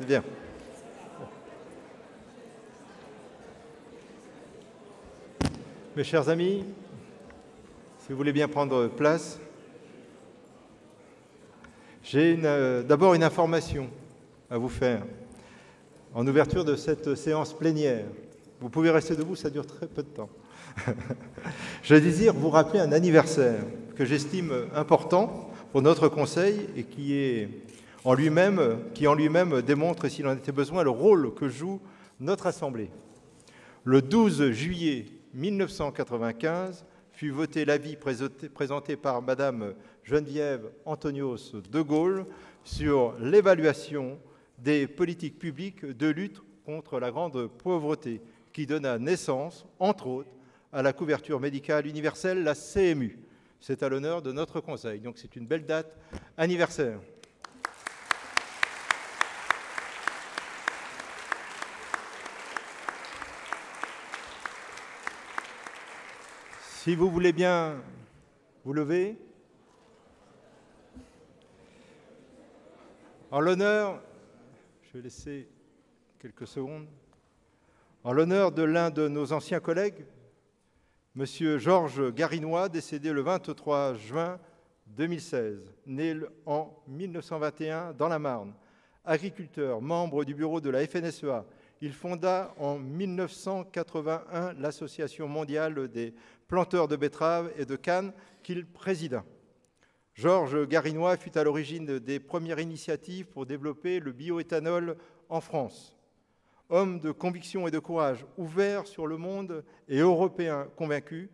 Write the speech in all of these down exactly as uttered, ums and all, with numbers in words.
C'est bien. Mes chers amis, si vous voulez bien prendre place, j'ai euh, d'abord une information à vous faire en ouverture de cette séance plénière. Vous pouvez rester debout, ça dure très peu de temps. Je désire vous rappeler un anniversaire que j'estime important pour notre Conseil et qui est en lui-même, qui en lui-même démontre, s'il en était besoin, le rôle que joue notre Assemblée. Le douze juillet mille neuf cent quatre-vingt-quinze fut voté l'avis présenté, présenté par Madame Geneviève Anthonioz de Gaulle sur l'évaluation des politiques publiques de lutte contre la grande pauvreté, qui donna naissance, entre autres, à la couverture médicale universelle, la C M U. C'est à l'honneur de notre Conseil. Donc c'est une belle date anniversaire. Si vous voulez bien vous lever, en l'honneur, je vais laisser quelques secondes, en l'honneur de l'un de nos anciens collègues, Monsieur Georges Garinois, décédé le vingt-trois juin deux mille seize, né en mille neuf cent vingt et un dans la Marne. Agriculteur, membre du bureau de la F N S E A, il fonda en mille neuf cent quatre-vingt-un l'Association mondiale des planteurs de betteraves et de canne qu'il présida. Georges Garinois fut à l'origine des premières initiatives pour développer le bioéthanol en France. Homme de conviction et de courage, ouvert sur le monde et européen convaincu,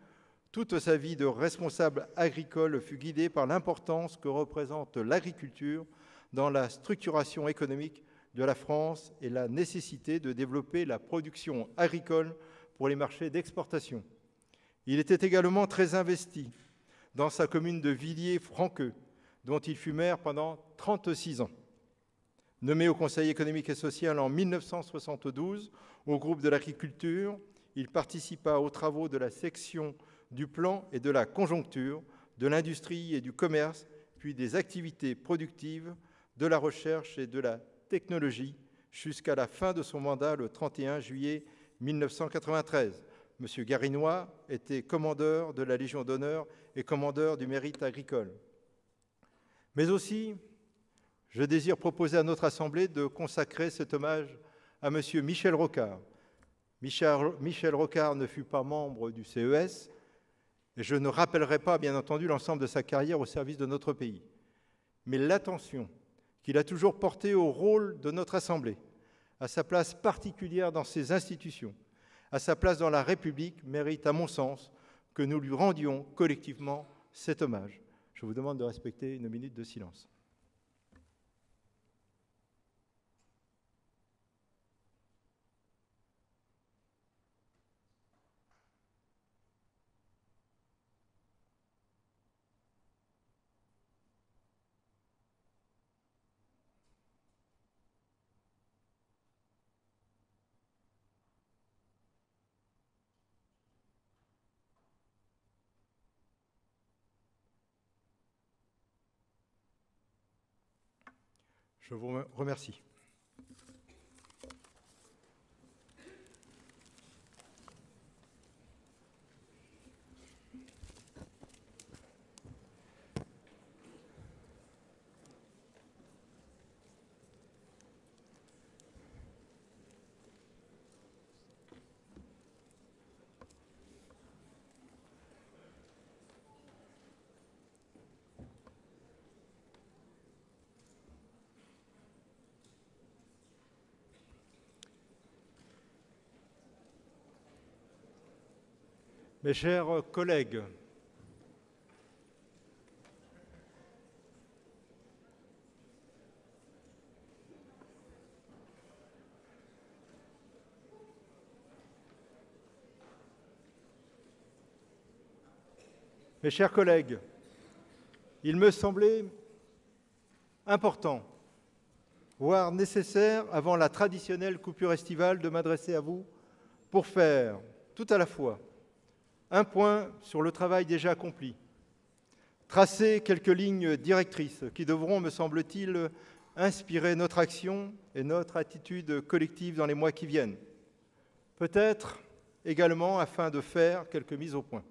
toute sa vie de responsable agricole fut guidée par l'importance que représente l'agriculture dans la structuration économique de la France et la nécessité de développer la production agricole pour les marchés d'exportation. Il était également très investi dans sa commune de Villiers-Franqueux, dont il fut maire pendant trente-six ans. Nommé au Conseil économique et social en mille neuf cent soixante-douze, au groupe de l'agriculture, il participa aux travaux de la section du plan et de la conjoncture, de l'industrie et du commerce, puis des activités productives, de la recherche et de la technologie, jusqu'à la fin de son mandat le trente et un juillet mille neuf cent quatre-vingt-treize. Monsieur Garinois était commandeur de la Légion d'honneur et commandeur du mérite agricole. Mais aussi, je désire proposer à notre Assemblée de consacrer cet hommage à M. Michel Rocard. Michel Rocard ne fut pas membre du C E S, et je ne rappellerai pas, bien entendu, l'ensemble de sa carrière au service de notre pays. Mais l'attention qu'il a toujours portée au rôle de notre Assemblée, à sa place particulière dans ses institutions, à sa place dans la République, mérite, à mon sens, que nous lui rendions collectivement cet hommage. Je vous demande de respecter une minute de silence. Je vous remercie. Mes chers collègues, mes chers collègues, il me semblait important, voire nécessaire, avant la traditionnelle coupure estivale, de m'adresser à vous pour faire tout à la fois un point sur le travail déjà accompli, tracer quelques lignes directrices qui devront, me semble-t-il, inspirer notre action et notre attitude collective dans les mois qui viennent. Peut-être également afin de faire quelques mises au point.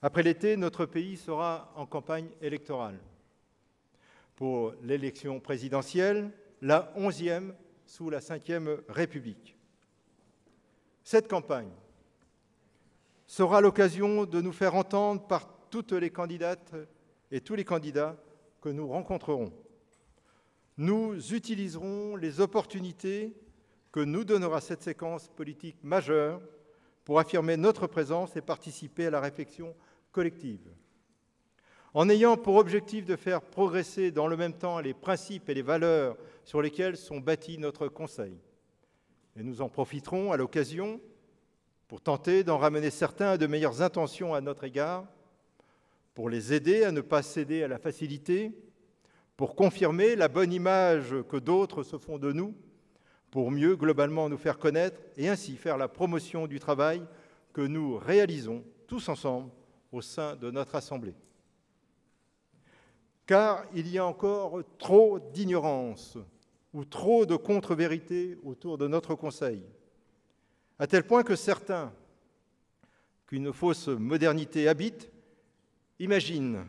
Après l'été, notre pays sera en campagne électorale pour l'élection présidentielle, la onzième sous la cinquième République. Cette campagne sera l'occasion de nous faire entendre par toutes les candidates et tous les candidats que nous rencontrerons. Nous utiliserons les opportunités que nous donnera cette séquence politique majeure pour affirmer notre présence et participer à la réflexion collective. En ayant pour objectif de faire progresser dans le même temps les principes et les valeurs sur lesquels sont bâtis notre Conseil. Et nous en profiterons à l'occasion pour tenter d'en ramener certains à de meilleures intentions à notre égard, pour les aider à ne pas céder à la facilité, pour confirmer la bonne image que d'autres se font de nous, pour mieux globalement nous faire connaître et ainsi faire la promotion du travail que nous réalisons tous ensemble au sein de notre Assemblée. Car il y a encore trop d'ignorance ou trop de contre-vérités autour de notre Conseil, à tel point que certains qu'une fausse modernité habite imaginent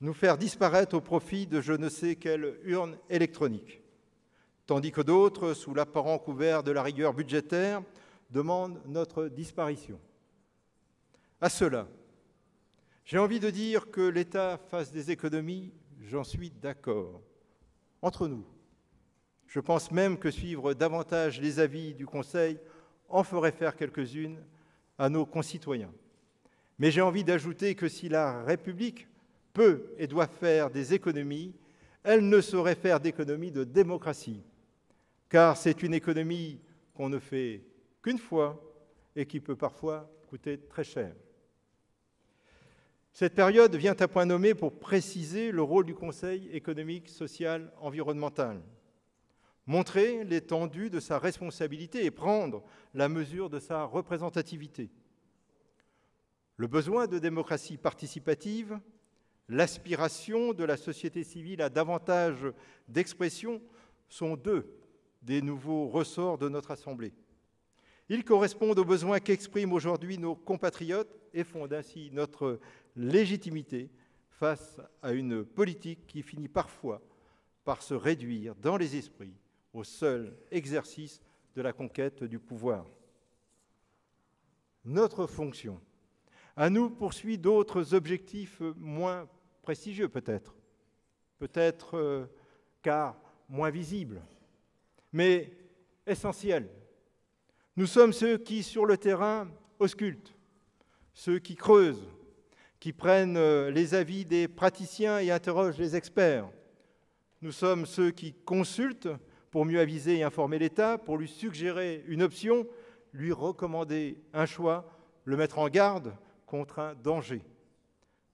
nous faire disparaître au profit de je ne sais quelle urne électronique, tandis que d'autres, sous l'apparent couvert de la rigueur budgétaire, demandent notre disparition. À cela, j'ai envie de dire que l'État fasse des économies. J'en suis d'accord. Entre nous, je pense même que suivre davantage les avis du Conseil en ferait faire quelques-unes à nos concitoyens. Mais j'ai envie d'ajouter que si la République peut et doit faire des économies, elle ne saurait faire d'économie de démocratie, car c'est une économie qu'on ne fait qu'une fois et qui peut parfois coûter très cher. Cette période vient à point nommé pour préciser le rôle du Conseil économique, social, environnemental, montrer l'étendue de sa responsabilité et prendre la mesure de sa représentativité. Le besoin de démocratie participative, l'aspiration de la société civile à davantage d'expression sont deux des nouveaux ressorts de notre Assemblée. Ils correspondent aux besoins qu'expriment aujourd'hui nos compatriotes et fondent ainsi notre légitimité face à une politique qui finit parfois par se réduire dans les esprits au seul exercice de la conquête du pouvoir. Notre fonction, à nous, poursuit d'autres objectifs moins prestigieux peut-être, peut-être euh, car moins visibles, mais essentiels. Nous sommes ceux qui, sur le terrain, auscultent, ceux qui creusent, qui prennent les avis des praticiens et interrogent les experts. Nous sommes ceux qui consultent pour mieux aviser et informer l'État, pour lui suggérer une option, lui recommander un choix, le mettre en garde contre un danger.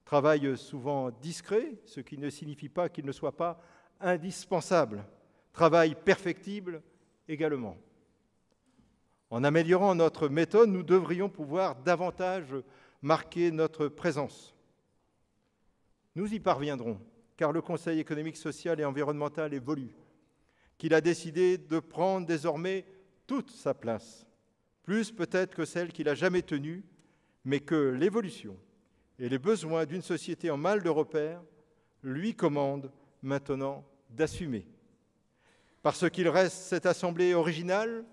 Travail souvent discret, ce qui ne signifie pas qu'il ne soit pas indispensable. Travail perfectible également. En améliorant notre méthode, nous devrions pouvoir davantage marquer notre présence. Nous y parviendrons, car le Conseil économique, social et environnemental évolue, qu'il a décidé de prendre désormais toute sa place, plus peut-être que celle qu'il a jamais tenue, mais que l'évolution et les besoins d'une société en mal de repères lui commandent maintenant d'assumer. Parce qu'il reste cette assemblée originale,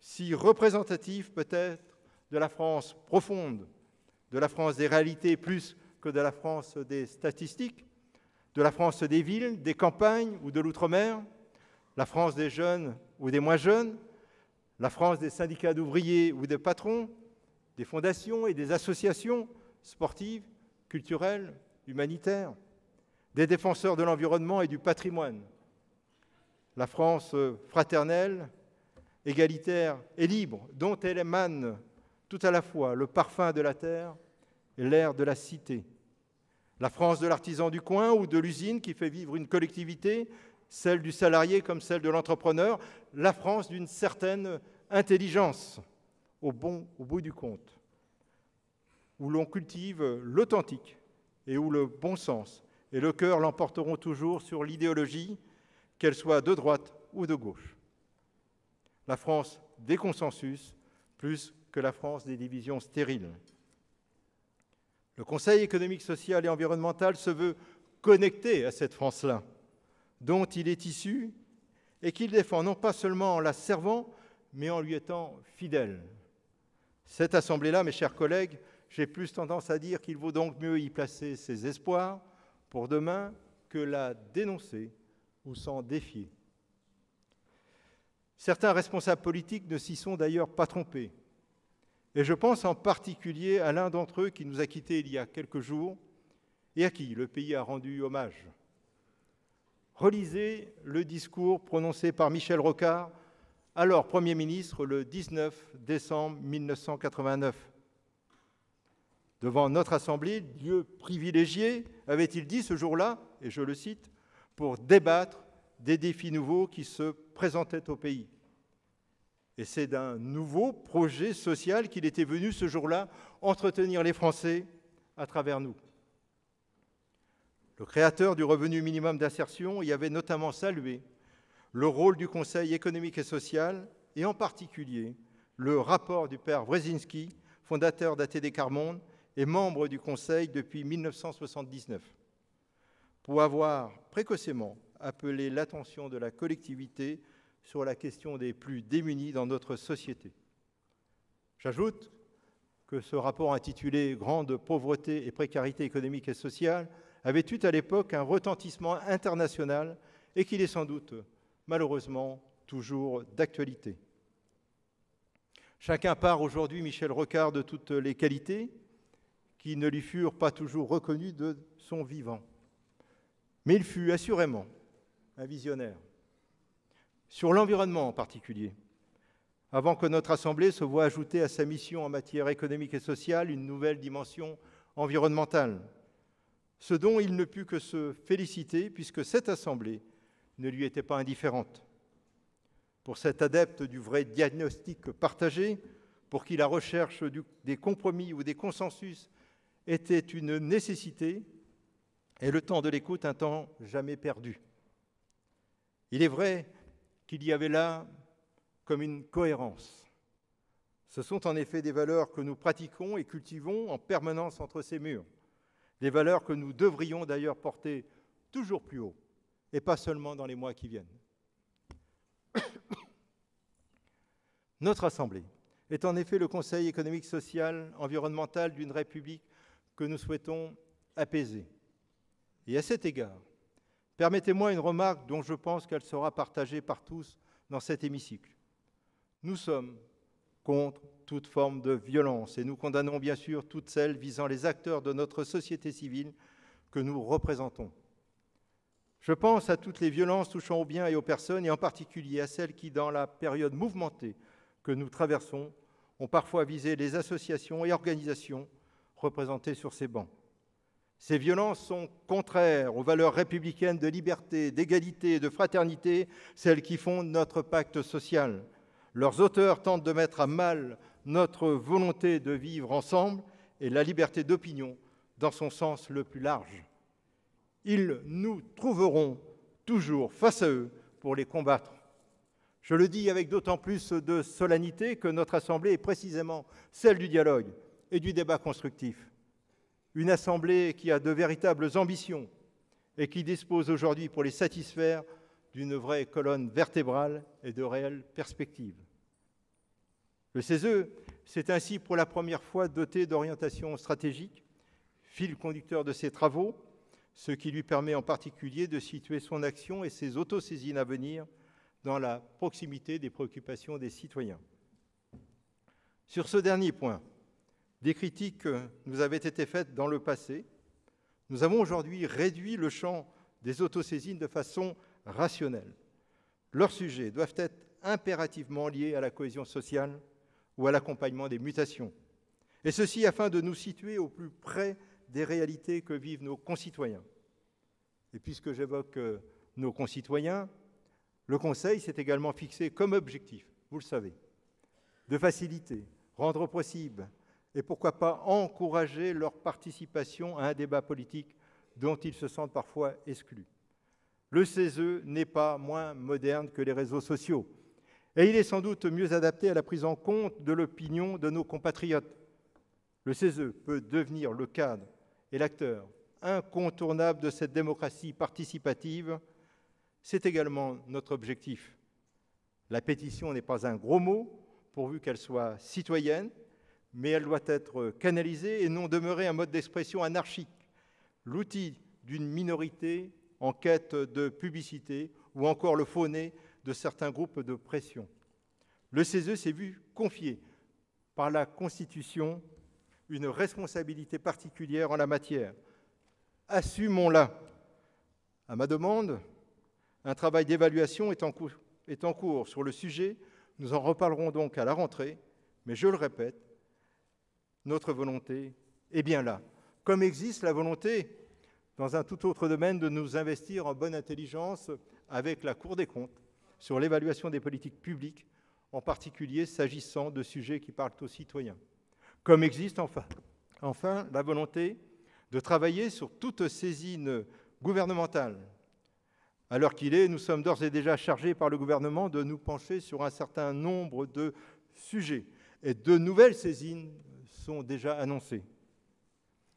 si représentative peut-être de la France profonde, de la France des réalités plus que de la France des statistiques, de la France des villes, des campagnes ou de l'outre-mer, la France des jeunes ou des moins jeunes, la France des syndicats d'ouvriers ou des patrons, des fondations et des associations sportives, culturelles, humanitaires, des défenseurs de l'environnement et du patrimoine, la France fraternelle, égalitaire et libre, dont elle émane tout à la fois le parfum de la terre et l'air de la cité. La France de l'artisan du coin ou de l'usine qui fait vivre une collectivité, celle du salarié comme celle de l'entrepreneur, la France d'une certaine intelligence, au bon, au bout du compte, où l'on cultive l'authentique et où le bon sens et le cœur l'emporteront toujours sur l'idéologie, qu'elle soit de droite ou de gauche. La France des consensus plus que la France des divisions stériles. Le Conseil économique, social et environnemental se veut connecté à cette France-là, dont il est issu et qu'il défend non pas seulement en la servant, mais en lui étant fidèle. Cette assemblée-là, mes chers collègues, j'ai plus tendance à dire qu'il vaut donc mieux y placer ses espoirs pour demain que la dénoncer ou s'en défier. Certains responsables politiques ne s'y sont d'ailleurs pas trompés. Et je pense en particulier à l'un d'entre eux qui nous a quittés il y a quelques jours et à qui le pays a rendu hommage. Relisez le discours prononcé par Michel Rocard, alors Premier ministre, le dix-neuf décembre mille neuf cent quatre-vingt-neuf. Devant notre Assemblée, lieu privilégié, avait-il dit ce jour-là, et je le cite, « pour débattre des défis nouveaux qui se présentaient au pays ». Et c'est d'un nouveau projet social qu'il était venu ce jour-là entretenir les Français à travers nous. Le créateur du revenu minimum d'insertion y avait notamment salué le rôle du Conseil économique et social, et en particulier le rapport du père Wresinski, fondateur d'A T D Carmonde et membre du Conseil depuis mille neuf cent soixante-dix-neuf, pour avoir précocement appelé l'attention de la collectivité sur la question des plus démunis dans notre société. J'ajoute que ce rapport intitulé « Grande pauvreté et précarité économique et sociale » avait eu à l'époque un retentissement international et qu'il est sans doute, malheureusement, toujours d'actualité. Chacun part aujourd'hui, Michel Rocard, de toutes les qualités qui ne lui furent pas toujours reconnues de son vivant. Mais il fut assurément un visionnaire. Sur l'environnement en particulier, avant que notre Assemblée se voie ajouter à sa mission en matière économique et sociale une nouvelle dimension environnementale, ce dont il ne put que se féliciter puisque cette Assemblée ne lui était pas indifférente. Pour cet adepte du vrai diagnostic partagé, pour qui la recherche du, des compromis ou des consensus était une nécessité, et le temps de l'écoute un temps jamais perdu. Il est vrai qu'il y avait là comme une cohérence. Ce sont en effet des valeurs que nous pratiquons et cultivons en permanence entre ces murs, des valeurs que nous devrions d'ailleurs porter toujours plus haut, et pas seulement dans les mois qui viennent. Notre Assemblée est en effet le Conseil économique, social, environnemental d'une République que nous souhaitons apaiser. Et à cet égard, permettez-moi une remarque dont je pense qu'elle sera partagée par tous dans cet hémicycle. Nous sommes contre toute forme de violence et nous condamnons bien sûr toutes celles visant les acteurs de notre société civile que nous représentons. Je pense à toutes les violences touchant aux biens et aux personnes et en particulier à celles qui, dans la période mouvementée que nous traversons, ont parfois visé les associations et organisations représentées sur ces bancs. Ces violences sont contraires aux valeurs républicaines de liberté, d'égalité et de fraternité, celles qui fondent notre pacte social. Leurs auteurs tentent de mettre à mal notre volonté de vivre ensemble et la liberté d'opinion dans son sens le plus large. Ils nous trouveront toujours face à eux pour les combattre. Je le dis avec d'autant plus de solennité que notre Assemblée est précisément celle du dialogue et du débat constructif. Une assemblée qui a de véritables ambitions et qui dispose aujourd'hui pour les satisfaire d'une vraie colonne vertébrale et de réelles perspectives. Le C E S E s'est ainsi pour la première fois doté d'orientations stratégiques, fil conducteur de ses travaux, ce qui lui permet en particulier de situer son action et ses autosaisines à venir dans la proximité des préoccupations des citoyens. Sur ce dernier point, des critiques nous avaient été faites dans le passé. Nous avons aujourd'hui réduit le champ des autosaisines de façon rationnelle. Leurs sujets doivent être impérativement liés à la cohésion sociale ou à l'accompagnement des mutations. Et ceci afin de nous situer au plus près des réalités que vivent nos concitoyens. Et puisque j'évoque nos concitoyens, le Conseil s'est également fixé comme objectif, vous le savez, de faciliter, rendre possible, et pourquoi pas encourager leur participation à un débat politique dont ils se sentent parfois exclus. Le C E S E n'est pas moins moderne que les réseaux sociaux. Et il est sans doute mieux adapté à la prise en compte de l'opinion de nos compatriotes. Le C E S E peut devenir le cadre et l'acteur incontournable de cette démocratie participative. C'est également notre objectif. La pétition n'est pas un gros mot, pourvu qu'elle soit citoyenne, mais elle doit être canalisée et non demeurer un mode d'expression anarchique, l'outil d'une minorité en quête de publicité ou encore le faux nez de certains groupes de pression. Le C E S E s'est vu confier par la Constitution une responsabilité particulière en la matière. Assumons-la. À ma demande, un travail d'évaluation est en cours. est en cours sur le sujet, nous en reparlerons donc à la rentrée, mais je le répète, notre volonté est bien là. Comme existe la volonté, dans un tout autre domaine, de nous investir en bonne intelligence avec la Cour des comptes sur l'évaluation des politiques publiques, en particulier s'agissant de sujets qui parlent aux citoyens. Comme existe enfin, enfin la volonté de travailler sur toute saisine gouvernementale. À l'heure qu'il est, nous sommes d'ores et déjà chargés par le gouvernement de nous pencher sur un certain nombre de sujets et de nouvelles saisines sont déjà annoncées.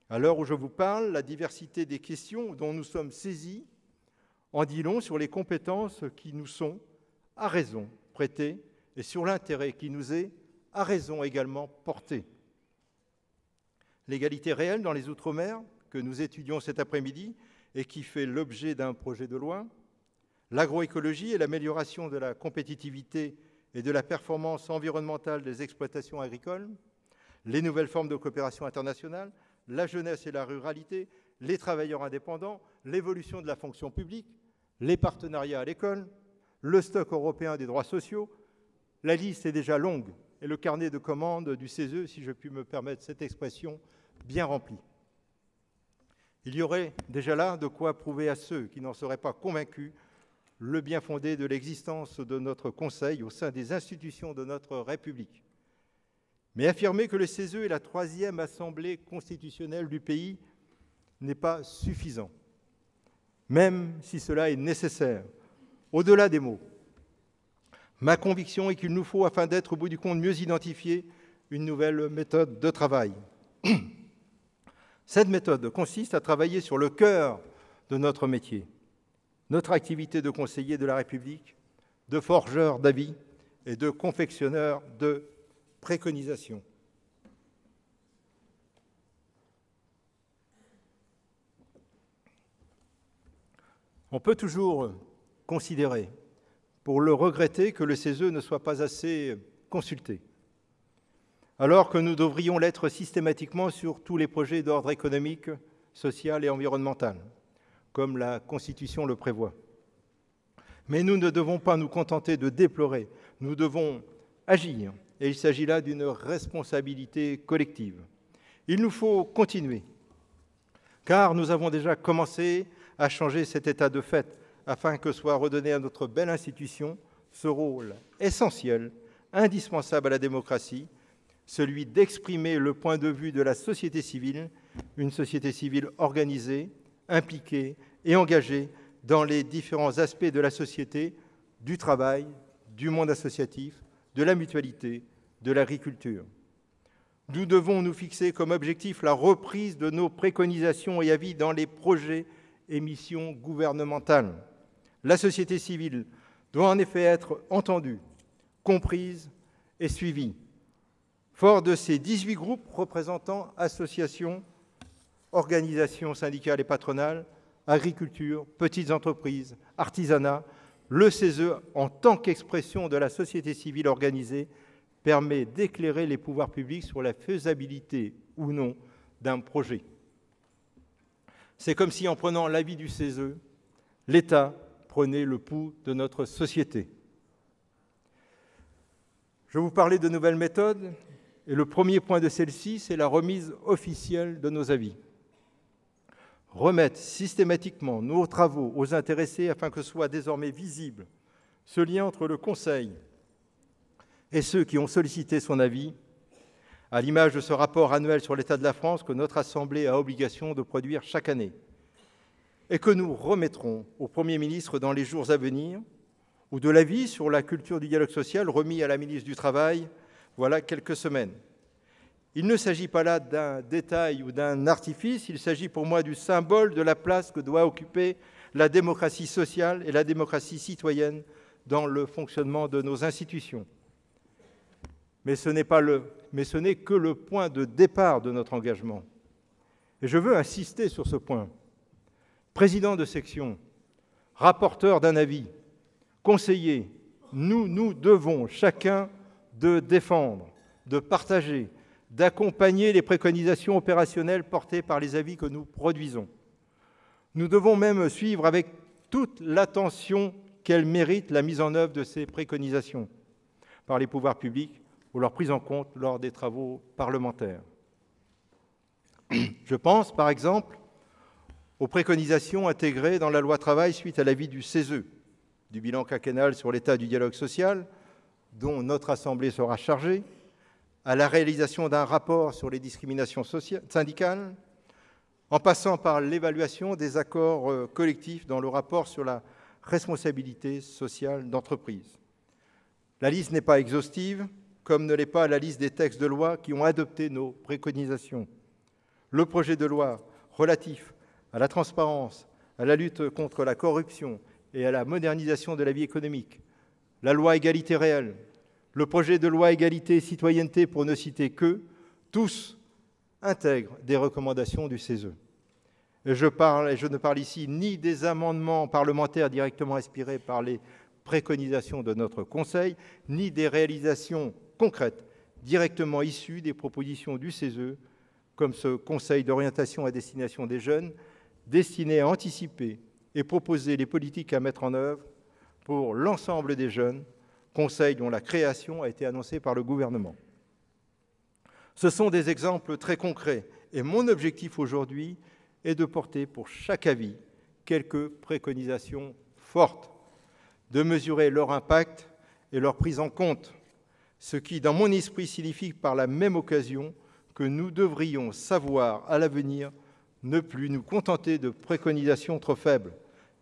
À l'heure où je vous parle, la diversité des questions dont nous sommes saisis en dit long sur les compétences qui nous sont, à raison, prêtées et sur l'intérêt qui nous est, à raison également, porté. L'égalité réelle dans les Outre-mer, que nous étudions cet après-midi et qui fait l'objet d'un projet de loi, l'agroécologie et l'amélioration de la compétitivité et de la performance environnementale des exploitations agricoles, les nouvelles formes de coopération internationale, la jeunesse et la ruralité, les travailleurs indépendants, l'évolution de la fonction publique, les partenariats à l'école, le stock européen des droits sociaux. La liste est déjà longue et le carnet de commandes du C E S E, si je puis me permettre cette expression, bien rempli. Il y aurait déjà là de quoi prouver à ceux qui n'en seraient pas convaincus le bien fondé de l'existence de notre Conseil au sein des institutions de notre République. Mais affirmer que le C E S E est la troisième assemblée constitutionnelle du pays n'est pas suffisant, même si cela est nécessaire, au-delà des mots. Ma conviction est qu'il nous faut, afin d'être au bout du compte, mieux identifier une nouvelle méthode de travail. Cette méthode consiste à travailler sur le cœur de notre métier, notre activité de conseiller de la République, de forgeur d'avis et de confectionneur de préconisations. On peut toujours considérer, pour le regretter, que le C E S E ne soit pas assez consulté, alors que nous devrions l'être systématiquement sur tous les projets d'ordre économique, social et environnemental, comme la Constitution le prévoit. Mais nous ne devons pas nous contenter de déplorer, nous devons agir, et il s'agit là d'une responsabilité collective. Il nous faut continuer, car nous avons déjà commencé à changer cet état de fait, afin que soit redonné à notre belle institution ce rôle essentiel, indispensable à la démocratie, celui d'exprimer le point de vue de la société civile, une société civile organisée, impliquée et engagée dans les différents aspects de la société, du travail, du monde associatif, de la mutualité, de l'agriculture. Nous devons nous fixer comme objectif la reprise de nos préconisations et avis dans les projets et missions gouvernementales. La société civile doit en effet être entendue, comprise et suivie. Fort de ces dix-huit groupes représentant associations, organisations syndicales et patronales, agriculture, petites entreprises, artisanat, le C E S E, en tant qu'expression de la société civile organisée, permet d'éclairer les pouvoirs publics sur la faisabilité ou non d'un projet. C'est comme si, en prenant l'avis du C E S E, l'État prenait le pouls de notre société. Je vous parlais de nouvelles méthodes. Et le premier point de celle-ci, c'est la remise officielle de nos avis. Remettre systématiquement nos travaux aux intéressés afin que soit désormais visible ce lien entre le Conseil et ceux qui ont sollicité son avis, à l'image de ce rapport annuel sur l'état de la France que notre Assemblée a obligation de produire chaque année. et que nous remettrons au Premier ministre dans les jours à venir, ou de l'avis sur la culture du dialogue social remis à la ministre du Travail voilà quelques semaines. Il ne s'agit pas là d'un détail ou d'un artifice, il s'agit pour moi du symbole de la place que doit occuper la démocratie sociale et la démocratie citoyenne dans le fonctionnement de nos institutions. Mais ce n'est pas le, mais ce n'est que le point de départ de notre engagement. Et je veux insister sur ce point. Président de section, rapporteur d'un avis, conseiller, nous, nous devons chacun de défendre, de partager, d'accompagner les préconisations opérationnelles portées par les avis que nous produisons. Nous devons même suivre avec toute l'attention qu'elle mérite la mise en œuvre de ces préconisations par les pouvoirs publics ou leur prise en compte lors des travaux parlementaires. Je pense, par exemple, aux préconisations intégrées dans la loi travail suite à l'avis du C E S E, du bilan quinquennal sur l'état du dialogue social, dont notre Assemblée sera chargée, à la réalisation d'un rapport sur les discriminations syndicales, en passant par l'évaluation des accords collectifs dans le rapport sur la responsabilité sociale d'entreprise. La liste n'est pas exhaustive, comme ne l'est pas la liste des textes de loi qui ont adopté nos préconisations. Le projet de loi relatif à la transparence, à la lutte contre la corruption et à la modernisation de la vie économique, la loi égalité réelle, le projet de loi égalité et citoyenneté, pour ne citer que, tous intègrent des recommandations du C E S E. Et je, parle, et je ne parle ici ni des amendements parlementaires directement inspirés par les préconisations de notre Conseil, ni des réalisations concrètes directement issues des propositions du C E S E, comme ce Conseil d'orientation à destination des jeunes, destiné à anticiper et proposer les politiques à mettre en œuvre pour l'ensemble des jeunes, Conseil dont la création a été annoncée par le gouvernement. Ce sont des exemples très concrets et mon objectif aujourd'hui est de porter pour chaque avis quelques préconisations fortes, de mesurer leur impact et leur prise en compte, ce qui, dans mon esprit, signifie par la même occasion que nous devrions savoir à l'avenir ne plus nous contenter de préconisations trop faibles,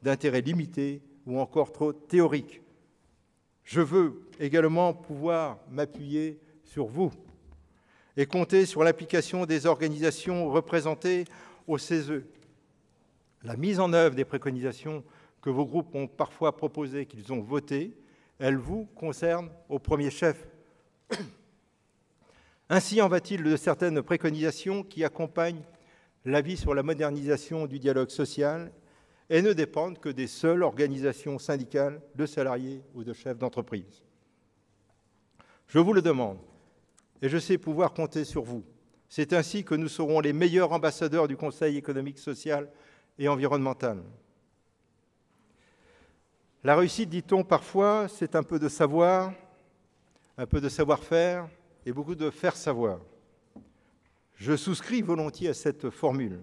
d'intérêt limité ou encore trop théoriques. Je veux également pouvoir m'appuyer sur vous et compter sur l'application des organisations représentées au C E S E. La mise en œuvre des préconisations que vos groupes ont parfois proposées, qu'ils ont votées, elles vous concernent au premier chef. Ainsi en va-t-il de certaines préconisations qui accompagnent l'avis sur la modernisation du dialogue social et ne dépendent que des seules organisations syndicales de salariés ou de chefs d'entreprise. Je vous le demande, et je sais pouvoir compter sur vous. C'est ainsi que nous serons les meilleurs ambassadeurs du Conseil économique, social et environnemental. La réussite, dit-on parfois, c'est un peu de savoir, un peu de savoir-faire et beaucoup de faire savoir. Je souscris volontiers à cette formule.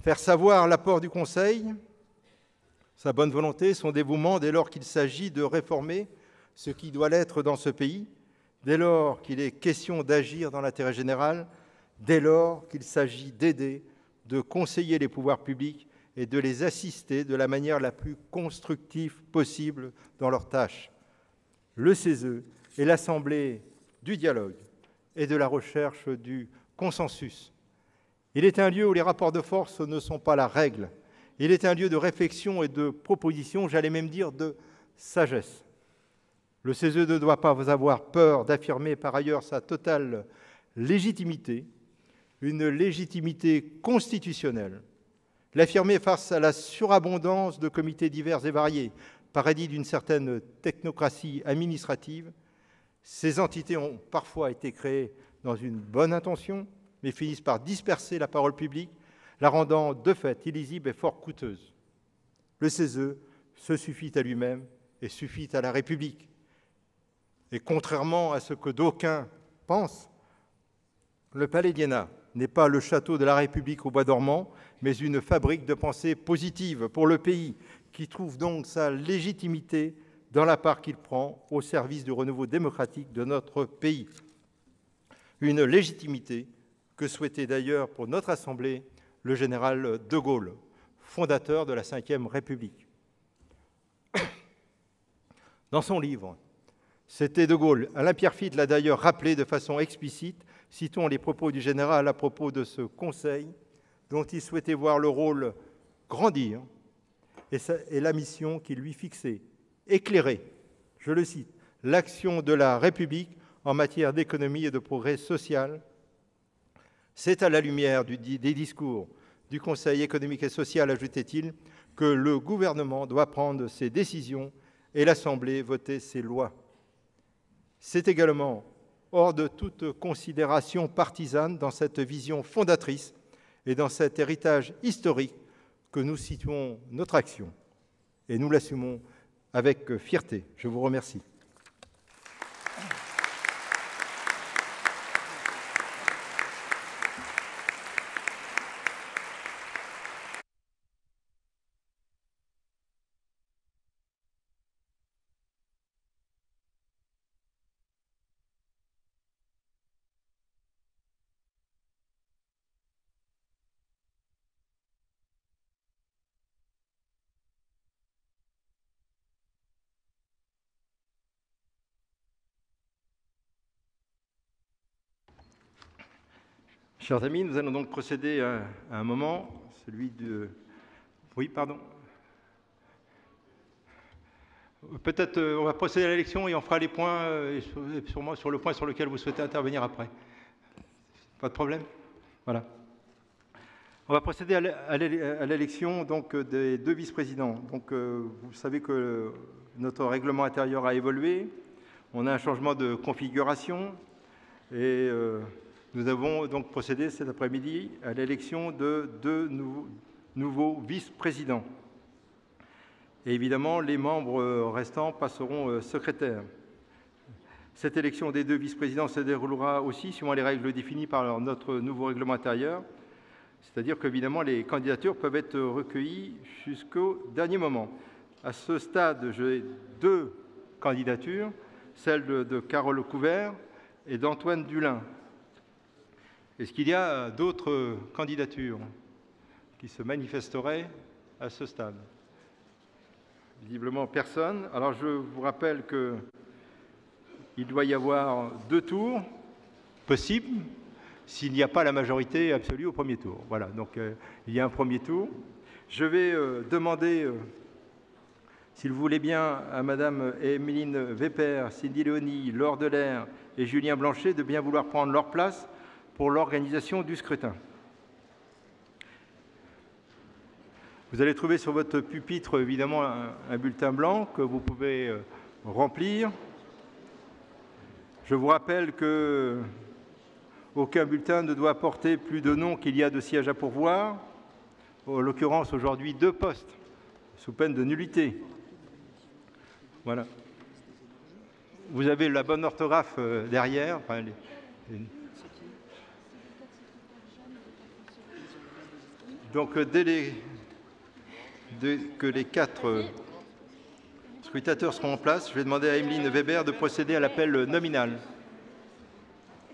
Faire savoir l'apport du Conseil, sa bonne volonté, son dévouement dès lors qu'il s'agit de réformer ce qui doit l'être dans ce pays, dès lors qu'il est question d'agir dans l'intérêt général, dès lors qu'il s'agit d'aider, de conseiller les pouvoirs publics et de les assister de la manière la plus constructive possible dans leurs tâches. Le C E S E est l'Assemblée du dialogue et de la recherche du consensus. Il est un lieu où les rapports de force ne sont pas la règle. Il est un lieu de réflexion et de proposition, j'allais même dire de sagesse. Le C E S E ne doit pas avoir peur d'affirmer par ailleurs sa totale légitimité, une légitimité constitutionnelle, l'affirmer face à la surabondance de comités divers et variés, paradis d'une certaine technocratie administrative. Ces entités ont parfois été créées dans une bonne intention, mais finissent par disperser la parole publique, la rendant de fait illisible et fort coûteuse. Le C E S E se suffit à lui-même et suffit à la République. Et contrairement à ce que d'aucuns pensent, le Palais d'Iéna n'est pas le château de la République au bois dormant, mais une fabrique de pensées positives pour le pays, qui trouve donc sa légitimité dans la part qu'il prend au service du renouveau démocratique de notre pays. Une légitimité que souhaitait d'ailleurs pour notre Assemblée le général de Gaulle, fondateur de la cinquième République. Dans son livre, C'était de Gaulle, Alain Pierrefitte l'a d'ailleurs rappelé de façon explicite, citons les propos du général à propos de ce conseil dont il souhaitait voir le rôle grandir et, sa, et la mission qui lui fixait, éclairer, je le cite, l'action de la République en matière d'économie et de progrès social. C'est à la lumière du, des discours du Conseil économique et social, ajoutait-il, que le gouvernement doit prendre ses décisions et l'Assemblée voter ses lois. C'est également hors de toute considération partisane dans cette vision fondatrice et dans cet héritage historique que nous situons notre action et nous l'assumons avec fierté. Je vous remercie. Chers amis, nous allons donc procéder à un moment, celui de... Oui, pardon. Peut-être on va procéder à l'élection et on fera les points, sûrement sur le point sur lequel vous souhaitez intervenir après. Pas de problème? Voilà. On va procéder à l'élection donc des deux vice-présidents. Donc vous savez que notre règlement intérieur a évolué, on a un changement de configuration et... Euh, nous avons donc procédé cet après-midi à l'élection de deux nouveaux, nouveaux vice-présidents. Et évidemment, les membres restants passeront secrétaires. Cette élection des deux vice-présidents se déroulera aussi suivant les règles définies par notre nouveau règlement intérieur, c'est-à-dire qu'évidemment, les candidatures peuvent être recueillies jusqu'au dernier moment. À ce stade, j'ai deux candidatures, celle de Carole Couvert et d'Antoine Dulin. Est-ce qu'il y a d'autres candidatures qui se manifesteraient à ce stade? Visiblement, personne. Alors, je vous rappelle qu'il doit y avoir deux tours possibles s'il n'y a pas la majorité absolue au premier tour. Voilà, donc euh, il y a un premier tour. Je vais euh, demander, euh, s'il vous voulez bien, à Madame Émeline Weber, Cindy Léonie, Laure Delaire et Julien Blanchet de bien vouloir prendre leur place pour l'organisation du scrutin. Vous allez trouver sur votre pupitre, évidemment, un, un bulletin blanc que vous pouvez remplir. Je vous rappelle que aucun bulletin ne doit porter plus de noms qu'il y a de sièges à pourvoir, en l'occurrence aujourd'hui deux postes, sous peine de nullité. Voilà. Vous avez la bonne orthographe derrière. Enfin, les, les, Donc, dès, les, dès que les quatre scrutateurs seront en place, je vais demander à Émeline Weber de procéder à l'appel nominal.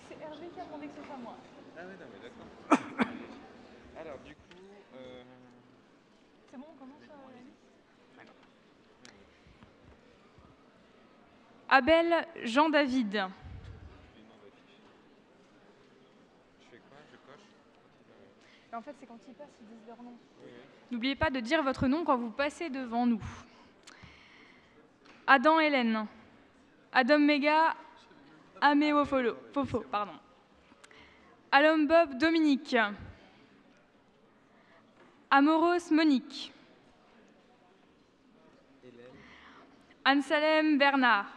C'est Hervé qui a demandé que ce soit moi. Ah oui, non, mais d'accord. Alors, du coup... Euh... C'est bon, on commence à... Abel Jean-David. En fait, c'est quand ils passent, ils disent leur nom. Oui. N'oubliez pas de dire votre nom quand vous passez devant nous. Adam Hélène, Adam Méga, Améo Fofo, Fofo, pardon. Alom Bob Dominique, Amoros Monique, Anselm Bernard,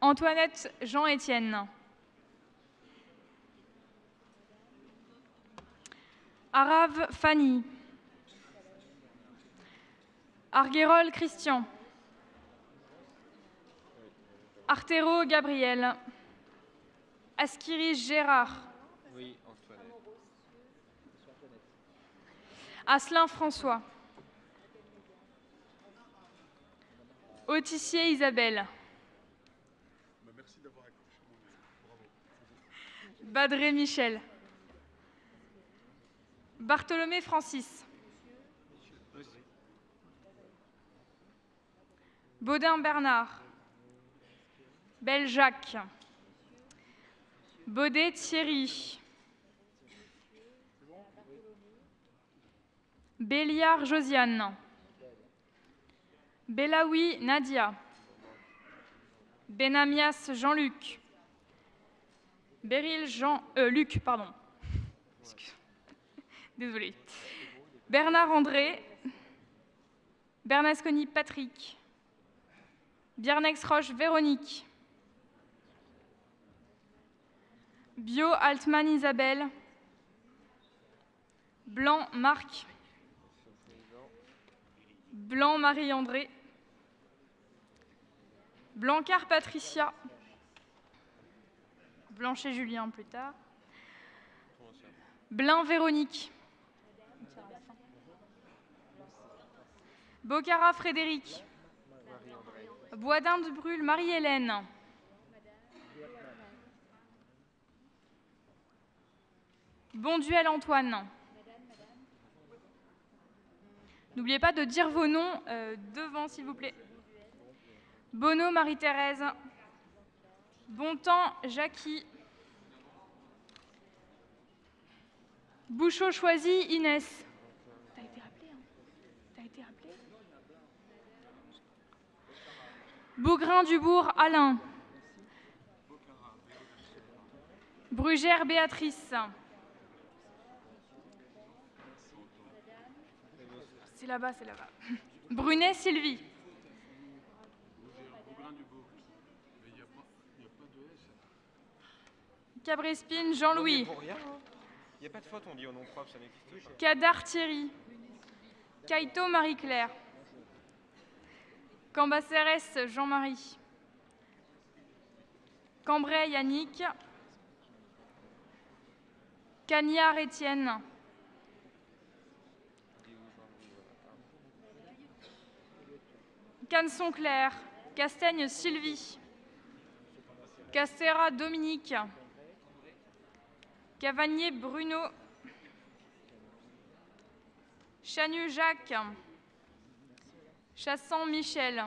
Antoinette Jean-Étienne, Arave Fanny, Arguérol Christian, Artero Gabriel, Askiri Gérard, oui, Asselin François, Autissier Isabelle, Badré Michel, Bartholomé Francis, Baudin-Bernard, Beljac, Baudet-Thierry, Béliard Josiane, Belaoui Nadia, Benamias Jean-Luc, Béril Jean... Euh, Luc, pardon. Désolé. Bernard André, Bernasconi Patrick, Biernex Roche Véronique, Bio Altman Isabelle, Blanc Marc, Blanc Marie-André, Blancard Patricia, Blanchet Julien plus tard, Blin Véronique, Bocara Frédéric, Boisdin de Brûle Marie-Hélène, Bonduel Antoine. N'oubliez pas de dire vos noms euh, devant, s'il vous plaît. Bonneau, Marie-Thérèse. Bontemps, Jackie. Bouchot, Choisy, Inès. T'as été rappelé, hein? T'as été rappelé. Bougrain, Dubourg, Alain. Brugère, Béatrice. C'est là-bas, c'est là-bas. Brunet, Sylvie. Cabrespine, Jean-Louis. Il n'y a pas de faute, on dit au nom propre, ça n'existe pas. Cadar, Thierry. Caïto, Marie-Claire. Cambacérès, Jean-Marie. Cambrai, Yannick. Cagnard, Étienne. Canson Claire, Castaigne Sylvie, Castera Dominique, Cavagnier Bruno, Chanu Jacques, Chassan Michel,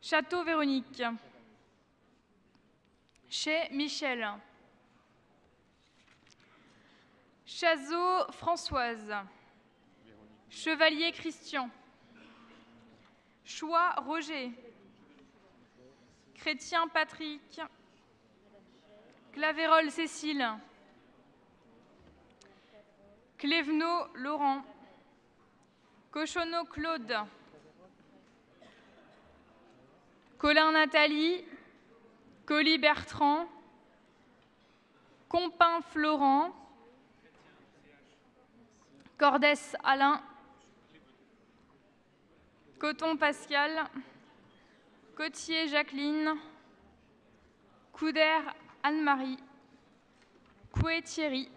Château Véronique, Chez Michel, Chazot Françoise, Chevalier Christian, Choix Roger, Chrétien Patrick, Claverol Cécile, Clévenot Laurent, Cochonneau Claude, Colin Nathalie, Colli Bertrand, Compin Florent, Cordès Alain, Coton Pascal, Cotier Jacqueline, Couder Anne-Marie, Coué Thierry,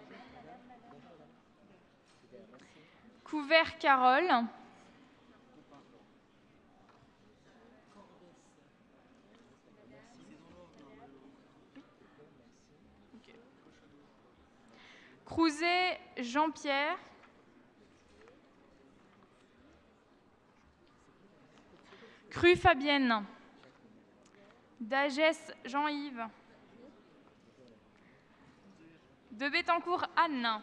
Couvert Carole, Crouzet Jean-Pierre, Cru Fabienne, Dagès Jean-Yves, De Bettencourt Anne,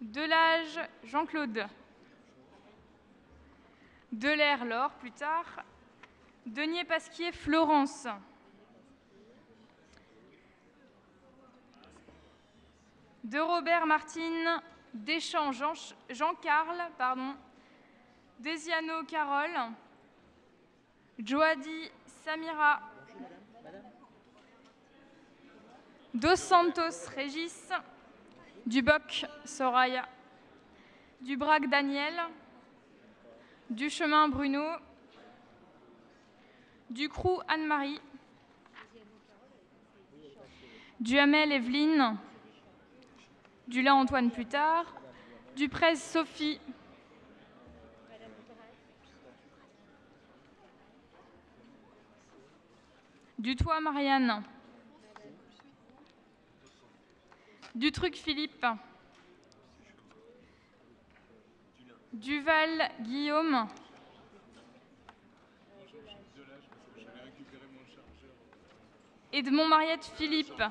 Delage Jean-Claude, Delair Laure plus tard, Denier Pasquier Florence, De Robert Martine, Deschamps Jean-Carl, pardon, Desiano Carole, Joadi Samira, Dos Santos Régis, Duboc Soraya, Dubrac Daniel, Duchemin Bruno, Ducroux Anne-Marie, Duhamel Evelyne, Dulin Antoine plus tard, Duprez Sophie, Dutoit Marianne, Dutruc Philippe, Duval Guillaume. Edmond Mariette Philippe.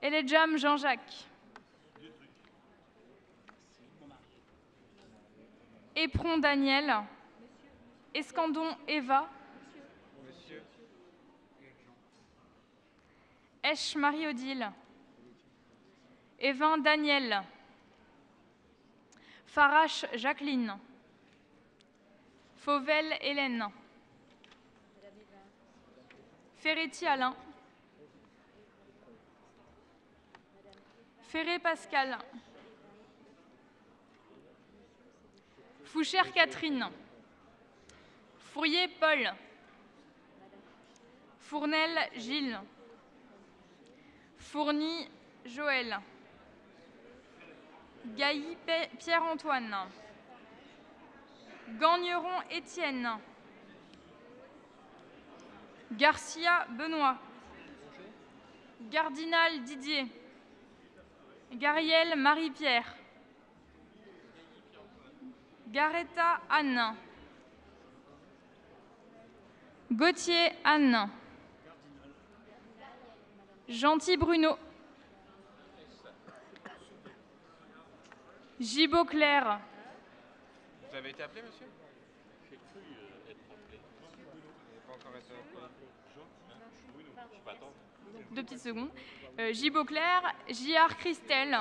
Eledjam Jean-Jacques. Éperon Daniel. Escandon Eva. Esch Marie-Odile. Evin Daniel. Farache Jacqueline. Fauvel Hélène. Ferretti Alain. Ferré Pascal. Fouchère Catherine. Fourier Paul. Fournel Gilles. Fourny Joël. Gailly Pierre-Antoine. Gagneron Étienne. Garcia Benoît. Gardinal Didier. Gariel Marie-Pierre. Garetta Anne. Gauthier Anne. Gentil Bruno. Gibault Claire. Vous avez été appelé, monsieur? J'ai cru être appelé. Pas encore été appelé. Deux petites secondes. Euh, Gibault Claire, J R Christelle,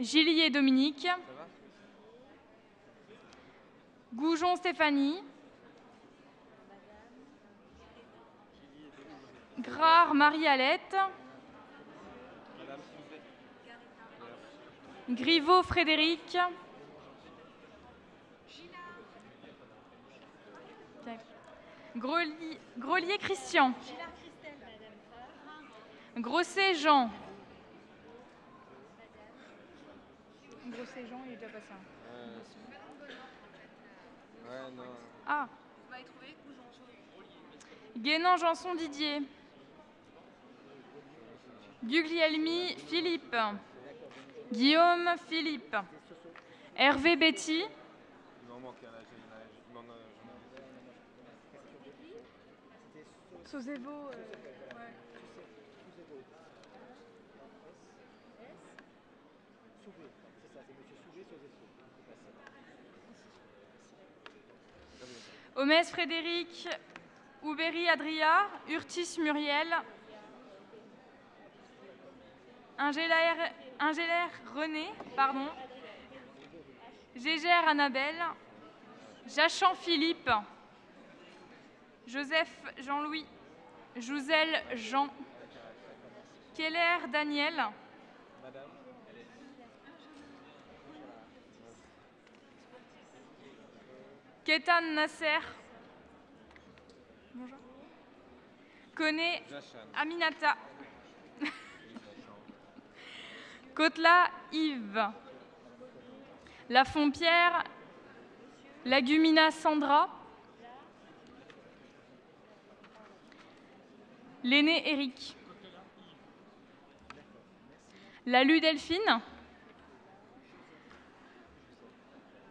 Gillier Dominique, Goujon Stéphanie, Grard Marie-Alette, Griveau Frédéric, Grelier, Grelier Christian, Grosset Jean. Grosset Jean, il est déjà passé. Euh... Ouais, non. Ah. Guénan Janson Didier. Guglielmi Philippe. Guillaume Philippe. Hervé Betty. Sosévo. Euh, ouais. Homès Frédéric, Oubéry Adria, Urtis Muriel, Ingélaire, Ingélaire René, pardon, Gégère Annabelle, Jachan Philippe, Joseph Jean-Louis, Jouzel Jean, Keller Daniel, Ketan Nasser. Bonjour. Koné Aminata. Kotla Yves. Lafompierre. Lagumina Sandra. L'aîné Eric. Lalu Delphine.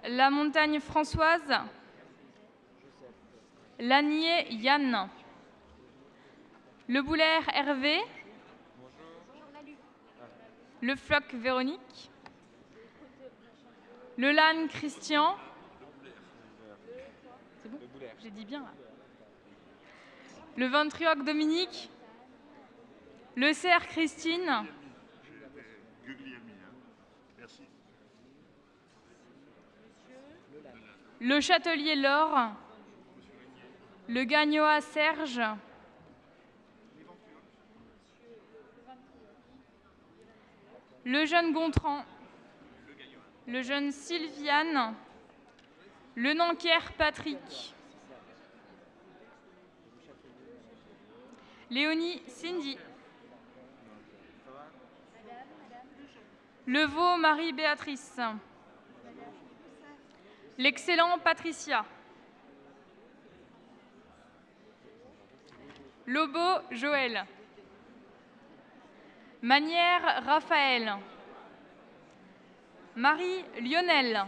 La Montagne Françoise. Lanier Yann. Le Boulaire Hervé. Bonjour. Le Floc Véronique. Le Lanne Christian. C'est bon, j'ai dit bien là. Le Ventrioque Dominique. Le Serre Christine. Le Châtelier Laure. Le Gagnoa Serge. Le jeune Gontran. Le jeune Sylviane. Le Nanquière Patrick. Léonie Cindy. Le Vaux Marie-Béatrice. L'excellent Patricia. Lobo Joël. Manière Raphaël. Marie Lionel.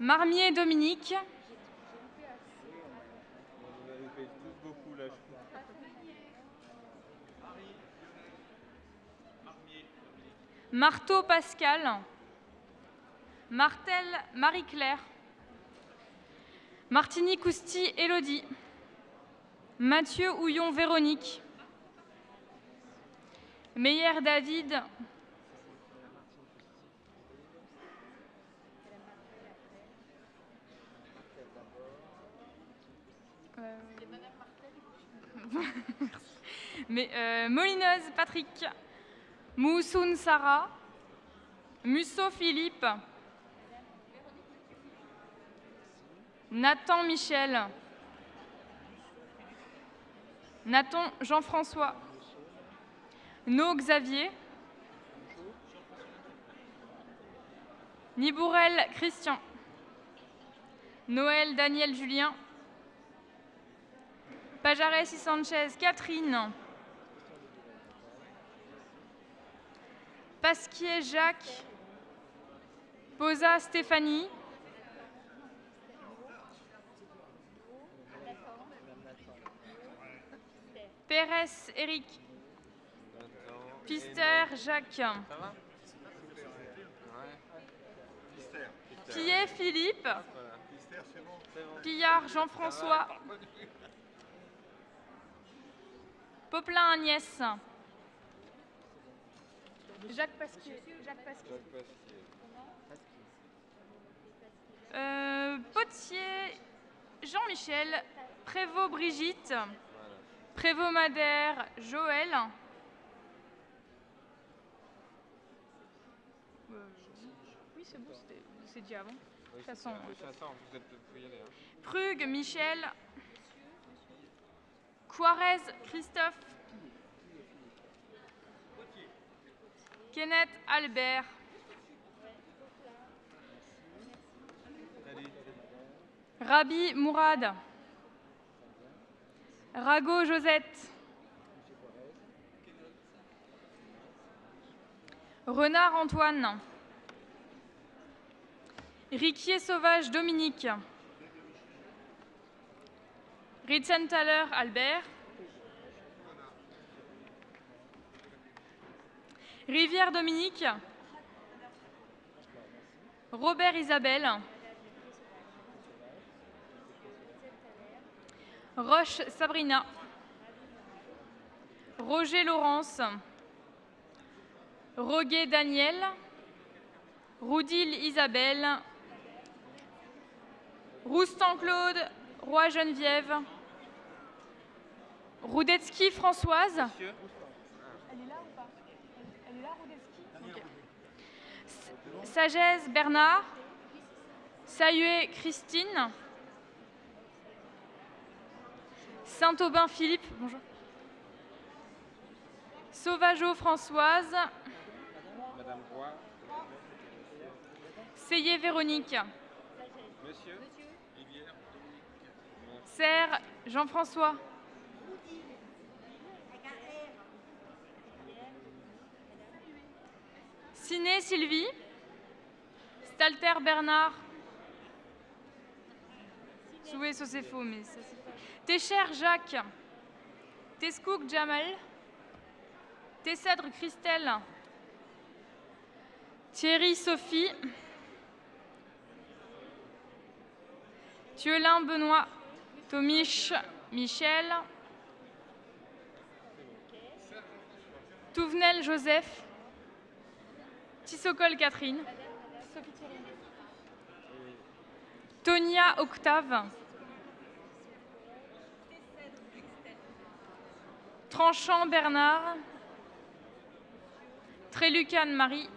Marmier Dominique. Marteau Pascal. Martel Marie-Claire. Martini Cousti Élodie. Mathieu Houillon Véronique. Meyer David. Euh... Mais, euh, Molineuse Patrick. Mouhoussoune Sarah. Musso Philippe. Nathan Michel. Nathan Jean-François. No Xavier. Nibourel Christian. Noël Daniel Julien. Pajares y Sanchez Catherine. Pasquier Jacques. Posa Stéphanie. Pérez Eric. Pister Jacques. Pillet Philippe. Pillard Jean-François. Popelin Agnès. Jacques Pasquier. Jacques Pasquier. Euh, Potier Jean-Michel. Prévost Brigitte. Prévost Madère Joël. Oui, c'est bon, c'est dit avant. Oui, Chasson. Chasson, vous êtes, vous y aller, hein. Prugue Michel. Quarez Christophe. Kenneth Albert. Rabi Mourad. Rago Josette. Renard Antoine. Riquier Sauvage Dominique. Ritzenthaler Albert. Rivière Dominique. Robert Isabelle. Roche Sabrina. Roger Laurence. Roguet Daniel. Roudil Isabelle. Roustan Claude. Roy Geneviève. Roudetsky Françoise. Monsieur. Elle est là ou pas? Elle est là, Roudetsky? Okay. Sagesse Bernard. Sahué Christine. Saint-Aubin Philippe, bonjour. Sauvageau Françoise. Madame Roy. Seyé Véronique. Monsieur. Serre Jean-François. Ciné Sylvie. Stalter Bernard. Soué, ça c'est faux, mais ça c'est... Técher Jacques. Tescouk Jamal. Tessèdre Christelle. Thierry Sophie. Thiolin Benoît. Tomiche Michel. Touvenel Joseph. Tissocol Catherine. Tonia Octave. Tranchant Bernard. Trélucane Marie.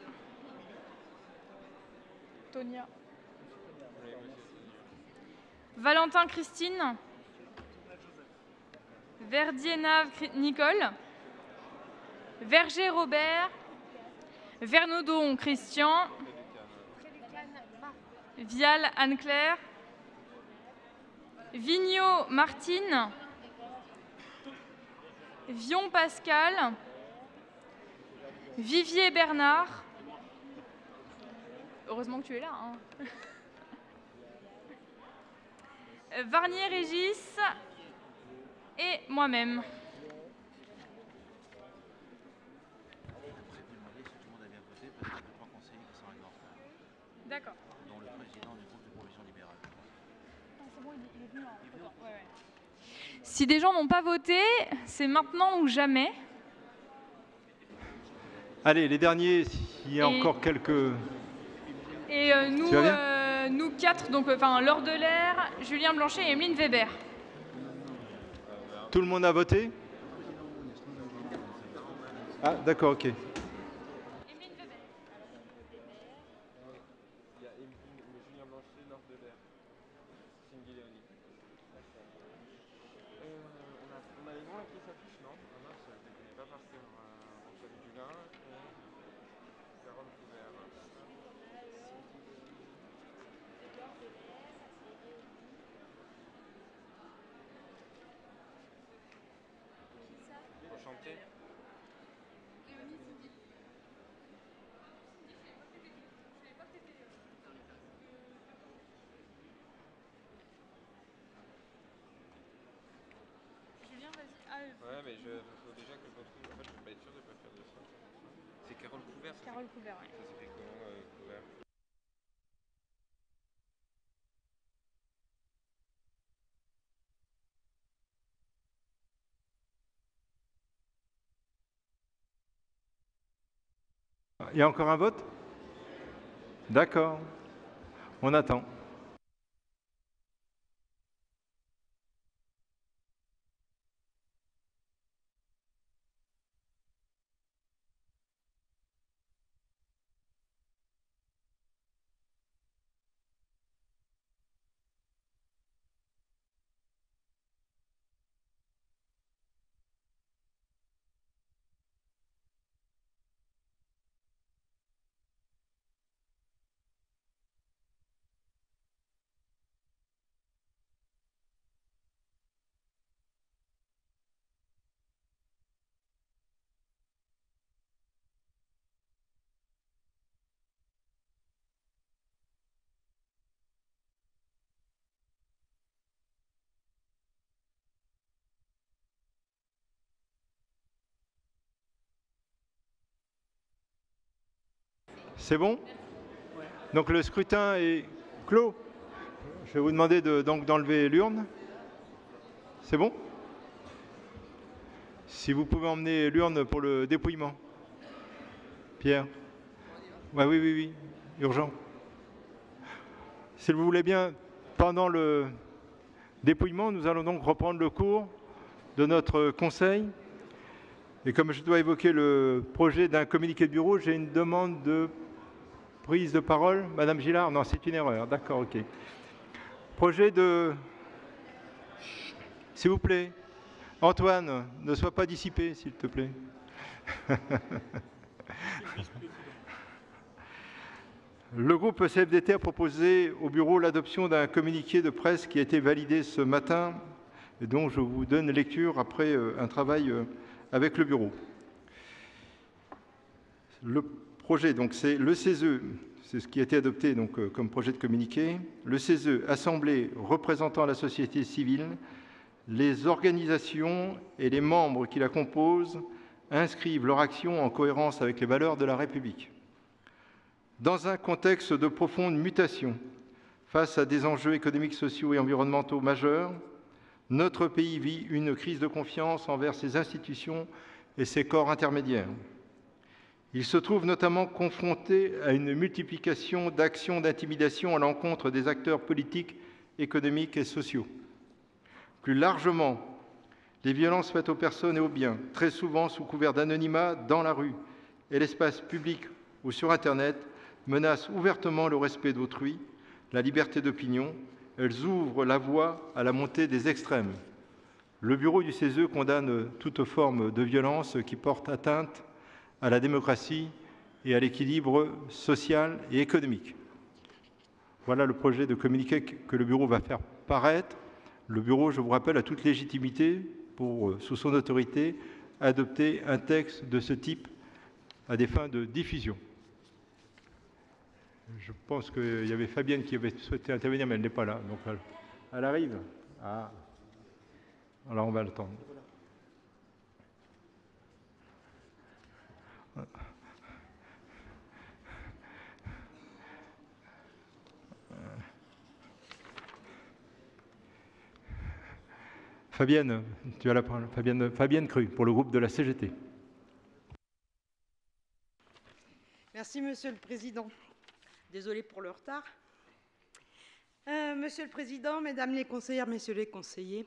Tonia. Valentin Christine. Verdier-Nave Nicole. Verger Robert. Vernaudon Christian. Vial Anne-Claire. Vigneault Martine. Vion Pascal. Vivier Bernard. Heureusement que tu es là. Hein. Varnier Régis et moi-même. D'accord. Dont le président du groupe de provision libérale. C'est bon, il est venu. Ouais, ouais. Si des gens n'ont pas voté, c'est maintenant ou jamais. Allez, les derniers, s'il y a et... encore quelques... Et euh, nous, euh, nous quatre, donc enfin, Laure Delaire, Julien Blanchet et Emeline Weber. Tout le monde a voté? Ah, d'accord, ok. Ouais, mais je faut déjà que je me trouve. En fait, je suis pas sûr de pas faire de ça. C'est Carole Couvert. Carole Couvert, oui. Ça s'écrit comment, euh, Couvert? Il y a encore un vote? D'accord. On attend. C'est bon? Donc le scrutin est clos. Je vais vous demander de, donc d'enlever l'urne. C'est bon? Si vous pouvez emmener l'urne pour le dépouillement. Pierre? Ouais, oui, oui, oui. Urgent. Si vous voulez bien, pendant le dépouillement, nous allons donc reprendre le cours de notre conseil. Et comme je dois évoquer le projet d'un communiqué de bureau, j'ai une demande de... prise de parole, Madame Gillard? Non, c'est une erreur. D'accord, ok. Projet de... S'il vous plaît, Antoine, ne sois pas dissipé, s'il te plaît. Le groupe C F D T a proposé au bureau l'adoption d'un communiqué de presse qui a été validé ce matin et dont je vous donne lecture après un travail avec le bureau. Le projet, donc c'est le C E S E, c'est ce qui a été adopté donc, euh, comme projet de communiqué. Le C E S E, assemblée représentant la société civile, les organisations et les membres qui la composent inscrivent leur action en cohérence avec les valeurs de la République. Dans un contexte de profonde mutation, face à des enjeux économiques, sociaux et environnementaux majeurs, notre pays vit une crise de confiance envers ses institutions et ses corps intermédiaires. Il se trouve notamment confronté à une multiplication d'actions d'intimidation à l'encontre des acteurs politiques, économiques et sociaux. Plus largement, les violences faites aux personnes et aux biens, très souvent sous couvert d'anonymat dans la rue et l'espace public ou sur Internet, menacent ouvertement le respect d'autrui, la liberté d'opinion. Elles ouvrent la voie à la montée des extrêmes. Le bureau du C E S E condamne toute forme de violence qui porte atteinte à la démocratie et à l'équilibre social et économique. Voilà le projet de communiqué que le bureau va faire paraître. Le bureau, je vous rappelle, a toute légitimité pour, sous son autorité, adopter un texte de ce type à des fins de diffusion. Je pense qu'il y avait Fabienne qui avait souhaité intervenir, mais elle n'est pas là. Donc elle, elle arrive. Ah. Alors on va l'attendre. Fabienne, tu as la parole. Fabienne, Fabienne Cru, pour le groupe de la C G T. Merci, Monsieur le Président. Désolée pour le retard. Euh, monsieur le Président, Mesdames les conseillères, Messieurs les conseillers,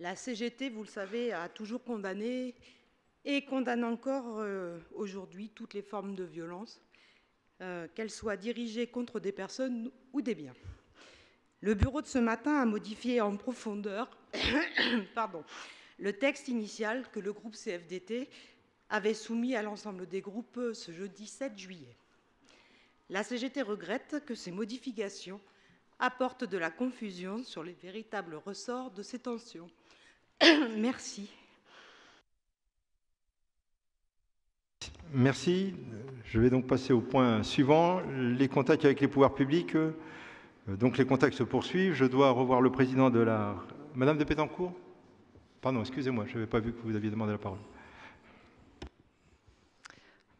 la C G T, vous le savez, a toujours condamné et condamne encore euh, aujourd'hui toutes les formes de violence, euh, qu'elles soient dirigées contre des personnes ou des biens. Le bureau de ce matin a modifié en profondeur pardon, le texte initial que le groupe C F D T avait soumis à l'ensemble des groupes ce jeudi sept juillet. La C G T regrette que ces modifications apportent de la confusion sur les véritables ressorts de ces tensions. Merci. Merci. Je vais donc passer au point suivant, les contacts avec les pouvoirs publics. Donc les contacts se poursuivent. Je dois revoir le président de la... Madame de Pétancourt ? Pardon, excusez-moi, je n'avais pas vu que vous aviez demandé la parole.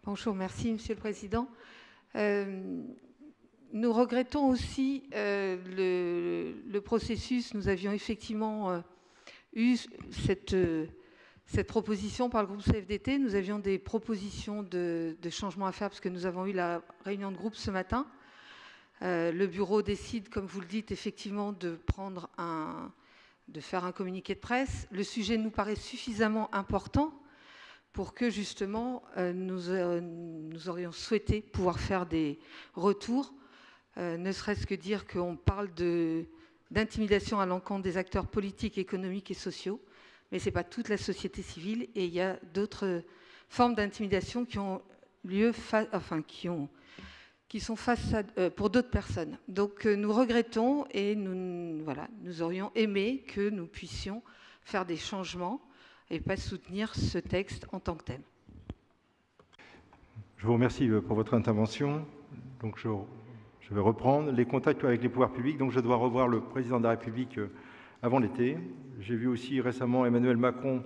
Bonjour, merci Monsieur le Président. Euh, nous regrettons aussi euh, le, le processus. Nous avions effectivement euh, eu cette, euh, cette proposition par le groupe C F D T. Nous avions des propositions de, de changement à faire parce que nous avons eu la réunion de groupe ce matin. Euh, le bureau décide, comme vous le dites, effectivement, de prendre un, de faire un communiqué de presse. Le sujet nous paraît suffisamment important pour que, justement, euh, nous, euh, nous aurions souhaité pouvoir faire des retours, euh, ne serait-ce que dire qu'on parle d'intimidation à l'encontre des acteurs politiques, économiques et sociaux, mais ce n'est pas toute la société civile, et il y a d'autres formes d'intimidation qui ont lieu, enfin, qui ont... qui sont face à, euh, pour d'autres personnes. Donc euh, nous regrettons et nous, voilà, nous aurions aimé que nous puissions faire des changements et pas soutenir ce texte en tant que tel. Je vous remercie pour votre intervention. Donc je, je vais reprendre les contacts avec les pouvoirs publics. Donc je dois revoir le président de la République avant l'été. J'ai vu aussi récemment Emmanuel Macron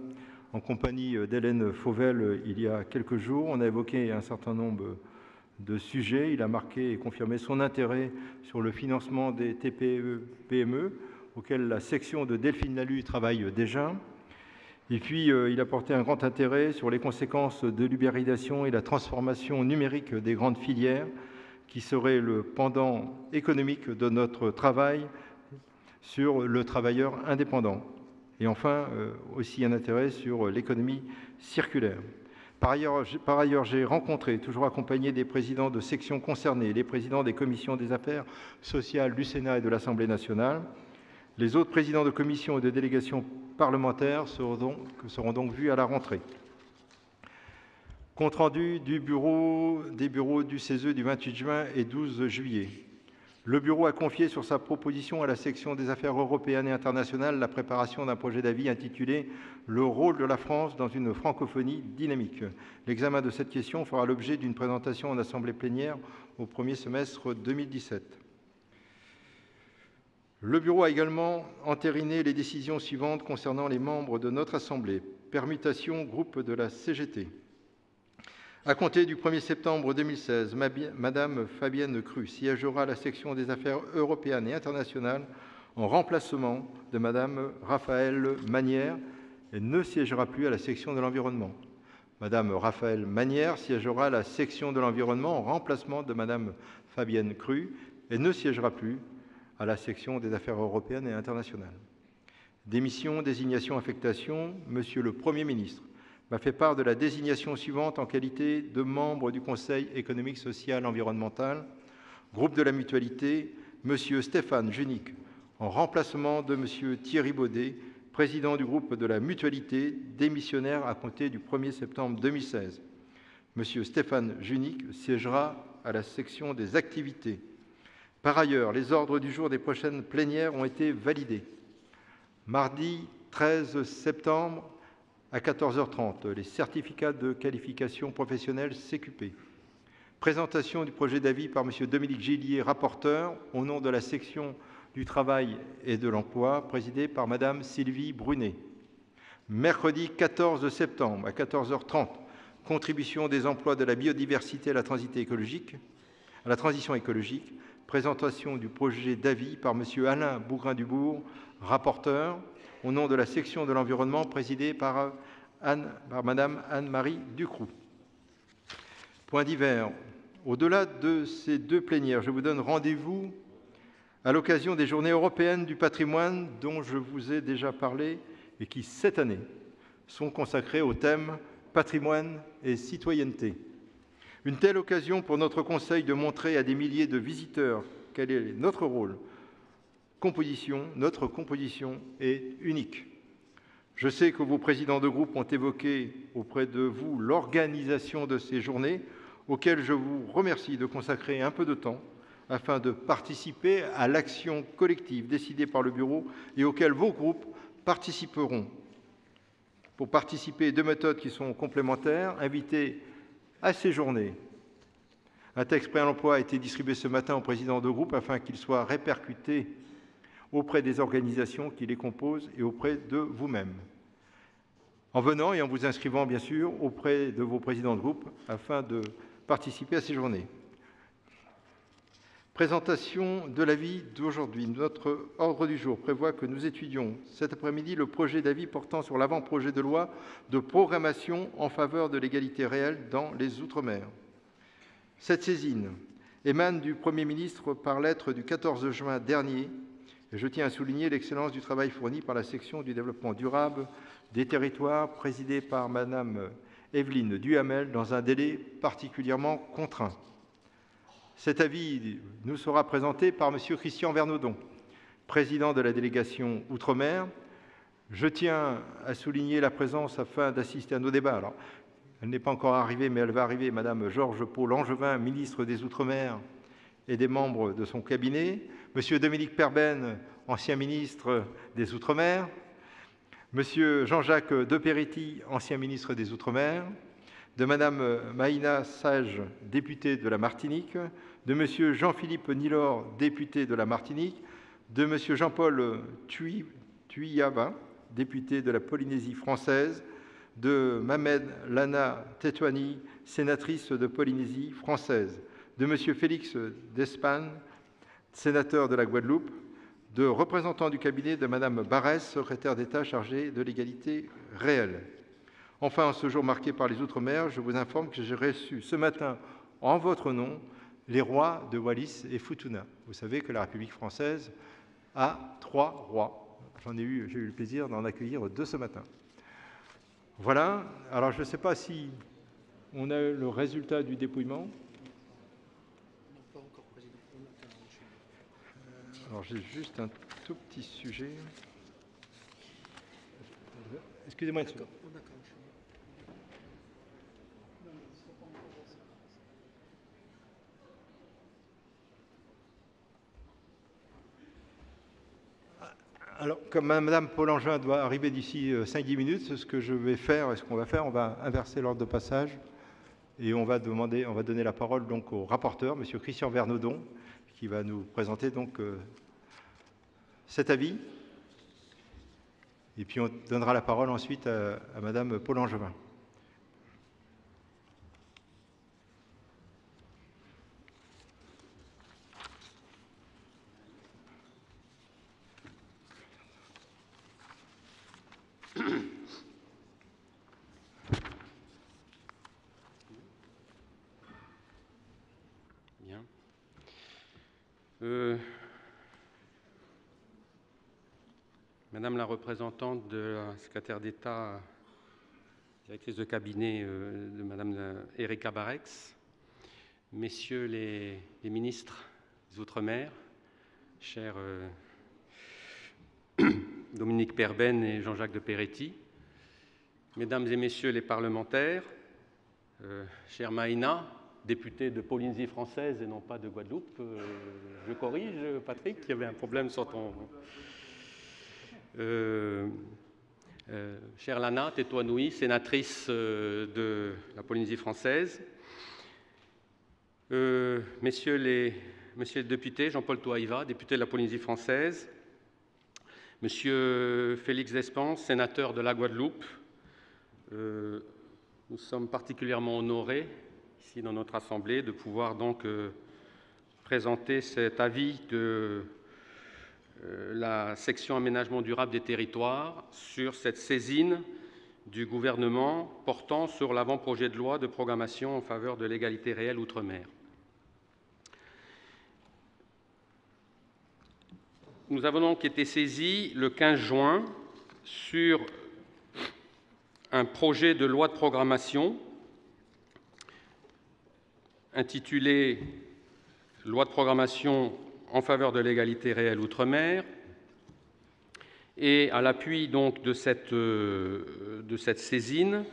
en compagnie d'Hélène Fauvel il y a quelques jours. On a évoqué un certain nombre de sujets. Il a marqué et confirmé son intérêt sur le financement des T P E P M E, auquel la section de Delphine Lalue travaille déjà. Et puis, euh, il a porté un grand intérêt sur les conséquences de l'ubérisation et la transformation numérique des grandes filières, qui serait le pendant économique de notre travail sur le travailleur indépendant. Et enfin, euh, aussi un intérêt sur l'économie circulaire. Par ailleurs, par ailleurs, j'ai rencontré, toujours accompagné des présidents de sections concernées, les présidents des commissions des affaires sociales du Sénat et de l'Assemblée nationale. Les autres présidents de commissions et de délégations parlementaires seront donc, seront donc vus à la rentrée. Compte rendu du bureau, des bureaux du C E S E du vingt-huit juin et douze juillet. Le bureau a confié sur sa proposition à la section des affaires européennes et internationales la préparation d'un projet d'avis intitulé « Le rôle de la France dans une francophonie dynamique ». L'examen de cette question fera l'objet d'une présentation en assemblée plénière au premier semestre deux mille dix-sept. Le bureau a également entériné les décisions suivantes concernant les membres de notre assemblée. Permutation groupe de la C G T. À compter du premier septembre deux mille seize, Madame Fabienne Cru siégera à la section des affaires européennes et internationales en remplacement de Madame Raphaëlle Manière et ne siégera plus à la section de l'environnement. Madame Raphaëlle Manière siégera à la section de l'environnement en remplacement de Madame Fabienne Cru et ne siégera plus à la section des affaires européennes et internationales. Démission, désignation, affectation, Monsieur le Premier ministre m'a fait part de la désignation suivante en qualité de membre du Conseil économique, social, environnemental, groupe de la mutualité, M. Stéphane Junic, en remplacement de M. Thierry Baudet, président du groupe de la mutualité, démissionnaire à compter du premier septembre deux mille seize. M. Stéphane Junic siégera à la section des activités. Par ailleurs, les ordres du jour des prochaines plénières ont été validés. Mardi treize septembre, À quatorze heures trente, les certificats de qualification professionnelle C Q P. Présentation du projet d'avis par M. Dominique Gillier, rapporteur, au nom de la section du travail et de l'emploi, présidée par Mme Sylvie Brunet. Mercredi quatorze septembre, à quatorze heures trente, contribution des emplois de la biodiversité à la transition écologique, à la transition écologique. Présentation du projet d'avis par M. Alain Bougrain-Dubourg, rapporteur, au nom de la section de l'environnement, présidée par, Anne, par Mme Anne-Marie Ducroux. Point divers. Au-delà de ces deux plénières, je vous donne rendez-vous à l'occasion des Journées européennes du patrimoine dont je vous ai déjà parlé et qui, cette année, sont consacrées au thème « Patrimoine et citoyenneté ». Une telle occasion pour notre Conseil de montrer à des milliers de visiteurs quel est notre rôle, composition, notre composition est unique. Je sais que vos présidents de groupe ont évoqué auprès de vous l'organisation de ces journées, auxquelles je vous remercie de consacrer un peu de temps afin de participer à l'action collective décidée par le Bureau et auxquelles vos groupes participeront. Pour participer, deux méthodes qui sont complémentaires. Inviter à ces journées, un texte pré-emploi a été distribué ce matin aux présidents de groupe afin qu'il soit répercuté auprès des organisations qui les composent et auprès de vous-même. En venant et en vous inscrivant, bien sûr, auprès de vos présidents de groupe afin de participer à ces journées. Présentation de l'avis d'aujourd'hui. Notre ordre du jour prévoit que nous étudions cet après-midi le projet d'avis portant sur l'avant-projet de loi de programmation en faveur de l'égalité réelle dans les Outre-mer. Cette saisine émane du Premier ministre par lettre du quatorze juin dernier. Et je tiens à souligner l'excellence du travail fourni par la section du développement durable des territoires présidée par Mme Evelyne Duhamel dans un délai particulièrement contraint. Cet avis nous sera présenté par M. Christian Vernaudon, président de la délégation Outre-mer. Je tiens à souligner la présence afin d'assister à nos débats. Alors, elle n'est pas encore arrivée, mais elle va arriver, Mme Georges Pau-Langevin, ministre des Outre-mer et des membres de son cabinet, M. Dominique Perben, ancien ministre des Outre-mer, M. Jean-Jacques De Peretti, ancien ministre des Outre-mer, de Mme Maïna Sage, députée de la Martinique, de M. Jean-Philippe Nilor, député de la Martinique, de M. Jean-Paul Tuiavao, député de la Polynésie française, de Mme Lana Tetuanui, sénatrice de Polynésie française, de M. Félix Despagne, sénateur de la Guadeloupe, de représentants du cabinet de Mme Bareigts, secrétaire d'État chargée de l'égalité réelle. Enfin, en ce jour marqué par les Outre-mer, je vous informe que j'ai reçu ce matin, en votre nom, les rois de Wallis et Futuna. Vous savez que la République française a trois rois. J'en ai eu, j'ai eu le plaisir d'en accueillir deux ce matin. Voilà. Alors, je ne sais pas si on a le résultat du dépouillement. Non, pas encore, Président. Alors, j'ai juste un tout petit sujet. Excusez-moi. Alors, comme Mme Pau-Langevin doit arriver d'ici cinq à dix minutes, ce que je vais faire, et ce qu'on va faire, on va inverser l'ordre de passage et on va, demander, on va donner la parole donc au rapporteur, M. Christian Vernaudon, qui va nous présenter donc euh, cet avis. Et puis on donnera la parole ensuite à, à Mme Pau-Langevin. Euh, Madame la représentante de la secrétaire d'État, directrice de cabinet euh, de Madame Ericka Bareigts, messieurs les, les ministres des Outre-mer, chers euh, Dominique Perben et Jean-Jacques De Peretti, mesdames et messieurs les parlementaires, euh, chère Maïna, député de Polynésie française et non pas de Guadeloupe. Euh, je corrige, Patrick, il y avait un problème sur ton... Euh, Euh, chère Lana Tetuanui, sénatrice euh, de la Polynésie française, euh, messieurs, les, messieurs les députés, Jean-Paul Tuiavao, député de la Polynésie française, monsieur Félix Despagne, sénateur de la Guadeloupe, euh, nous sommes particulièrement honorés, ici dans notre Assemblée, de pouvoir donc euh, présenter cet avis de euh, la section aménagement durable des territoires sur cette saisine du gouvernement portant sur l'avant-projet de loi de programmation en faveur de l'égalité réelle outre-mer. Nous avons donc été saisis le quinze juin sur un projet de loi de programmation intitulé « Loi de programmation en faveur de l'égalité réelle outre-mer ». Et à l'appui donc de cette, de cette saisine,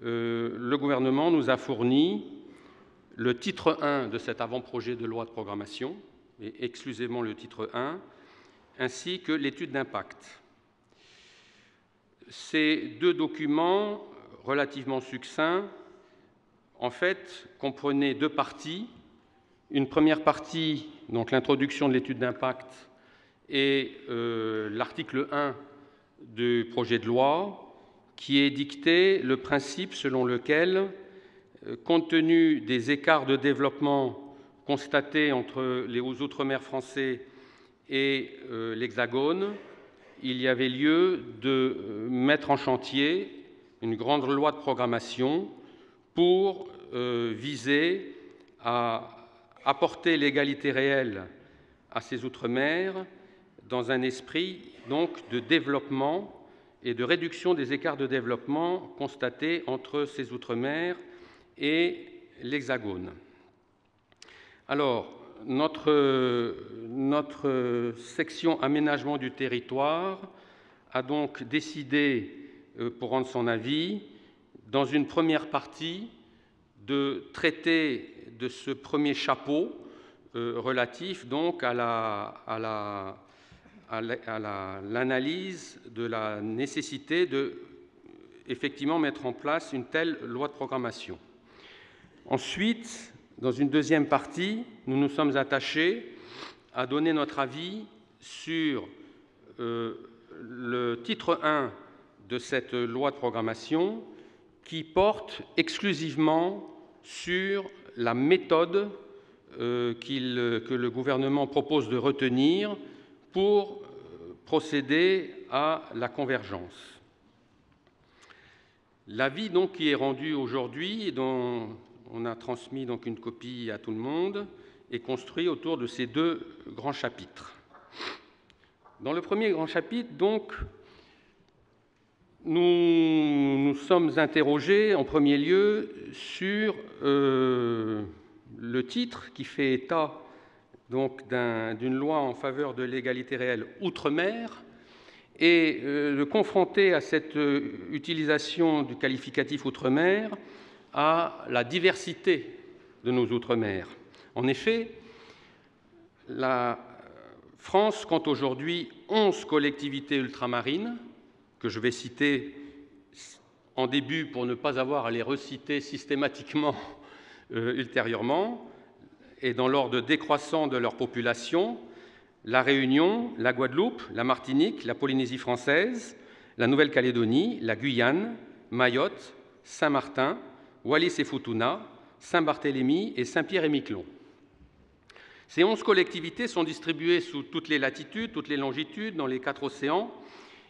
le gouvernement nous a fourni le titre un de cet avant-projet de loi de programmation, et exclusivement le titre un, ainsi que l'étude d'impact. Ces deux documents, relativement succincts, en fait, comprenaient deux parties. Une première partie, donc l'introduction de l'étude d'impact et euh, l'article un du projet de loi, qui édictait le principe selon lequel, euh, compte tenu des écarts de développement constatés entre les Outre-mer français et euh, l'Hexagone, il y avait lieu de mettre en chantier une grande loi de programmation pour euh, viser à apporter l'égalité réelle à ces Outre-mer dans un esprit donc de développement et de réduction des écarts de développement constatés entre ces Outre-mer et l'Hexagone. Alors, notre, notre section aménagement du territoire a donc décidé, pour rendre son avis, dans une première partie, de traiter de ce premier chapeau euh, relatif donc à la, à la, à la, à l'analyse de la nécessité de effectivement mettre en place une telle loi de programmation. Ensuite, dans une deuxième partie, nous nous sommes attachés à donner notre avis sur euh, le titre un de cette loi de programmation qui porte exclusivement sur la méthode euh, qu'il, que le gouvernement propose de retenir pour procéder à la convergence. L'avis donc qui est rendu aujourd'hui, dont on a transmis donc une copie à tout le monde, est construit autour de ces deux grands chapitres. Dans le premier grand chapitre, donc, Nous nous sommes interrogés en premier lieu sur euh, le titre qui fait état donc d'un, d'une loi en faveur de l'égalité réelle outre-mer et euh, le confronter à cette euh, utilisation du qualificatif outre-mer à la diversité de nos outre-mer. En effet, la France compte aujourd'hui onze collectivités ultramarines que je vais citer en début pour ne pas avoir à les reciter systématiquement euh, ultérieurement, et dans l'ordre décroissant de leur population: la Réunion, la Guadeloupe, la Martinique, la Polynésie française, la Nouvelle-Calédonie, la Guyane, Mayotte, Saint-Martin, Wallis et Futuna, Saint-Barthélemy et Saint-Pierre-et-Miquelon. Ces onze collectivités sont distribuées sous toutes les latitudes, toutes les longitudes, dans les quatre océans,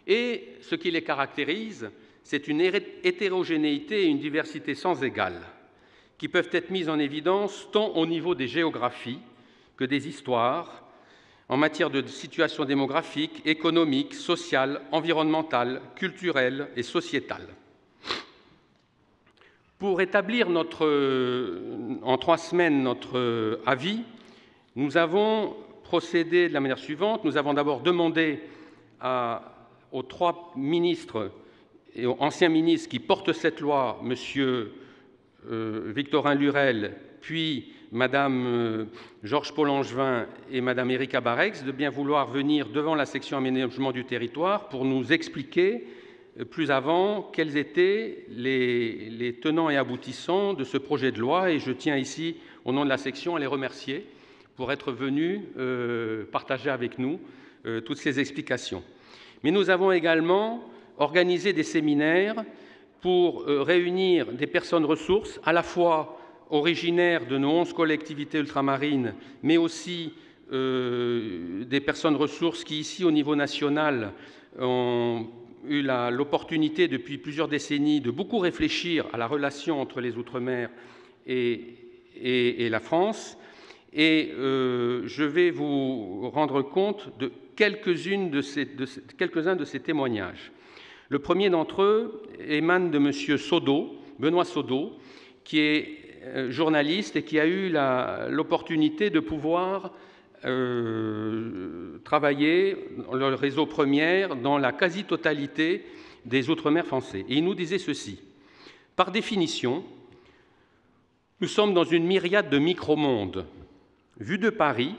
et ce qui les caractérise, c'est une hétérogénéité et une diversité sans égale, qui peuvent être mises en évidence tant au niveau des géographies que des histoires, en matière de situation démographique, économique, sociale, environnementale, culturelle et sociétale. Pour établir notre, en trois semaines notre avis, nous avons procédé de la manière suivante. Nous avons d'abord demandé à... aux trois ministres et aux anciens ministres qui portent cette loi, M. Euh, Victorin Lurel, puis Mme euh, Georges Pau-Langevin et Mme Ericka Bareigts, de bien vouloir venir devant la section aménagement du territoire pour nous expliquer plus avant quels étaient les, les tenants et aboutissants de ce projet de loi, et je tiens ici, au nom de la section, à les remercier pour être venus euh, partager avec nous euh, toutes ces explications. Mais nous avons également organisé des séminaires pour euh, réunir des personnes ressources, à la fois originaires de nos onze collectivités ultramarines, mais aussi euh, des personnes ressources qui, ici, au niveau national, ont eu l'opportunité depuis plusieurs décennies de beaucoup réfléchir à la relation entre les Outre-mer et, et, et la France. Et euh, je vais vous rendre compte de quelques-uns de, de, quelques-uns de ces témoignages. Le premier d'entre eux émane de M. Sodot, Benoît Sodot, qui est euh, journaliste et qui a eu l'opportunité de pouvoir euh, travailler dans le réseau Première dans la quasi-totalité des Outre-mer français. Et il nous disait ceci. « Par définition, nous sommes dans une myriade de micro-mondes. Vu de Paris,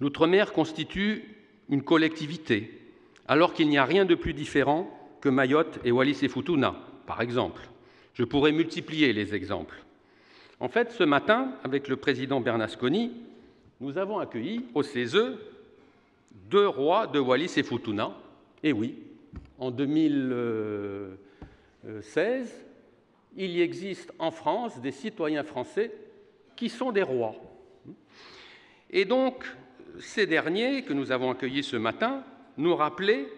l'Outre-mer constitue une collectivité, alors qu'il n'y a rien de plus différent que Mayotte et Wallis et Futuna, par exemple. Je pourrais multiplier les exemples. En fait, ce matin, avec le président Bernasconi, nous avons accueilli au C E S E deux rois de Wallis et Futuna. Et oui, en deux mille seize, il y existe en France des citoyens français qui sont des rois. Et donc, ces derniers, que nous avons accueillis ce matin, nous rappelaient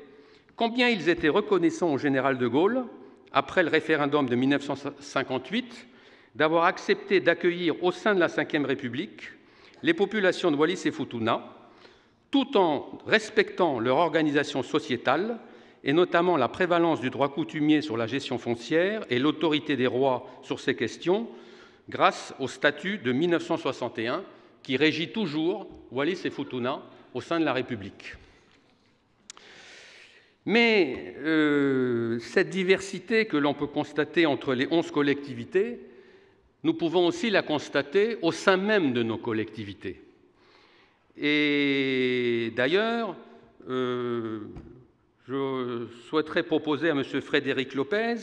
combien ils étaient reconnaissants au général de Gaulle, après le référendum de mille neuf cent cinquante-huit, d'avoir accepté d'accueillir au sein de la cinquième République les populations de Wallis et Futuna, tout en respectant leur organisation sociétale, et notamment la prévalence du droit coutumier sur la gestion foncière et l'autorité des rois sur ces questions, grâce au statut de mille neuf cent soixante et un, qui régit toujours Wallis et Futuna au sein de la République. Mais euh, cette diversité que l'on peut constater entre les onze collectivités, nous pouvons aussi la constater au sein même de nos collectivités. Et d'ailleurs, euh, je souhaiterais proposer à M. Frédéric Lopez,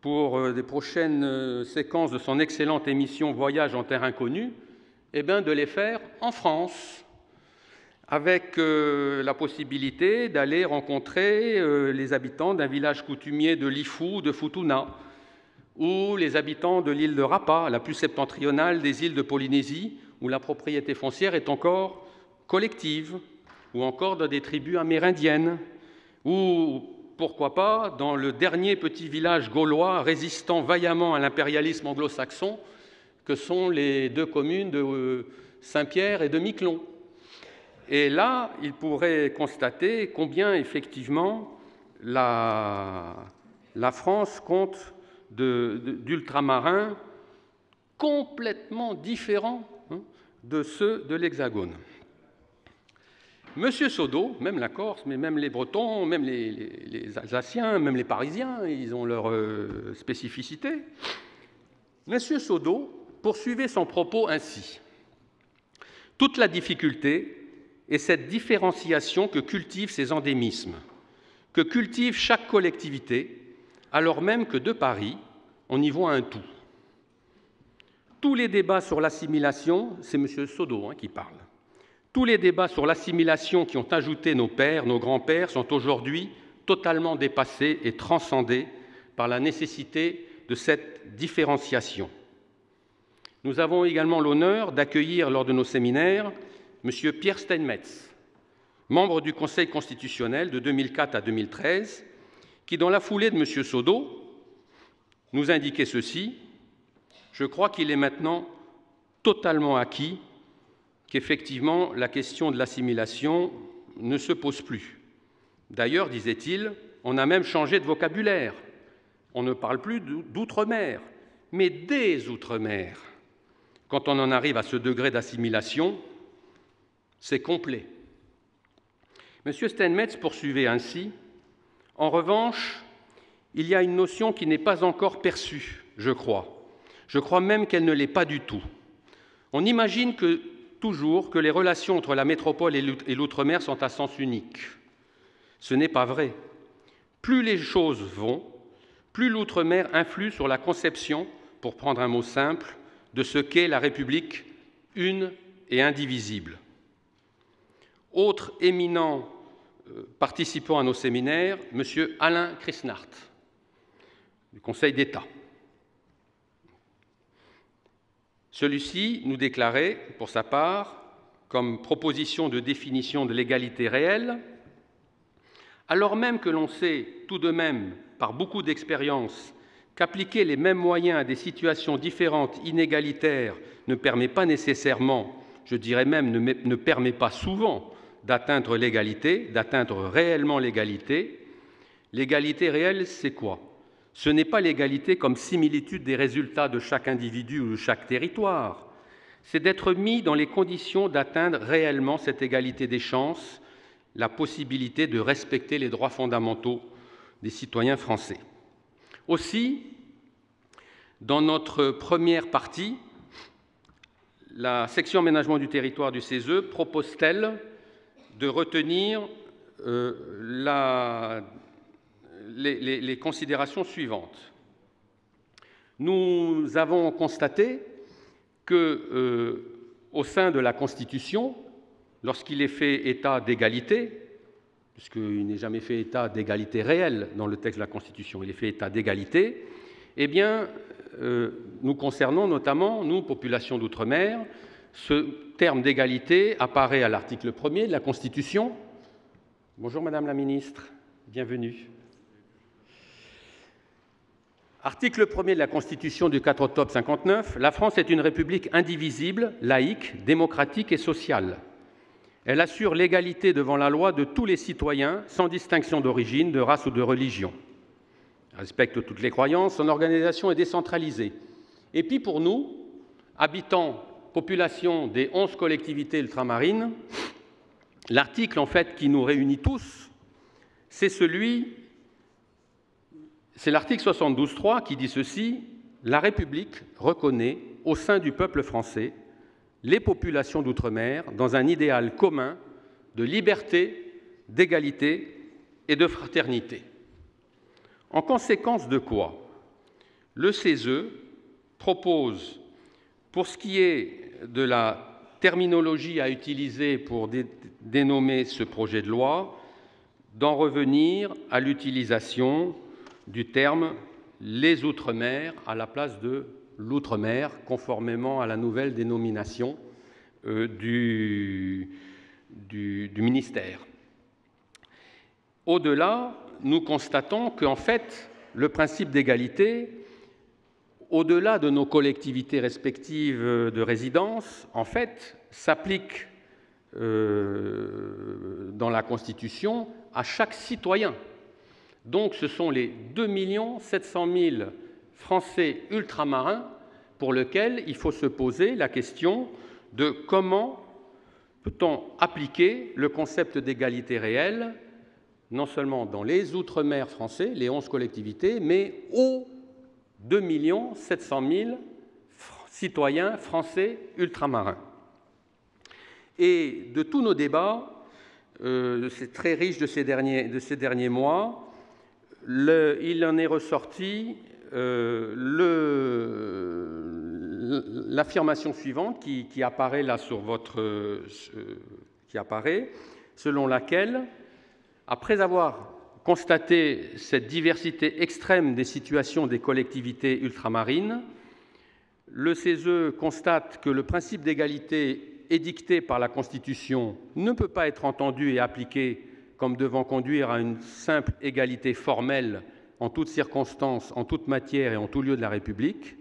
pour des prochaines séquences de son excellente émission « Voyages en Terre inconnue », eh bien, de les faire en France, avec euh, la possibilité d'aller rencontrer euh, les habitants d'un village coutumier de Lifou, de Futuna, ou les habitants de l'île de Rapa, la plus septentrionale des îles de Polynésie, où la propriété foncière est encore collective, ou encore dans des tribus amérindiennes, ou pourquoi pas dans le dernier petit village gaulois résistant vaillamment à l'impérialisme anglo-saxon, que sont les deux communes de Saint-Pierre et de Miquelon. Et là, il pourrait constater combien, effectivement, la, la France compte d'ultramarins complètement différents hein, de ceux de l'Hexagone. Monsieur Sodot, même la Corse, mais même les Bretons, même les, les, les Alsaciens, même les Parisiens, ils ont leur euh, spécificité. Monsieur Sodot poursuivait son propos ainsi. « Toute la difficulté est cette différenciation que cultivent ces endémismes, que cultive chaque collectivité, alors même que de Paris, on y voit un tout. Tous les débats sur l'assimilation, c'est M. Sodot hein, qui parle, tous les débats sur l'assimilation qui ont ajouté nos pères, nos grands-pères, sont aujourd'hui totalement dépassés et transcendés par la nécessité de cette différenciation. » Nous avons également l'honneur d'accueillir lors de nos séminaires M. Pierre Steinmetz, membre du Conseil constitutionnel de deux mille quatre à deux mille treize, qui, dans la foulée de M. Sodot, nous indiquait ceci. « Je crois qu'il est maintenant totalement acquis qu'effectivement la question de l'assimilation ne se pose plus. D'ailleurs, disait-il, on a même changé de vocabulaire. On ne parle plus d'outre-mer, mais des outre-mer. » Quand on en arrive à ce degré d'assimilation, c'est complet. M. Steinmetz poursuivait ainsi. « En revanche, il y a une notion qui n'est pas encore perçue, je crois. Je crois même qu'elle ne l'est pas du tout. On imagine que, toujours que les relations entre la métropole et l'outre-mer sont à sens unique. Ce n'est pas vrai. Plus les choses vont, plus l'outre-mer influe sur la conception, pour prendre un mot simple, de ce qu'est la République une et indivisible. Autre éminent participant à nos séminaires, M. Alain Christnacht, du Conseil d'État. Celui-ci nous déclarait, pour sa part, comme proposition de définition de l'égalité réelle, alors même que l'on sait tout de même, par beaucoup d'expériences, qu'appliquer les mêmes moyens à des situations différentes, inégalitaires, ne permet pas nécessairement, je dirais même ne, ne permet pas souvent, d'atteindre l'égalité, d'atteindre réellement l'égalité. L'égalité réelle, c'est quoi? Ce n'est pas l'égalité comme similitude des résultats de chaque individu ou de chaque territoire. C'est d'être mis dans les conditions d'atteindre réellement cette égalité des chances, la possibilité de respecter les droits fondamentaux des citoyens français. Aussi, dans notre première partie, la section aménagement du territoire du C E S E propose-t-elle de retenir euh, la, les, les, les considérations suivantes. Nous avons constaté que, euh, au sein de la Constitution, lorsqu'il est fait état d'égalité, puisqu'il n'est jamais fait état d'égalité réelle dans le texte de la Constitution, il est fait état d'égalité, eh bien, euh, nous concernons notamment, nous, population d'outre-mer, ce terme d'égalité apparaît à l'article premier de la Constitution. Bonjour Madame la Ministre, bienvenue. Article premier de la Constitution du quatre octobre cinquante-neuf, la France est une république indivisible, laïque, démocratique et sociale. Elle assure l'égalité devant la loi de tous les citoyens, sans distinction d'origine, de race ou de religion. Elle respecte toutes les croyances, son organisation est décentralisée. Et puis pour nous, habitants, population des onze collectivités ultramarines, l'article en fait qui nous réunit tous, c'est celui, c'est l'article soixante-douze point trois qui dit ceci, « La République reconnaît au sein du peuple français les populations d'outre-mer dans un idéal commun de liberté, d'égalité et de fraternité. » En conséquence de quoi, le C E S E propose, pour ce qui est de la terminologie à utiliser pour dé dénommer ce projet de loi, d'en revenir à l'utilisation du terme « les outre-mer » à la place de l'outre-mer, conformément à la nouvelle dénomination euh, du, du, du ministère. Au-delà, nous constatons qu'en fait, le principe d'égalité, au-delà de nos collectivités respectives de résidence, en fait, s'applique euh, dans la Constitution à chaque citoyen. Donc ce sont les deux millions sept cent mille Français ultramarins pour lesquels il faut se poser la question de comment peut-on appliquer le concept d'égalité réelle, non seulement dans les Outre-mer français, les onze collectivités, mais aux deux millions sept cent mille citoyens français ultramarins. Et de tous nos débats, euh, très riches de ces derniers, de ces derniers mois, le, il en est ressorti euh, l'affirmation suivante qui, qui apparaît là sur votre... Euh, qui apparaît, selon laquelle, après avoir constater cette diversité extrême des situations des collectivités ultramarines, le C E S E constate que le principe d'égalité édicté par la Constitution ne peut pas être entendu et appliqué comme devant conduire à une simple égalité formelle en toutes circonstances, en toute matière et en tout lieu de la République,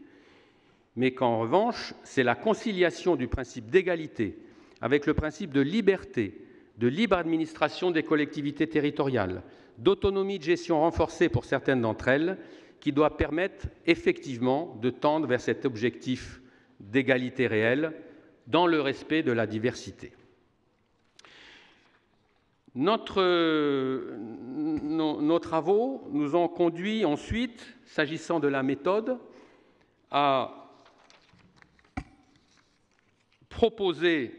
mais qu'en revanche, c'est la conciliation du principe d'égalité avec le principe de liberté, de libre administration des collectivités territoriales, d'autonomie de gestion renforcée pour certaines d'entre elles, qui doit permettre effectivement de tendre vers cet objectif d'égalité réelle dans le respect de la diversité. Notre, euh, nos, nos travaux nous ont conduits ensuite, s'agissant de la méthode, à proposer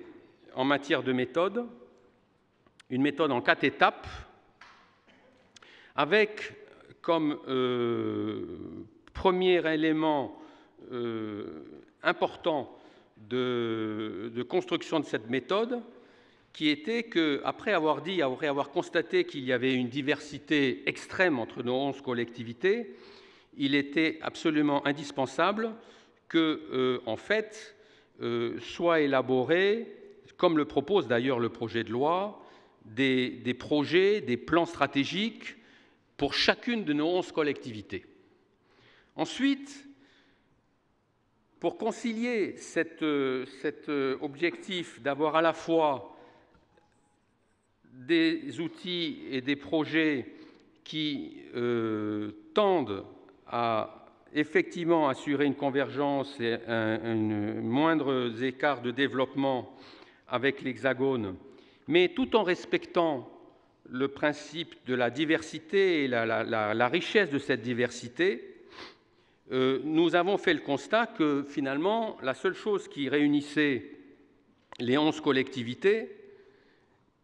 en matière de méthode une méthode en quatre étapes, avec comme euh, premier élément euh, important de, de construction de cette méthode, qui était que, après avoir dit, après avoir constaté qu'il y avait une diversité extrême entre nos onze collectivités, il était absolument indispensable que, euh, en fait, euh, soient élaborés, comme le propose d'ailleurs le projet de loi, des, des projets, des plans stratégiques pour chacune de nos onze collectivités. Ensuite, pour concilier cet, cet objectif d'avoir à la fois des outils et des projets qui euh, tendent à effectivement assurer une convergence et un, un moindre écart de développement avec l'Hexagone, mais tout en respectant le principe de la diversité et la, la, la, la richesse de cette diversité, Euh, nous avons fait le constat que, finalement, la seule chose qui réunissait les onze collectivités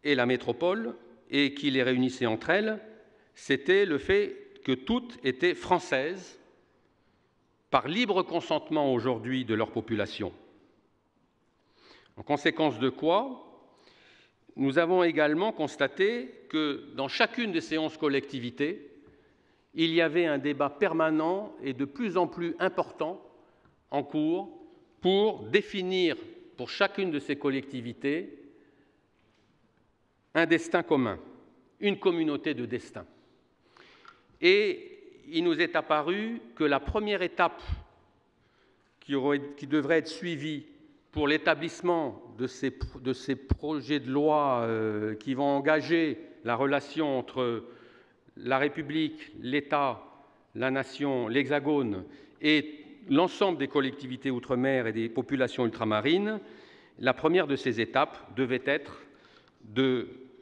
et la métropole, et qui les réunissait entre elles, c'était le fait que toutes étaient françaises, par libre consentement aujourd'hui de leur population. En conséquence de quoi, nous avons également constaté que, dans chacune de ces onze collectivités, il y avait un débat permanent et de plus en plus important en cours pour définir pour chacune de ces collectivités un destin commun, une communauté de destin. Et il nous est apparu que la première étape qui, aurait, qui devrait être suivie pour l'établissement de ces, de ces projets de loi euh, qui vont engager la relation entre la République, l'État, la nation, l'Hexagone et l'ensemble des collectivités outre-mer et des populations ultramarines, la première de ces étapes devait être de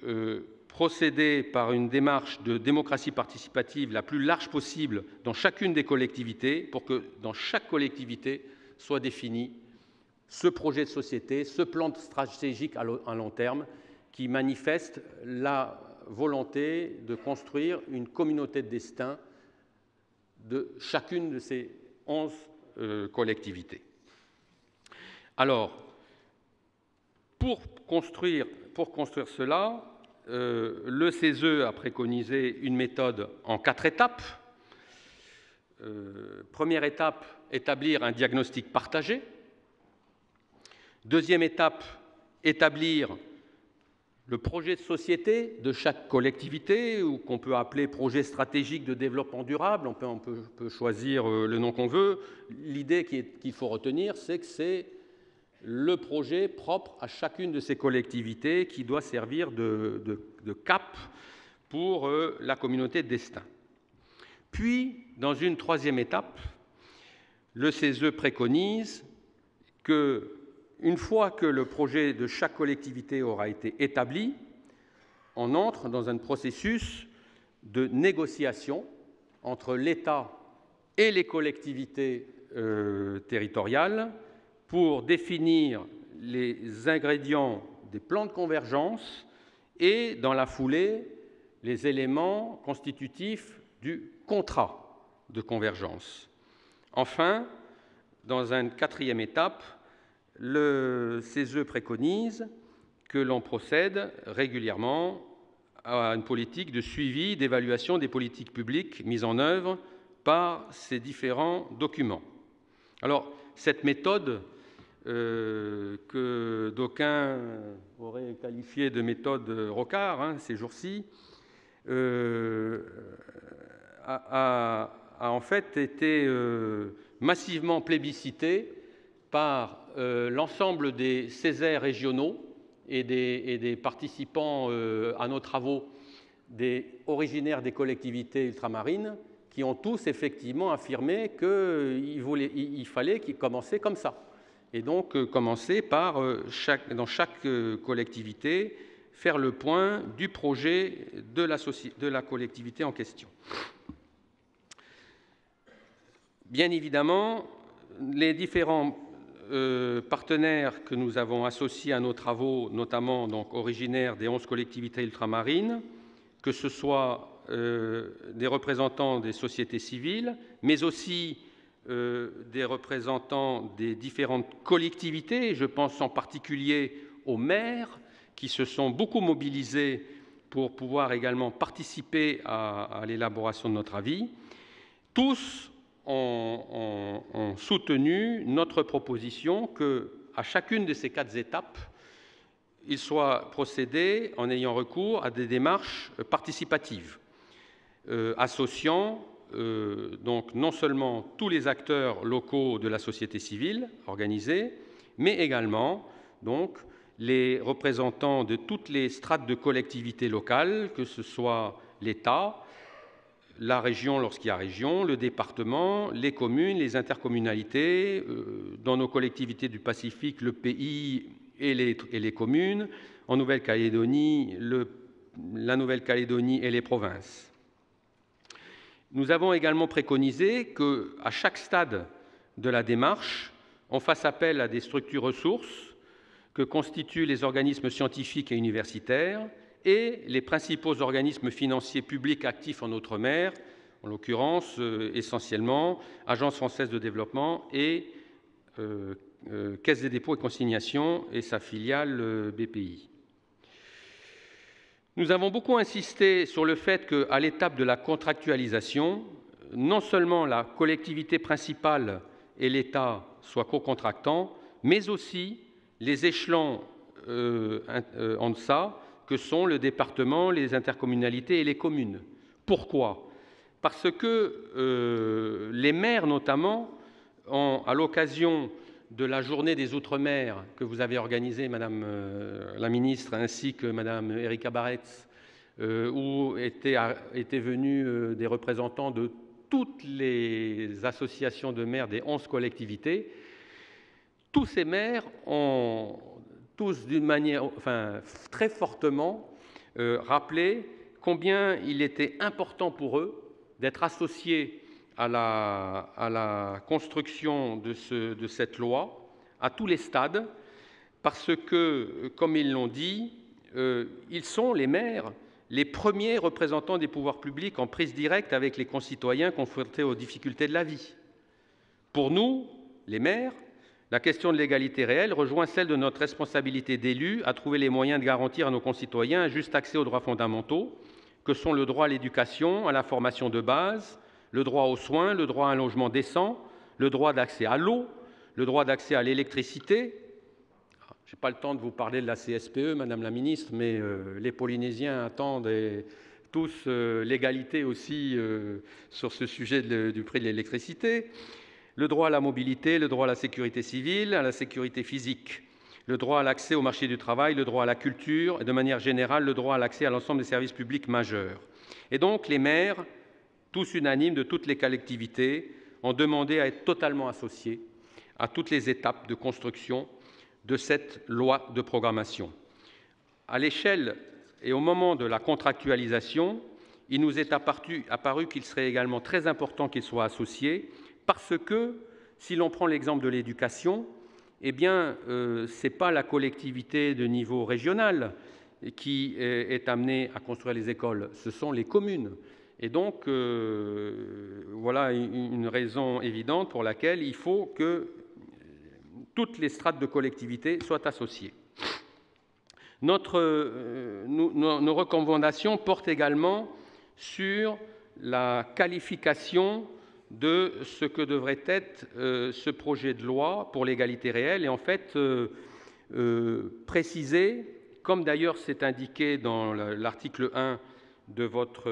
euh, procéder par une démarche de démocratie participative la plus large possible dans chacune des collectivités pour que dans chaque collectivité soit défini ce projet de société, ce plan stratégique à long terme qui manifeste la volonté de construire une communauté de destin de chacune de ces onze euh, collectivités. Alors, pour construire, pour construire cela, euh, le C E S E a préconisé une méthode en quatre étapes. Euh, première étape, établir un diagnostic partagé. Deuxième étape, établir le projet de société de chaque collectivité, ou qu'on peut appeler projet stratégique de développement durable, on peut, on peut, peut choisir le nom qu'on veut. L'idée qu'il faut retenir, c'est que c'est le projet propre à chacune de ces collectivités qui doit servir de, de, de cap pour la communauté de destin. Puis, dans une troisième étape, le C E S E préconise que, une fois que le projet de chaque collectivité aura été établi, on entre dans un processus de négociation entre l'État et les collectivités euh, territoriales pour définir les ingrédients des plans de convergence et, dans la foulée, les éléments constitutifs du contrat de convergence. Enfin, dans une quatrième étape, le C E S E préconise que l'on procède régulièrement à une politique de suivi, d'évaluation des politiques publiques mises en œuvre par ces différents documents. Alors, cette méthode euh, que d'aucuns auraient qualifiée de méthode Rocard, hein, ces jours-ci, euh, a, a, a en fait été euh, massivement plébiscitée par euh, l'ensemble des C E S E R régionaux et des, et des participants euh, à nos travaux des, originaires des collectivités ultramarines, qui ont tous effectivement affirmé qu'il euh, il, il fallait qu'ils commençaient comme ça. Et donc euh, commencer par, euh, chaque, dans chaque euh, collectivité, faire le point du projet de la, de la collectivité en question. Bien évidemment, les différents Euh, partenaires que nous avons associés à nos travaux, notamment donc originaires des onze collectivités ultramarines, que ce soit euh, des représentants des sociétés civiles, mais aussi euh, des représentants des différentes collectivités. Je pense en particulier aux maires qui se sont beaucoup mobilisés pour pouvoir également participer à, à l'élaboration de notre avis. Tous ont, ont, ont soutenu notre proposition qu'à chacune de ces quatre étapes, il soit procédé en ayant recours à des démarches participatives, euh, associant euh, donc non seulement tous les acteurs locaux de la société civile organisée, mais également donc les représentants de toutes les strates de collectivités locales, que ce soit l'État, la région lorsqu'il y a région, le département, les communes, les intercommunalités, euh, dans nos collectivités du Pacifique, le pays et les, et les communes, en Nouvelle-Calédonie, la Nouvelle-Calédonie et les provinces. Nous avons également préconisé qu'à chaque stade de la démarche, on fasse appel à des structures ressources, que constituent les organismes scientifiques et universitaires et les principaux organismes financiers publics actifs en Outre-mer, en l'occurrence euh, essentiellement Agence française de développement et euh, euh, Caisse des dépôts et consignations et sa filiale euh, B P I. Nous avons beaucoup insisté sur le fait qu'à l'étape de la contractualisation, non seulement la collectivité principale et l'État soient co-contractants, mais aussi les échelons euh, en deçà, que sont le département, les intercommunalités et les communes. Pourquoi? Parce que euh, les maires, notamment, ont, à l'occasion de la journée des Outre-mer que vous avez organisée, Madame euh, la Ministre, ainsi que Madame Ericka Bareigts, euh, où étaient, à, étaient venus euh, des représentants de toutes les associations de maires des onze collectivités, tous ces maires ont tous, d'une manière enfin, très fortement, euh, rappelé combien il était important pour eux d'être associés à la, à la construction de, ce, de cette loi à tous les stades, parce que, comme ils l'ont dit, euh, ils sont, les maires, les premiers représentants des pouvoirs publics en prise directe avec les concitoyens confrontés aux difficultés de la vie. Pour nous, les maires, la question de l'égalité réelle rejoint celle de notre responsabilité d'élus à trouver les moyens de garantir à nos concitoyens un juste accès aux droits fondamentaux, que sont le droit à l'éducation, à la formation de base, le droit aux soins, le droit à un logement décent, le droit d'accès à l'eau, le droit d'accès à l'électricité. Je n'ai pas le temps de vous parler de la C S P E, Madame la Ministre, mais euh, les Polynésiens attendent et tous euh, l'égalité aussi euh, sur ce sujet de, du prix de l'électricité. Le droit à la mobilité, le droit à la sécurité civile, à la sécurité physique, le droit à l'accès au marché du travail, le droit à la culture et, de manière générale, le droit à l'accès à l'ensemble des services publics majeurs. Et donc, les maires, tous unanimes de toutes les collectivités, ont demandé à être totalement associés à toutes les étapes de construction de cette loi de programmation. À l'échelle et au moment de la contractualisation, il nous est apparu, apparu qu'il serait également très important qu'ils soient associés, parce que, si l'on prend l'exemple de l'éducation, eh bien, euh, ce n'est pas la collectivité de niveau régional qui est, est amenée à construire les écoles, ce sont les communes. Et donc, euh, voilà une, une raison évidente pour laquelle il faut que toutes les strates de collectivité soient associées. Notre, euh, nous, nos, nos recommandations portent également sur la qualification de ce que devrait être euh, ce projet de loi pour l'égalité réelle et en fait euh, euh, préciser, comme d'ailleurs c'est indiqué dans l'article un de votre,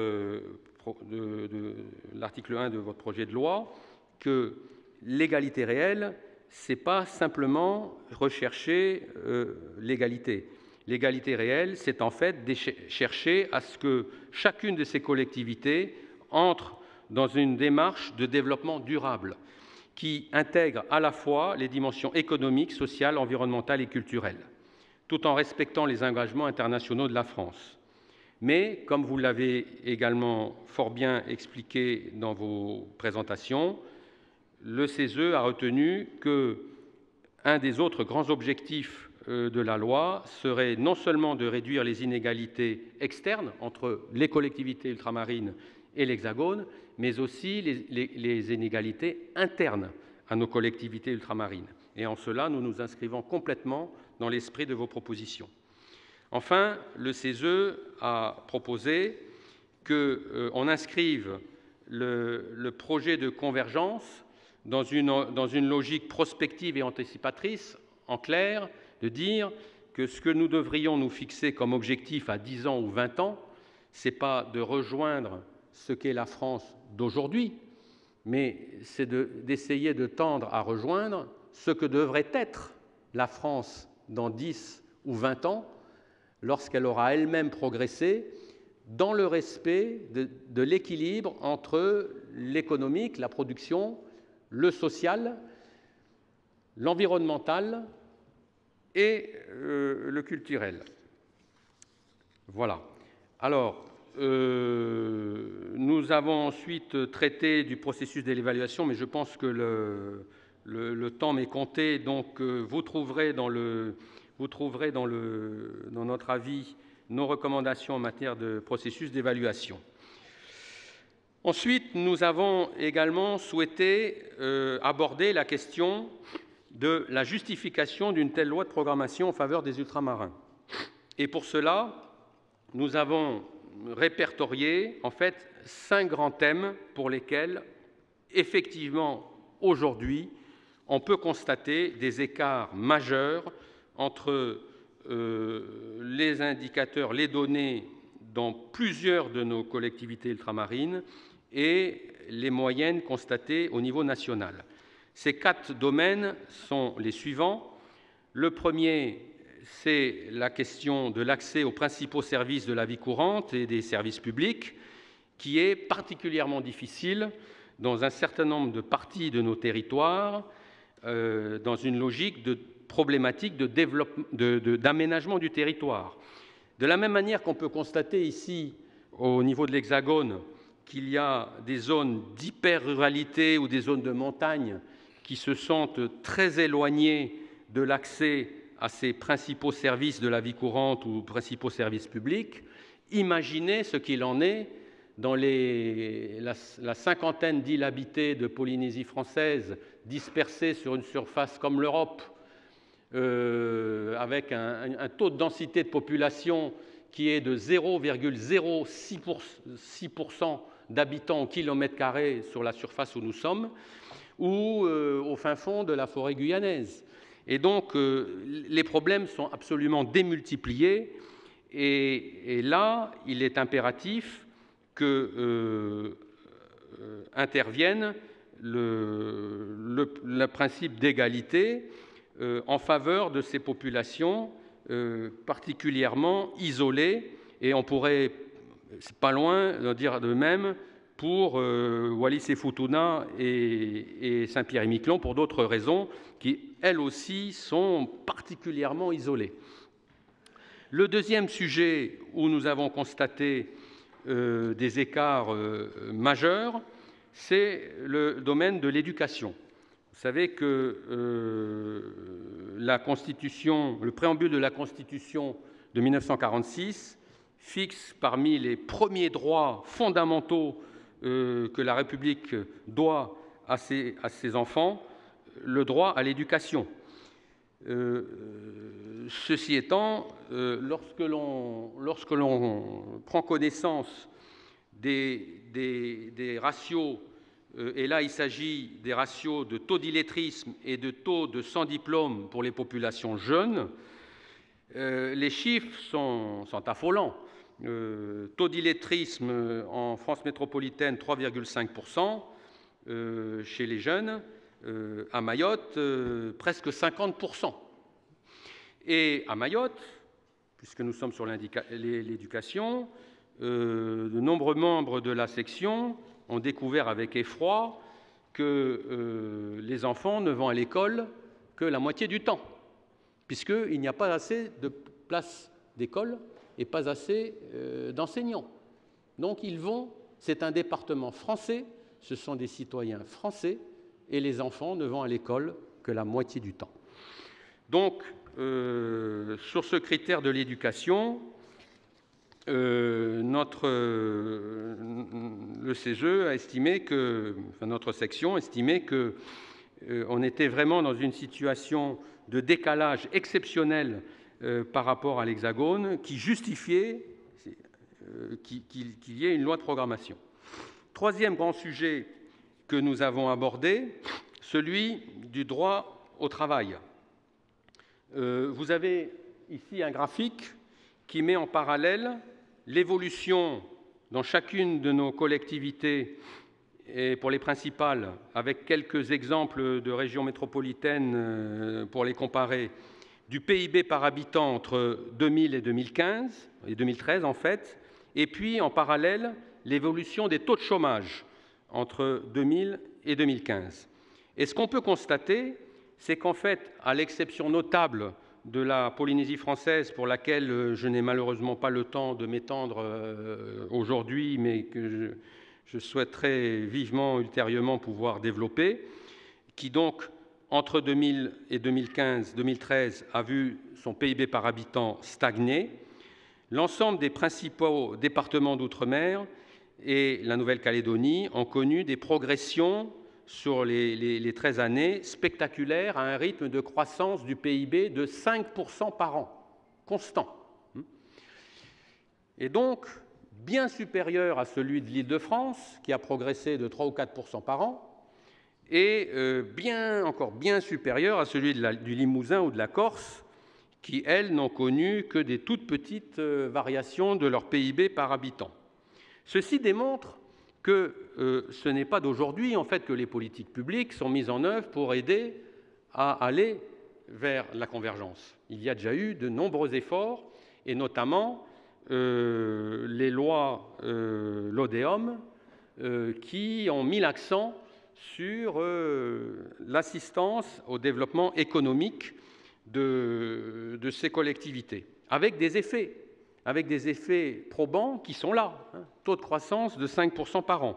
de, de, l'article un de votre projet de loi, que l'égalité réelle, ce n'est pas simplement rechercher euh, l'égalité. L'égalité réelle, c'est en fait de chercher à ce que chacune de ces collectivités entre dans une démarche de développement durable qui intègre à la fois les dimensions économiques, sociales, environnementales et culturelles, tout en respectant les engagements internationaux de la France. Mais, comme vous l'avez également fort bien expliqué dans vos présentations, le C E S E a retenu que un des autres grands objectifs de la loi serait non seulement de réduire les inégalités externes entre les collectivités ultramarines et l'Hexagone, mais aussi les, les, les inégalités internes à nos collectivités ultramarines. Et en cela, nous nous inscrivons complètement dans l'esprit de vos propositions. Enfin, le C E S E a proposé qu'on euh, inscrive le, le projet de convergence dans une, dans une logique prospective et anticipatrice, en clair, de dire que ce que nous devrions nous fixer comme objectif à dix ans ou vingt ans, ce n'est pas de rejoindre ce qu'est la France d'aujourd'hui, mais c'est d'essayer de, de tendre à rejoindre ce que devrait être la France dans dix ou vingt ans, lorsqu'elle aura elle-même progressé dans le respect de, de l'équilibre entre l'économique, la production, le social, l'environnemental et euh, le culturel. Voilà. Alors, euh, nous avons ensuite traité du processus de l'évaluation, mais je pense que le, le, le temps m'est compté, donc euh, vous trouverez dans le... Vous trouverez dans, le, dans notre avis nos recommandations en matière de processus d'évaluation. Ensuite, nous avons également souhaité euh, aborder la question de la justification d'une telle loi de programmation en faveur des ultramarins. Et pour cela, nous avons répertorié en fait cinq grands thèmes pour lesquels, effectivement, aujourd'hui, on peut constater des écarts majeurs entre euh, les indicateurs, les données dans plusieurs de nos collectivités ultramarines et les moyennes constatées au niveau national. Ces quatre domaines sont les suivants. Le premier, c'est la question de l'accès aux principaux services de la vie courante et des services publics, qui est particulièrement difficile dans un certain nombre de parties de nos territoires, euh, dans une logique de problématique d'aménagement du territoire. De la même manière qu'on peut constater ici, au niveau de l'Hexagone, qu'il y a des zones d'hyper-ruralité ou des zones de montagne qui se sentent très éloignées de l'accès à ces principaux services de la vie courante ou principaux services publics, imaginez ce qu'il en est dans les, la, la cinquantaine d'îles habitées de Polynésie française, dispersées sur une surface comme l'Europe, Euh, avec un, un taux de densité de population qui est de zéro virgule zéro six pour cent d'habitants au kilomètre carré sur la surface où nous sommes, ou euh, au fin fond de la forêt guyanaise. Et donc, euh, les problèmes sont absolument démultipliés, et, et là, il est impératif que euh, euh, intervienne le, le, le principe d'égalité en faveur de ces populations euh, particulièrement isolées, et on pourrait, c'est pas loin de dire de même, pour euh, Wallis et Futuna et, et Saint-Pierre-et-Miquelon, pour d'autres raisons, qui elles aussi sont particulièrement isolées. Le deuxième sujet où nous avons constaté euh, des écarts euh, majeurs, c'est le domaine de l'éducation. Vous savez que euh, la Constitution, le préambule de la Constitution de mille neuf cent quarante-six fixe parmi les premiers droits fondamentaux euh, que la République doit à ses, à ses enfants, le droit à l'éducation. Euh, ceci étant, euh, lorsque l'on lorsque l'on prend connaissance des, des, des ratios, et là, il s'agit des ratios de taux d'illettrisme et de taux de sans-diplôme pour les populations jeunes. Euh, les chiffres sont, sont affolants. Euh, taux d'illettrisme en France métropolitaine, trois virgule cinq pour cent euh, chez les jeunes. Euh, à Mayotte, euh, presque cinquante pour cent. Et à Mayotte, puisque nous sommes sur l'éducation, euh, de nombreux membres de la section ont découvert avec effroi que euh, les enfants ne vont à l'école que la moitié du temps, puisqu'il n'y a pas assez de places d'école et pas assez euh, d'enseignants. Donc ils vont, c'est un département français, ce sont des citoyens français, et les enfants ne vont à l'école que la moitié du temps. Donc euh, sur ce critère de l'éducation, euh, notre, euh, le C E S E a estimé que, enfin, notre section estimait que euh, on était vraiment dans une situation de décalage exceptionnel euh, par rapport à l'Hexagone, qui justifiait euh, qu'il qu'il y ait une loi de programmation. Troisième grand sujet que nous avons abordé, celui du droit au travail. Euh, vous avez ici un graphique qui met en parallèle l'évolution dans chacune de nos collectivités, et pour les principales, avec quelques exemples de régions métropolitaines pour les comparer, du P I B par habitant entre deux mille et deux mille quinze, et deux mille treize en fait, et puis en parallèle l'évolution des taux de chômage entre deux mille et deux mille quinze. Et ce qu'on peut constater, c'est qu'en fait, à l'exception notable de la Polynésie française, pour laquelle je n'ai malheureusement pas le temps de m'étendre aujourd'hui, mais que je souhaiterais vivement, ultérieurement, pouvoir développer, qui donc, entre deux mille et deux mille quinze, deux mille treize, a vu son P I B par habitant stagner, l'ensemble des principaux départements d'outre-mer et la Nouvelle-Calédonie ont connu des progressions sur les, les, les treize années spectaculaires, à un rythme de croissance du P I B de cinq pour cent par an, constant. Et donc, bien supérieur à celui de l'Île-de-France, qui a progressé de trois ou quatre pour cent par an, et euh, bien, encore bien supérieur à celui de la, du Limousin ou de la Corse, qui, elles, n'ont connu que des toutes petites euh, variations de leur P I B par habitant. Ceci démontre que euh, ce n'est pas d'aujourd'hui, en fait, que les politiques publiques sont mises en œuvre pour aider à aller vers la convergence. Il y a déjà eu de nombreux efforts, et notamment euh, les lois euh, l'Odéum, euh, qui ont mis l'accent sur euh, l'assistance au développement économique de, de ces collectivités, avec des effets. avec des effets probants qui sont là, hein, taux de croissance de cinq pour cent par an.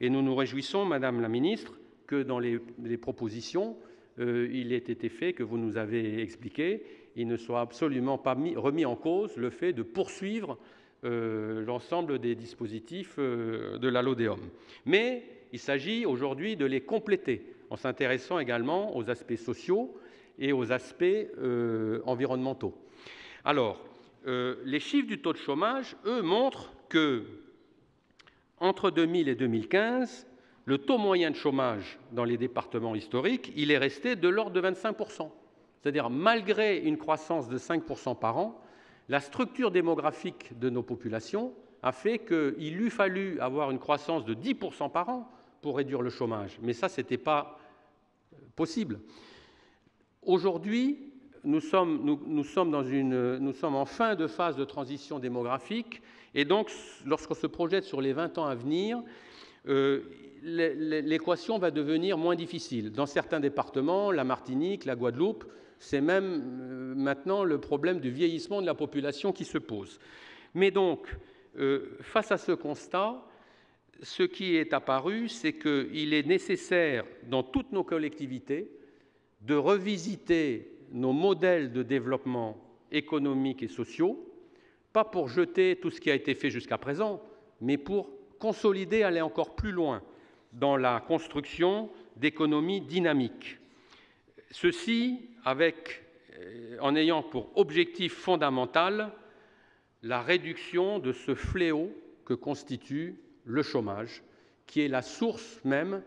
Et nous nous réjouissons, Madame la Ministre, que dans les, les propositions, euh, il ait été fait, que vous nous avez expliqué, il ne soit absolument pas mis, remis en cause le fait de poursuivre euh, l'ensemble des dispositifs euh, de la Lodéum. Mais il s'agit aujourd'hui de les compléter, en s'intéressant également aux aspects sociaux et aux aspects euh, environnementaux. Alors, Euh, les chiffres du taux de chômage, eux, montrent que, entre deux mille et deux mille quinze, le taux moyen de chômage dans les départements historiques, il est resté de l'ordre de vingt-cinq pour cent. C'est-à-dire, malgré une croissance de cinq pour cent par an, la structure démographique de nos populations a fait qu'il eût fallu avoir une croissance de dix pour cent par an pour réduire le chômage. Mais ça, ce n'était pas possible. Aujourd'hui, Nous sommes, nous, nous, sommes dans une, nous sommes en fin de phase de transition démographique, et donc, lorsqu'on se projette sur les vingt ans à venir, euh, l'équation va devenir moins difficile. Dans certains départements, la Martinique, la Guadeloupe, c'est même euh, maintenant le problème du vieillissement de la population qui se pose. Mais donc, euh, face à ce constat, ce qui est apparu, c'est qu'il est nécessaire, dans toutes nos collectivités, de revisiter nos modèles de développement économique et sociaux, pas pour jeter tout ce qui a été fait jusqu'à présent, mais pour consolider, aller encore plus loin dans la construction d'économies dynamiques. Ceci avec, en ayant pour objectif fondamental la réduction de ce fléau que constitue le chômage, qui est la source même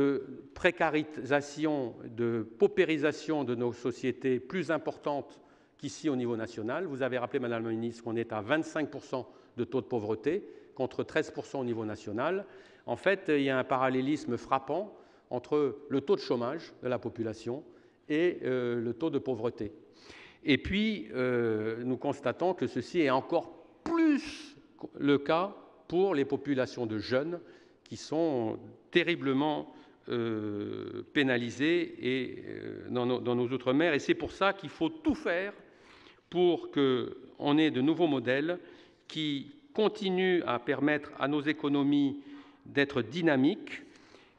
de précarisation, de paupérisation de nos sociétés plus importantes qu'ici au niveau national. Vous avez rappelé, Madame la Ministre, qu'on est à vingt-cinq pour cent de taux de pauvreté, contre treize pour cent au niveau national. En fait, il y a un parallélisme frappant entre le taux de chômage de la population et euh, le taux de pauvreté. Et puis, euh, nous constatons que ceci est encore plus le cas pour les populations de jeunes, qui sont terriblement euh, pénalisés et, euh, dans nos, dans nos outre-mer. Et c'est pour ça qu'il faut tout faire pour qu'on ait de nouveaux modèles qui continuent à permettre à nos économies d'être dynamiques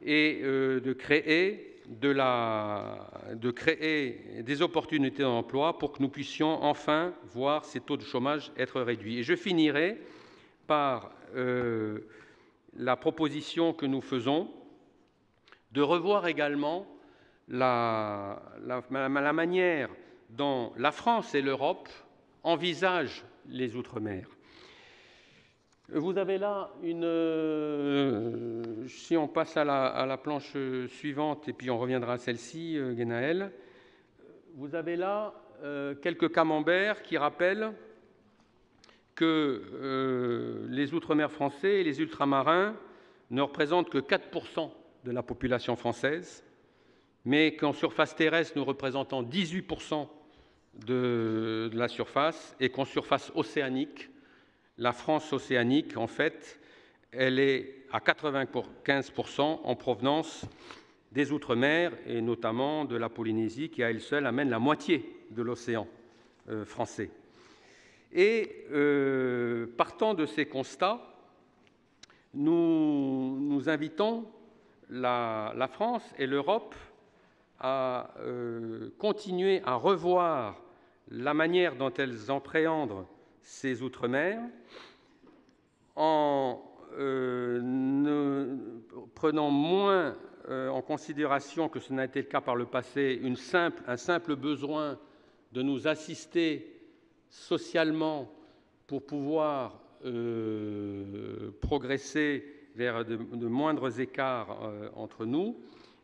et euh, de créer de, la, de créer des opportunités d'emploi pour que nous puissions enfin voir ces taux de chômage être réduits. Et je finirai par euh, la proposition que nous faisons de revoir également la, la, la manière dont la France et l'Europe envisagent les Outre-mer. Vous avez là une... Euh, si on passe à la, à la planche suivante, et puis on reviendra à celle-ci, euh, Guénaël, vous avez là euh, quelques camemberts qui rappellent que euh, les Outre-mer français et les ultramarins ne représentent que quatre pour cent de la population française, mais qu'en surface terrestre, nous représentons dix-huit pour cent de, de la surface, et qu'en surface océanique, la France océanique, en fait, elle est à quatre-vingt-quinze pour cent en provenance des Outre-mer, et notamment de la Polynésie, qui à elle seule amène la moitié de l'océan euh, français. Et euh, partant de ces constats, nous, nous invitons la, la France et l'Europe à euh, continuer à revoir la manière dont elles appréhendent ces Outre-mer, en euh, ne prenant moins euh, en considération que ce n'a été le cas par le passé, une simple, un simple besoin de nous assister socialement pour pouvoir euh, progresser vers de, de moindres écarts euh, entre nous,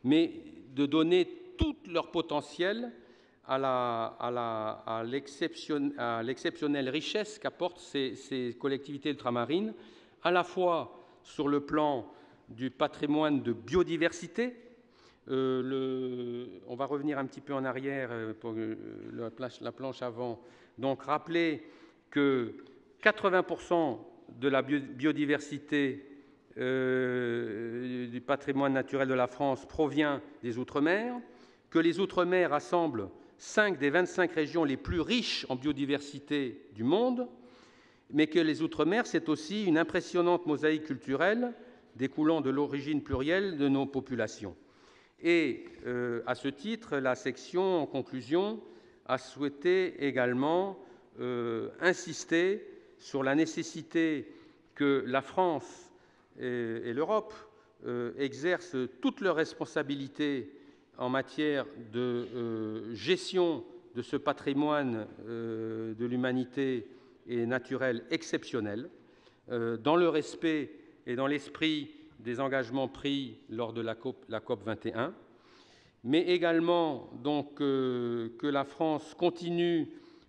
mais de donner tout leur potentiel à l'exceptionnelle richesse qu'apportent ces, ces collectivités ultramarines, à la fois sur le plan du patrimoine de biodiversité. Euh, le, on va revenir un petit peu en arrière pour la planche, la planche avant. Donc, rappeler que quatre-vingts pour cent de la biodiversité euh, du patrimoine naturel de la France provient des Outre-mer, que les Outre-mer rassemblent cinq des vingt-cinq régions les plus riches en biodiversité du monde, mais que les Outre-mer, c'est aussi une impressionnante mosaïque culturelle découlant de l'origine plurielle de nos populations. Et euh, à ce titre, la section, en conclusion, a souhaité également euh, insister sur la nécessité que la France et, et l'Europe euh, exercent toutes leurs responsabilités en matière de euh, gestion de ce patrimoine euh, de l'humanité et naturel exceptionnel, euh, dans le respect et dans l'esprit des engagements pris lors de la COP, la COP vingt et un, mais également donc, euh, que la France continue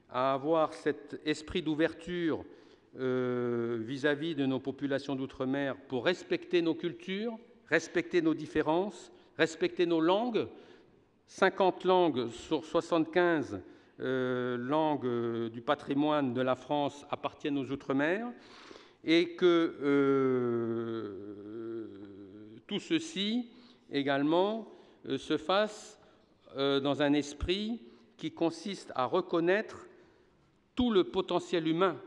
à avoir cet esprit d'ouverture euh, vis-à-vis de nos populations d'outre-mer pour respecter nos cultures, respecter nos différences, respecter nos langues, cinquante langues sur soixante-quinze euh, langues euh, du patrimoine de la France appartiennent aux Outre-mer, et que euh, tout ceci également euh, se fasse euh, dans un esprit qui consiste à reconnaître tout le potentiel humain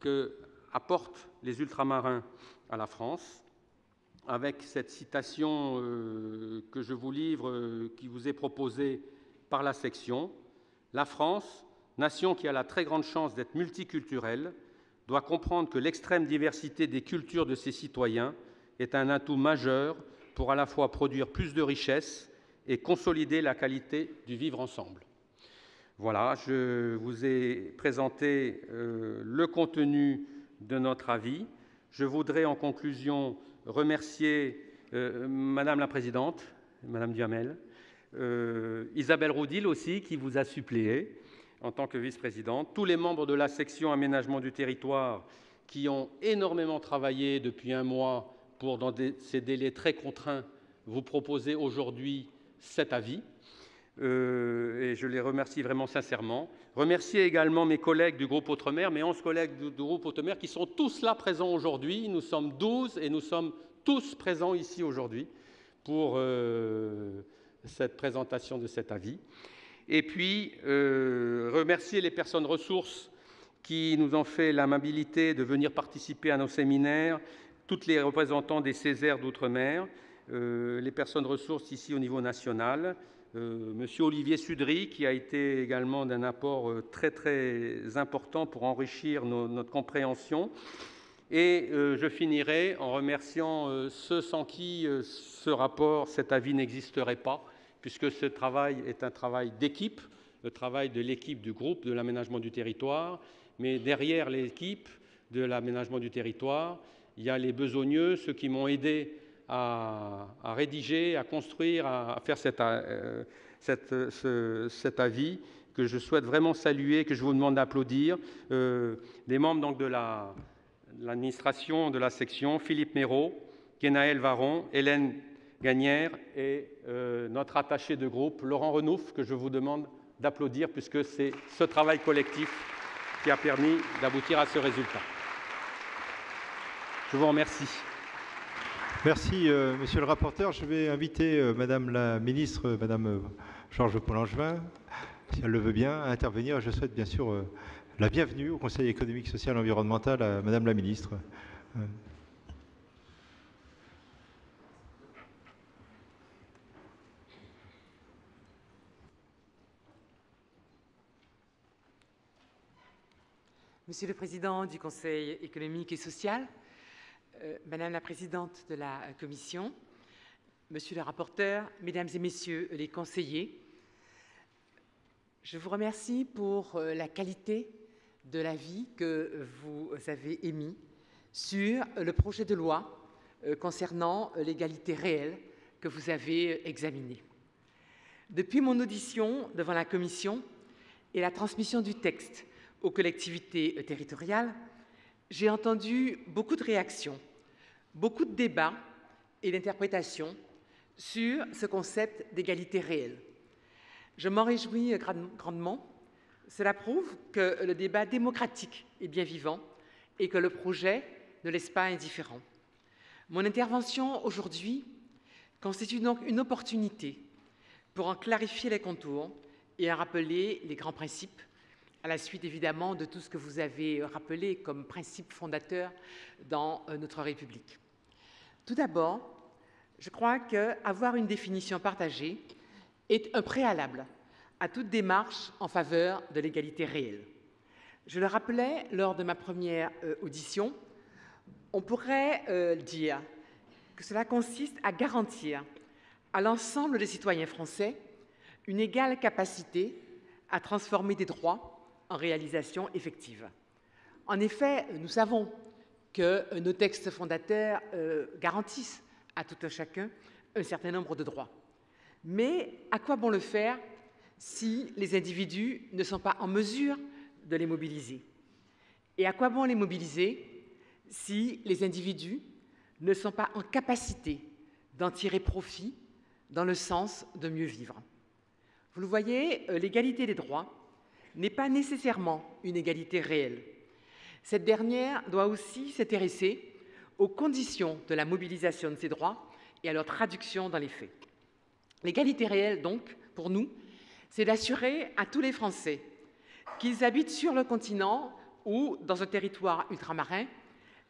que apportent les ultramarins à la France, avec cette citation euh, que je vous livre, euh, qui vous est proposée par la section. « La France, nation qui a la très grande chance d'être multiculturelle, doit comprendre que l'extrême diversité des cultures de ses citoyens est un atout majeur pour à la fois produire plus de richesses et consolider la qualité du vivre ensemble. » Voilà, je vous ai présenté euh, le contenu de notre avis. Je voudrais en conclusion remercier euh, Madame la Présidente, Madame Duhamel, euh, Isabelle Roudil aussi, qui vous a suppléé en tant que vice-présidente, tous les membres de la section aménagement du territoire qui ont énormément travaillé depuis un mois pour, dans des, ces délais très contraints, vous proposer aujourd'hui cet avis. Euh, et je les remercie vraiment sincèrement. Remercier également mes collègues du groupe Outre-mer, mes onze collègues du, du groupe Outre-mer qui sont tous là présents aujourd'hui. Nous sommes douze et nous sommes tous présents ici aujourd'hui pour euh, cette présentation de cet avis. Et puis, euh, remercier les personnes ressources qui nous ont fait l'amabilité de venir participer à nos séminaires, toutes les représentants des Césaires d'Outre-mer, euh, les personnes ressources ici au niveau national. Euh, Monsieur Olivier Sudry, qui a été également d'un apport euh, très très important pour enrichir nos, notre compréhension. Et euh, je finirai en remerciant euh, ceux sans qui euh, ce rapport, cet avis n'existerait pas, puisque ce travail est un travail d'équipe, le travail de l'équipe du groupe de l'aménagement du territoire, mais derrière l'équipe de l'aménagement du territoire, il y a les besogneux, ceux qui m'ont aidé à, à rédiger, à construire, à, à faire cette, euh, cette, ce, cet avis que je souhaite vraiment saluer, que je vous demande d'applaudir, euh, des membres donc, de la... l'administration de la section, Philippe Méraud, Guénaël Varon, Hélène Gagnère et euh, notre attaché de groupe, Laurent Renouf, que je vous demande d'applaudir puisque c'est ce travail collectif qui a permis d'aboutir à ce résultat. Je vous remercie. Merci, euh, monsieur le rapporteur. Je vais inviter euh, madame la ministre, euh, madame euh, Georges Pau-Langevin, si elle le veut bien, à intervenir. Je souhaite bien sûr... Euh, La bienvenue au Conseil économique, social et environnemental à Madame la Ministre. Monsieur le Président du Conseil économique et social, euh, Madame la Présidente de la Commission, Monsieur le rapporteur, Mesdames et Messieurs les conseillers, je vous remercie pour euh, la qualité de l'avis que vous avez émis sur le projet de loi concernant l'égalité réelle que vous avez examiné. Depuis mon audition devant la Commission et la transmission du texte aux collectivités territoriales, j'ai entendu beaucoup de réactions, beaucoup de débats et d'interprétations sur ce concept d'égalité réelle. Je m'en réjouis grandement. Cela prouve que le débat démocratique est bien vivant et que le projet ne laisse pas indifférent. Mon intervention aujourd'hui constitue donc une opportunité pour en clarifier les contours et en rappeler les grands principes, à la suite évidemment de tout ce que vous avez rappelé comme principes fondateurs dans notre République. Tout d'abord, je crois qu'avoir une définition partagée est un préalable à toute démarche en faveur de l'égalité réelle. Je le rappelais lors de ma première euh, audition, on pourrait euh, dire que cela consiste à garantir à l'ensemble des citoyens français une égale capacité à transformer des droits en réalisation effective. En effet, nous savons que nos textes fondateurs euh, garantissent à tout un chacun un certain nombre de droits. Mais à quoi bon le faire si les individus ne sont pas en mesure de les mobiliser? Et à quoi bon les mobiliser si les individus ne sont pas en capacité d'en tirer profit dans le sens de mieux vivre? Vous le voyez, l'égalité des droits n'est pas nécessairement une égalité réelle. Cette dernière doit aussi s'intéresser aux conditions de la mobilisation de ces droits et à leur traduction dans les faits. L'égalité réelle, donc, pour nous, c'est d'assurer à tous les Français qu'ils habitent sur le continent ou dans un territoire ultramarin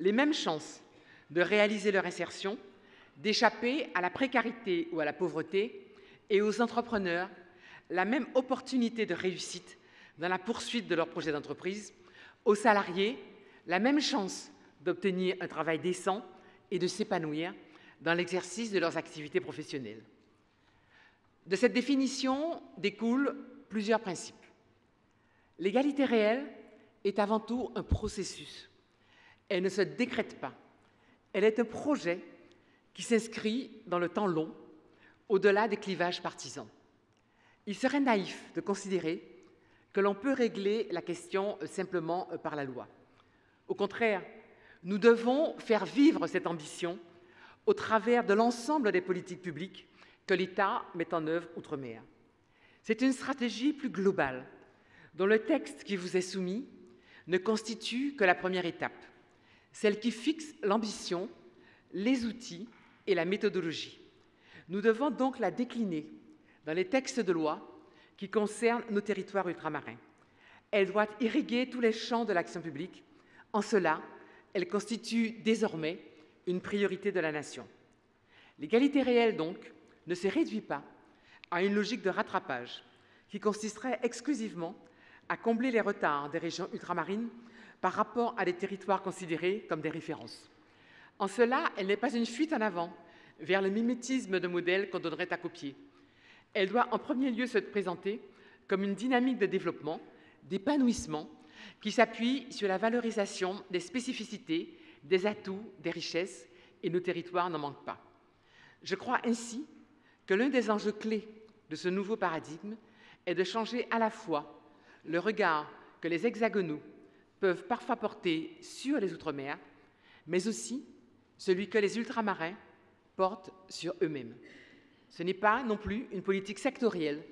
les mêmes chances de réaliser leur insertion, d'échapper à la précarité ou à la pauvreté et aux entrepreneurs la même opportunité de réussite dans la poursuite de leur projet d'entreprise, aux salariés la même chance d'obtenir un travail décent et de s'épanouir dans l'exercice de leurs activités professionnelles. De cette définition découlent plusieurs principes. L'égalité réelle est avant tout un processus. Elle ne se décrète pas. Elle est un projet qui s'inscrit dans le temps long, au-delà des clivages partisans. Il serait naïf de considérer que l'on peut régler la question simplement par la loi. Au contraire, nous devons faire vivre cette ambition au travers de l'ensemble des politiques publiques que l'État met en œuvre outre-mer. C'est une stratégie plus globale, dont le texte qui vous est soumis ne constitue que la première étape, celle qui fixe l'ambition, les outils et la méthodologie. Nous devons donc la décliner dans les textes de loi qui concernent nos territoires ultramarins. Elle doit irriguer tous les champs de l'action publique. En cela, elle constitue désormais une priorité de la nation. L'égalité réelle, donc, ne se réduit pas à une logique de rattrapage qui consisterait exclusivement à combler les retards des régions ultramarines par rapport à des territoires considérés comme des références. En cela, elle n'est pas une fuite en avant vers le mimétisme de modèles qu'on donnerait à copier. Elle doit en premier lieu se présenter comme une dynamique de développement, d'épanouissement, qui s'appuie sur la valorisation des spécificités, des atouts, des richesses, et nos territoires n'en manquent pas. Je crois ainsi que l'un des enjeux clés de ce nouveau paradigme est de changer à la fois le regard que les hexagonaux peuvent parfois porter sur les Outre-mer, mais aussi celui que les ultramarins portent sur eux-mêmes. Ce n'est pas non plus une politique sectorielle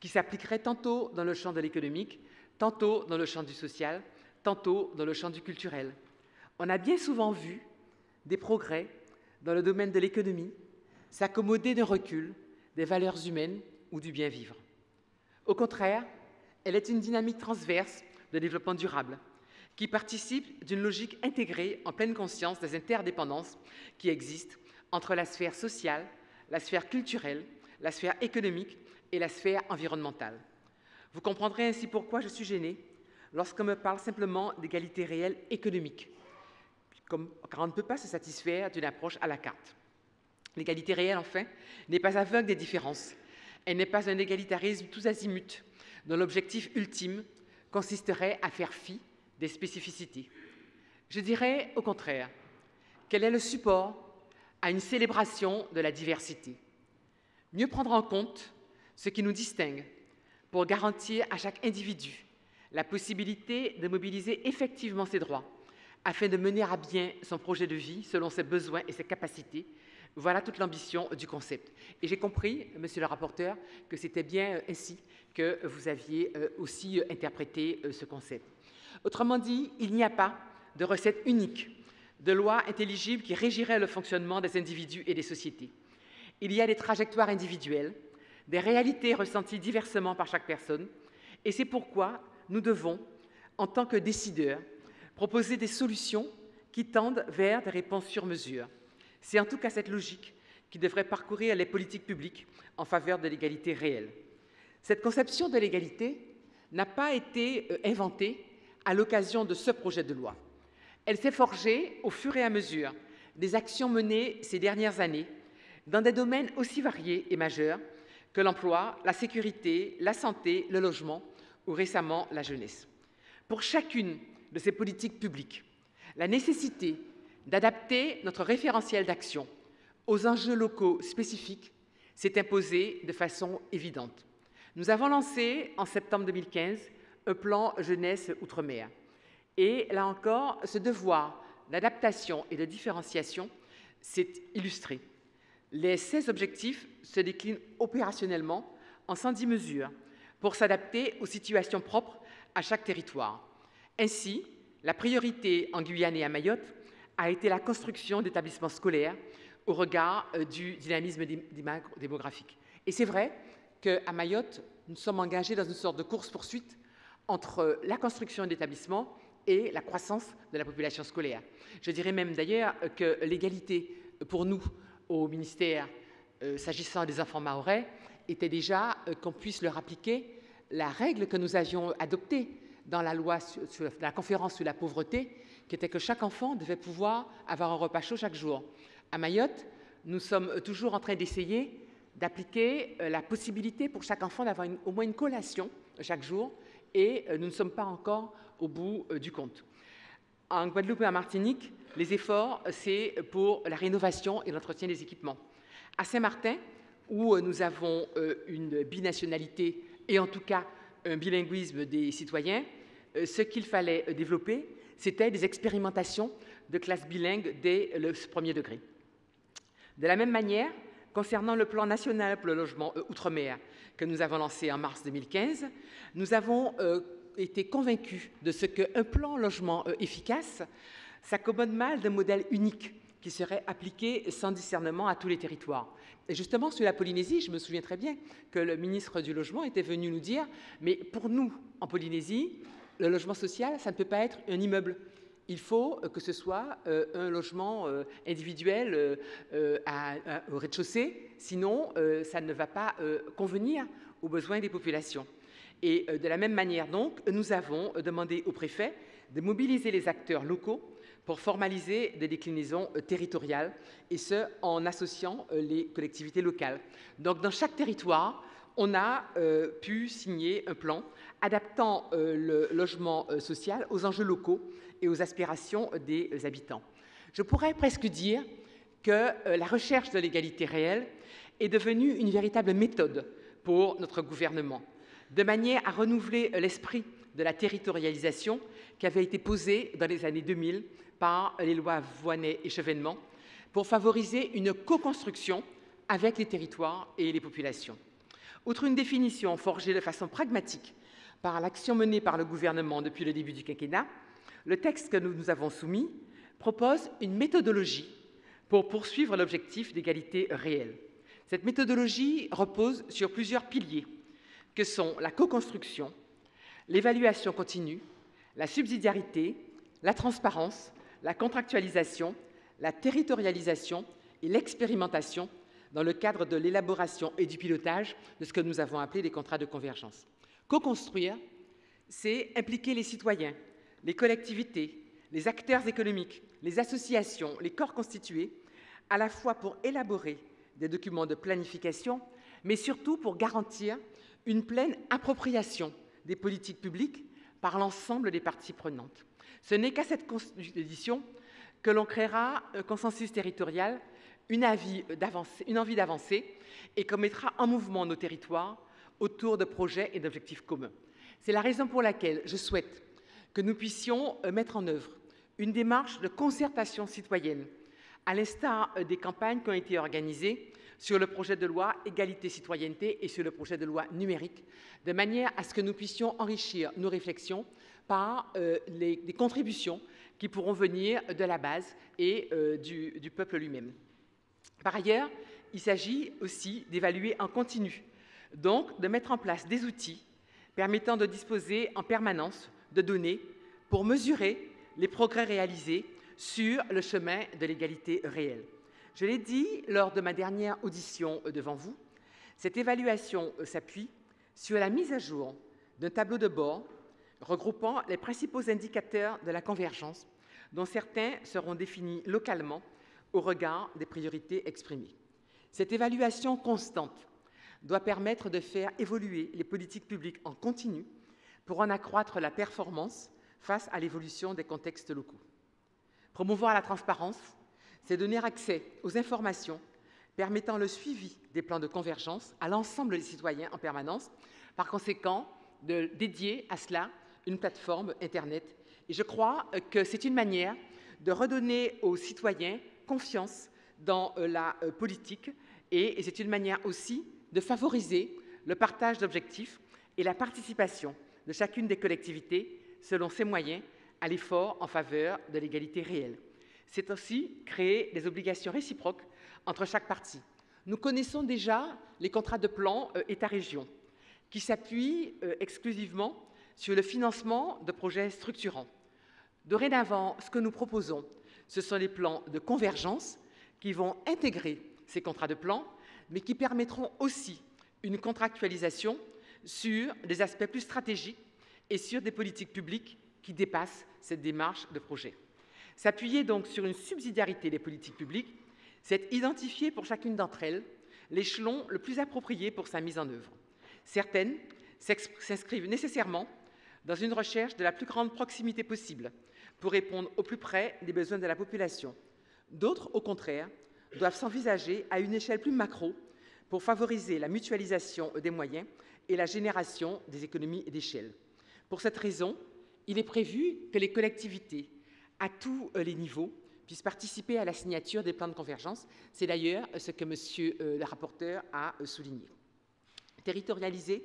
qui s'appliquerait tantôt dans le champ de l'économique, tantôt dans le champ du social, tantôt dans le champ du culturel. On a bien souvent vu des progrès dans le domaine de l'économie s'accommoder d'un recul des valeurs humaines ou du bien-vivre. Au contraire, elle est une dynamique transverse de développement durable qui participe d'une logique intégrée en pleine conscience des interdépendances qui existent entre la sphère sociale, la sphère culturelle, la sphère économique et la sphère environnementale. Vous comprendrez ainsi pourquoi je suis gênée lorsqu'on me parle simplement d'égalité réelle économique, car on ne peut pas se satisfaire d'une approche à la carte. L'égalité réelle, enfin, n'est pas aveugle des différences. Elle n'est pas un égalitarisme tous azimuts, dont l'objectif ultime consisterait à faire fi des spécificités. Je dirais, au contraire, qu'elle est le support à une célébration de la diversité. Mieux prendre en compte ce qui nous distingue pour garantir à chaque individu la possibilité de mobiliser effectivement ses droits afin de mener à bien son projet de vie selon ses besoins et ses capacités. Voilà toute l'ambition du concept. Et j'ai compris, monsieur le rapporteur, que c'était bien ainsi que vous aviez aussi interprété ce concept. Autrement dit, il n'y a pas de recette unique, de loi intelligible qui régirait le fonctionnement des individus et des sociétés. Il y a des trajectoires individuelles, des réalités ressenties diversement par chaque personne, et c'est pourquoi nous devons, en tant que décideurs, proposer des solutions qui tendent vers des réponses sur mesure. C'est en tout cas cette logique qui devrait parcourir les politiques publiques en faveur de l'égalité réelle. Cette conception de l'égalité n'a pas été inventée à l'occasion de ce projet de loi. Elle s'est forgée au fur et à mesure des actions menées ces dernières années dans des domaines aussi variés et majeurs que l'emploi, la sécurité, la santé, le logement ou récemment la jeunesse. Pour chacune de ces politiques publiques, la nécessité d'adapter notre référentiel d'action aux enjeux locaux spécifiques s'est imposée de façon évidente. Nous avons lancé en septembre deux mille quinze un plan jeunesse outre-mer. Et là encore, ce devoir d'adaptation et de différenciation s'est illustré. Les seize objectifs se déclinent opérationnellement en cent dix mesures pour s'adapter aux situations propres à chaque territoire. Ainsi, la priorité en Guyane et à Mayotte a été la construction d'établissements scolaires au regard du dynamisme démographique. Et c'est vrai qu'à Mayotte, nous sommes engagés dans une sorte de course-poursuite entre la construction d'établissements et la croissance de la population scolaire. Je dirais même d'ailleurs que l'égalité pour nous au ministère, euh, s'agissant des enfants mahorais, était déjà euh, qu'on puisse leur appliquer la règle que nous avions adoptée dans la loi sur, sur la conférence sur la pauvreté, qui était que chaque enfant devait pouvoir avoir un repas chaud chaque jour. À Mayotte, nous sommes toujours en train d'essayer d'appliquer la possibilité pour chaque enfant d'avoir au moins une collation chaque jour, et nous ne sommes pas encore au bout du compte. En Guadeloupe et en Martinique, les efforts, c'est pour la rénovation et l'entretien des équipements. À Saint-Martin, où nous avons une binationalité et en tout cas un bilinguisme des citoyens, ce qu'il fallait développer, c'était des expérimentations de classes bilingues dès le premier degré. De la même manière, concernant le plan national pour le logement outre-mer que nous avons lancé en mars deux mille quinze, nous avons euh, été convaincus de ce qu'un plan logement euh, efficace s'accommode mal d'un modèle unique qui serait appliqué sans discernement à tous les territoires. Et justement, sur la Polynésie, je me souviens très bien que le ministre du Logement était venu nous dire « Mais pour nous, en Polynésie, le logement social, ça ne peut pas être un immeuble. Il faut que ce soit euh, un logement euh, individuel euh, à, à, au rez-de-chaussée, sinon euh, ça ne va pas euh, convenir aux besoins des populations. Et euh, de la même manière, donc, nous avons demandé au préfet de mobiliser les acteurs locaux pour formaliser des déclinaisons euh, territoriales, et ce, en associant euh, les collectivités locales. Donc, dans chaque territoire, on a euh, pu signer un plan adaptant euh, le logement euh, social aux enjeux locaux et aux aspirations des euh, habitants. Je pourrais presque dire que euh, la recherche de l'égalité réelle est devenue une véritable méthode pour notre gouvernement, de manière à renouveler euh, l'esprit de la territorialisation qui avait été posée dans les années deux mille par les lois Voynet et Chevènement pour favoriser une co-construction avec les territoires et les populations. Outre une définition forgée de façon pragmatique par l'action menée par le gouvernement depuis le début du quinquennat, le texte que nous nous avons soumis propose une méthodologie pour poursuivre l'objectif d'égalité réelle. Cette méthodologie repose sur plusieurs piliers, que sont la co-construction, l'évaluation continue, la subsidiarité, la transparence, la contractualisation, la territorialisation et l'expérimentation, dans le cadre de l'élaboration et du pilotage de ce que nous avons appelé les contrats de convergence. Co-construire, c'est impliquer les citoyens, les collectivités, les acteurs économiques, les associations, les corps constitués, à la fois pour élaborer des documents de planification, mais surtout pour garantir une pleine appropriation des politiques publiques par l'ensemble des parties prenantes. Ce n'est qu'à cette condition que l'on créera un consensus territorial, une envie d'avancer et qu'on mettra en mouvement nos territoires autour de projets et d'objectifs communs. C'est la raison pour laquelle je souhaite que nous puissions mettre en œuvre une démarche de concertation citoyenne, à l'instar des campagnes qui ont été organisées sur le projet de loi Égalité-Citoyenneté et sur le projet de loi numérique, de manière à ce que nous puissions enrichir nos réflexions par euh, les, les contributions qui pourront venir de la base et euh, du, du peuple lui-même. Par ailleurs, il s'agit aussi d'évaluer en continu, donc de mettre en place des outils permettant de disposer en permanence de données pour mesurer les progrès réalisés sur le chemin de l'égalité réelle. Je l'ai dit lors de ma dernière audition devant vous, cette évaluation s'appuie sur la mise à jour d'un tableau de bord regroupant les principaux indicateurs de la convergence, dont certains seront définis localement au regard des priorités exprimées. Cette évaluation constante doit permettre de faire évoluer les politiques publiques en continu pour en accroître la performance face à l'évolution des contextes locaux. Promouvoir la transparence, c'est donner accès aux informations permettant le suivi des plans de convergence à l'ensemble des citoyens en permanence, par conséquent, de dédier à cela une plateforme Internet. Et je crois que c'est une manière de redonner aux citoyens confiance dans la politique et c'est une manière aussi de favoriser le partage d'objectifs et la participation de chacune des collectivités, selon ses moyens, à l'effort en faveur de l'égalité réelle. C'est aussi créer des obligations réciproques entre chaque partie. Nous connaissons déjà les contrats de plan État-Région, qui s'appuient exclusivement sur le financement de projets structurants. Dorénavant, ce que nous proposons, ce sont les plans de convergence qui vont intégrer ces contrats de plan, mais qui permettront aussi une contractualisation sur des aspects plus stratégiques et sur des politiques publiques qui dépassent cette démarche de projet. S'appuyer donc sur une subsidiarité des politiques publiques, c'est identifier pour chacune d'entre elles l'échelon le plus approprié pour sa mise en œuvre. Certaines s'inscrivent nécessairement dans une recherche de la plus grande proximité possible, pour répondre au plus près des besoins de la population. D'autres, au contraire, doivent s'envisager à une échelle plus macro pour favoriser la mutualisation des moyens et la génération des économies d'échelle. Pour cette raison, il est prévu que les collectivités, à tous les niveaux, puissent participer à la signature des plans de convergence. C'est d'ailleurs ce que Monsieur le rapporteur a souligné. Territorialiser,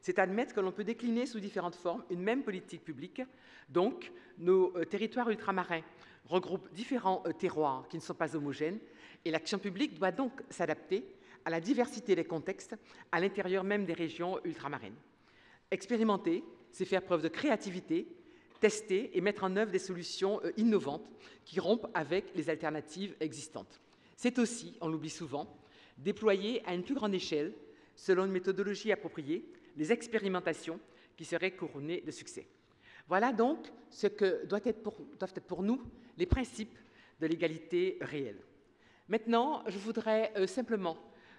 c'est admettre que l'on peut décliner sous différentes formes une même politique publique. Donc, nos euh, territoires ultramarins regroupent différents euh, terroirs qui ne sont pas homogènes et l'action publique doit donc s'adapter à la diversité des contextes à l'intérieur même des régions ultramarines. Expérimenter, c'est faire preuve de créativité, tester et mettre en œuvre des solutions innovantes qui rompent avec les alternatives existantes. C'est aussi, on l'oublie souvent, déployer à une plus grande échelle, selon une méthodologie appropriée, les expérimentations qui seraient couronnées de succès. Voilà donc ce que doivent être pour, doivent être pour nous les principes de l'égalité réelle. Maintenant, je voudrais euh, simplement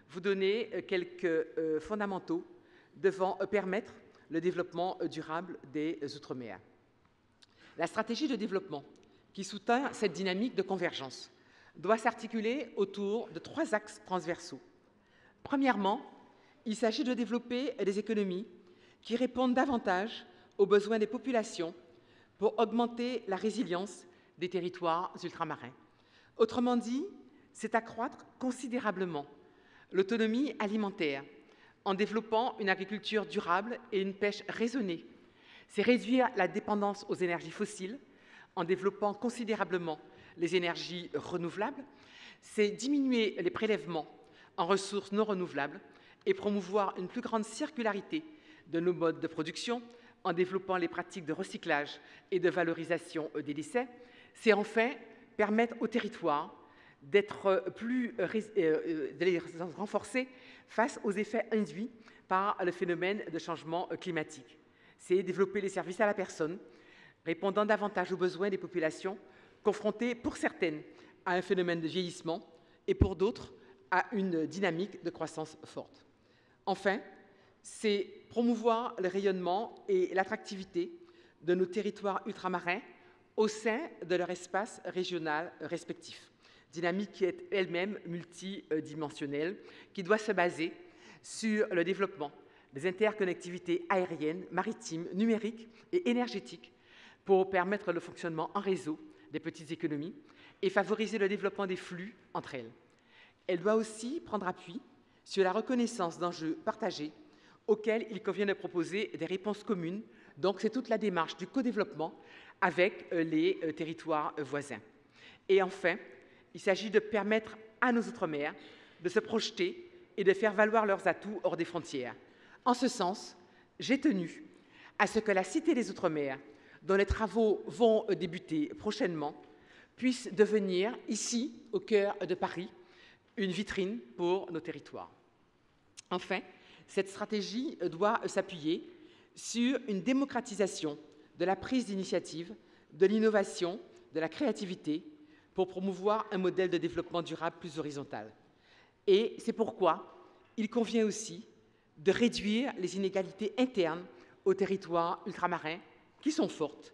vous donner euh, quelques euh, fondamentaux devant euh, permettre le développement euh, durable des euh, Outre-mer. La stratégie de développement qui soutient cette dynamique de convergence doit s'articuler autour de trois axes transversaux. Premièrement, il s'agit de développer des économies qui répondent davantage aux besoins des populations pour augmenter la résilience des territoires ultramarins. Autrement dit, c'est accroître considérablement l'autonomie alimentaire en développant une agriculture durable et une pêche raisonnée. C'est réduire la dépendance aux énergies fossiles en développant considérablement les énergies renouvelables. C'est diminuer les prélèvements en ressources non renouvelables et promouvoir une plus grande circularité de nos modes de production en développant les pratiques de recyclage et de valorisation des déchets. C'est enfin permettre aux territoires d'être plus de les renforcer face aux effets induits par le phénomène de changement climatique. C'est développer les services à la personne, répondant davantage aux besoins des populations, confrontées pour certaines à un phénomène de vieillissement et pour d'autres à une dynamique de croissance forte. Enfin, c'est promouvoir le rayonnement et l'attractivité de nos territoires ultramarins au sein de leur espace régional respectif. Dynamique qui est elle-même multidimensionnelle, qui doit se baser sur le développement des interconnectivités aériennes, maritimes, numériques et énergétiques pour permettre le fonctionnement en réseau des petites économies et favoriser le développement des flux entre elles. Elle doit aussi prendre appui sur la reconnaissance d'enjeux partagés auxquels il convient de proposer des réponses communes. Donc, c'est toute la démarche du co-développement avec les territoires voisins. Et enfin, il s'agit de permettre à nos Outre-mer de se projeter et de faire valoir leurs atouts hors des frontières. En ce sens, j'ai tenu à ce que la Cité des Outre-mer, dont les travaux vont débuter prochainement, puisse devenir, ici, au cœur de Paris, une vitrine pour nos territoires. Enfin, cette stratégie doit s'appuyer sur une démocratisation de la prise d'initiative, de l'innovation, de la créativité, pour promouvoir un modèle de développement durable plus horizontal. Et c'est pourquoi il convient aussi de réduire les inégalités internes aux territoires ultramarins, qui sont fortes,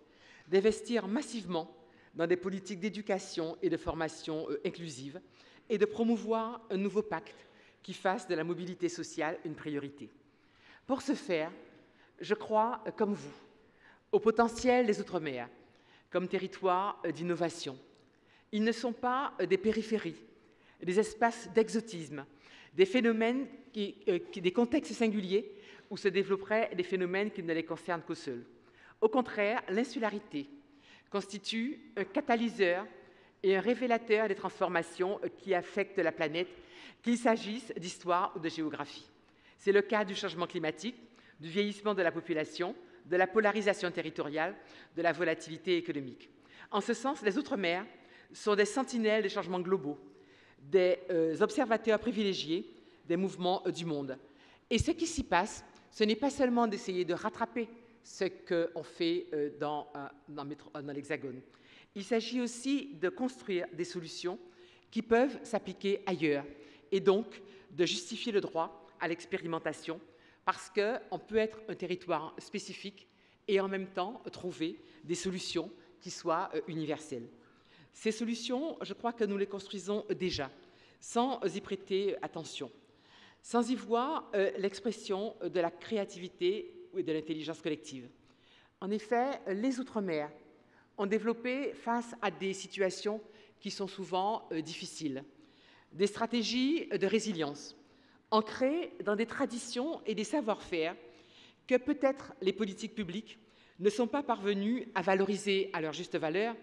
d'investir massivement dans des politiques d'éducation et de formation inclusive, et de promouvoir un nouveau pacte qui fasse de la mobilité sociale une priorité. Pour ce faire, je crois, comme vous, au potentiel des Outre-mer, comme territoire d'innovation. Ils ne sont pas des périphéries, des espaces d'exotisme, des phénomènes, qui, qui, des contextes singuliers où se développeraient des phénomènes qui ne les concernent qu'au seul. Au contraire, l'insularité constitue un catalyseur et un révélateur des transformations qui affectent la planète, qu'il s'agisse d'histoire ou de géographie. C'est le cas du changement climatique, du vieillissement de la population, de la polarisation territoriale, de la volatilité économique. En ce sens, les Outre-mer sont des sentinelles des changements globaux, des euh, observateurs privilégiés des mouvements euh, du monde. Et ce qui s'y passe, ce n'est pas seulement d'essayer de rattraper ce qu'on fait euh, dans, euh, dans, euh, dans l'Hexagone. Il s'agit aussi de construire des solutions qui peuvent s'appliquer ailleurs et donc de justifier le droit à l'expérimentation parce qu'on peut être un territoire spécifique et en même temps trouver des solutions qui soient euh, universelles. Ces solutions, je crois que nous les construisons déjà, sans y prêter attention, sans y voir euh, l'expression de la créativité et de l'intelligence collective. En effet, les Outre-mer ont développé, face à des situations qui sont souvent euh, difficiles, des stratégies de résilience, ancrées dans des traditions et des savoir-faire que peut-être les politiques publiques ne sont pas parvenues à valoriser à leur juste valeur,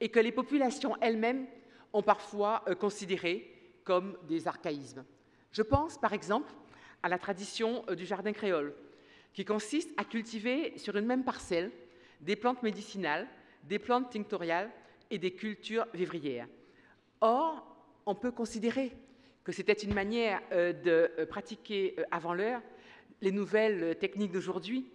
et que les populations elles-mêmes ont parfois euh, considérées comme des archaïsmes. Je pense par exemple à la tradition euh, du jardin créole, qui consiste à cultiver sur une même parcelle des plantes médicinales, des plantes tinctoriales et des cultures vivrières. Or, on peut considérer que c'était une manière euh, de pratiquer euh, avant l'heure les nouvelles euh, techniques d'aujourd'hui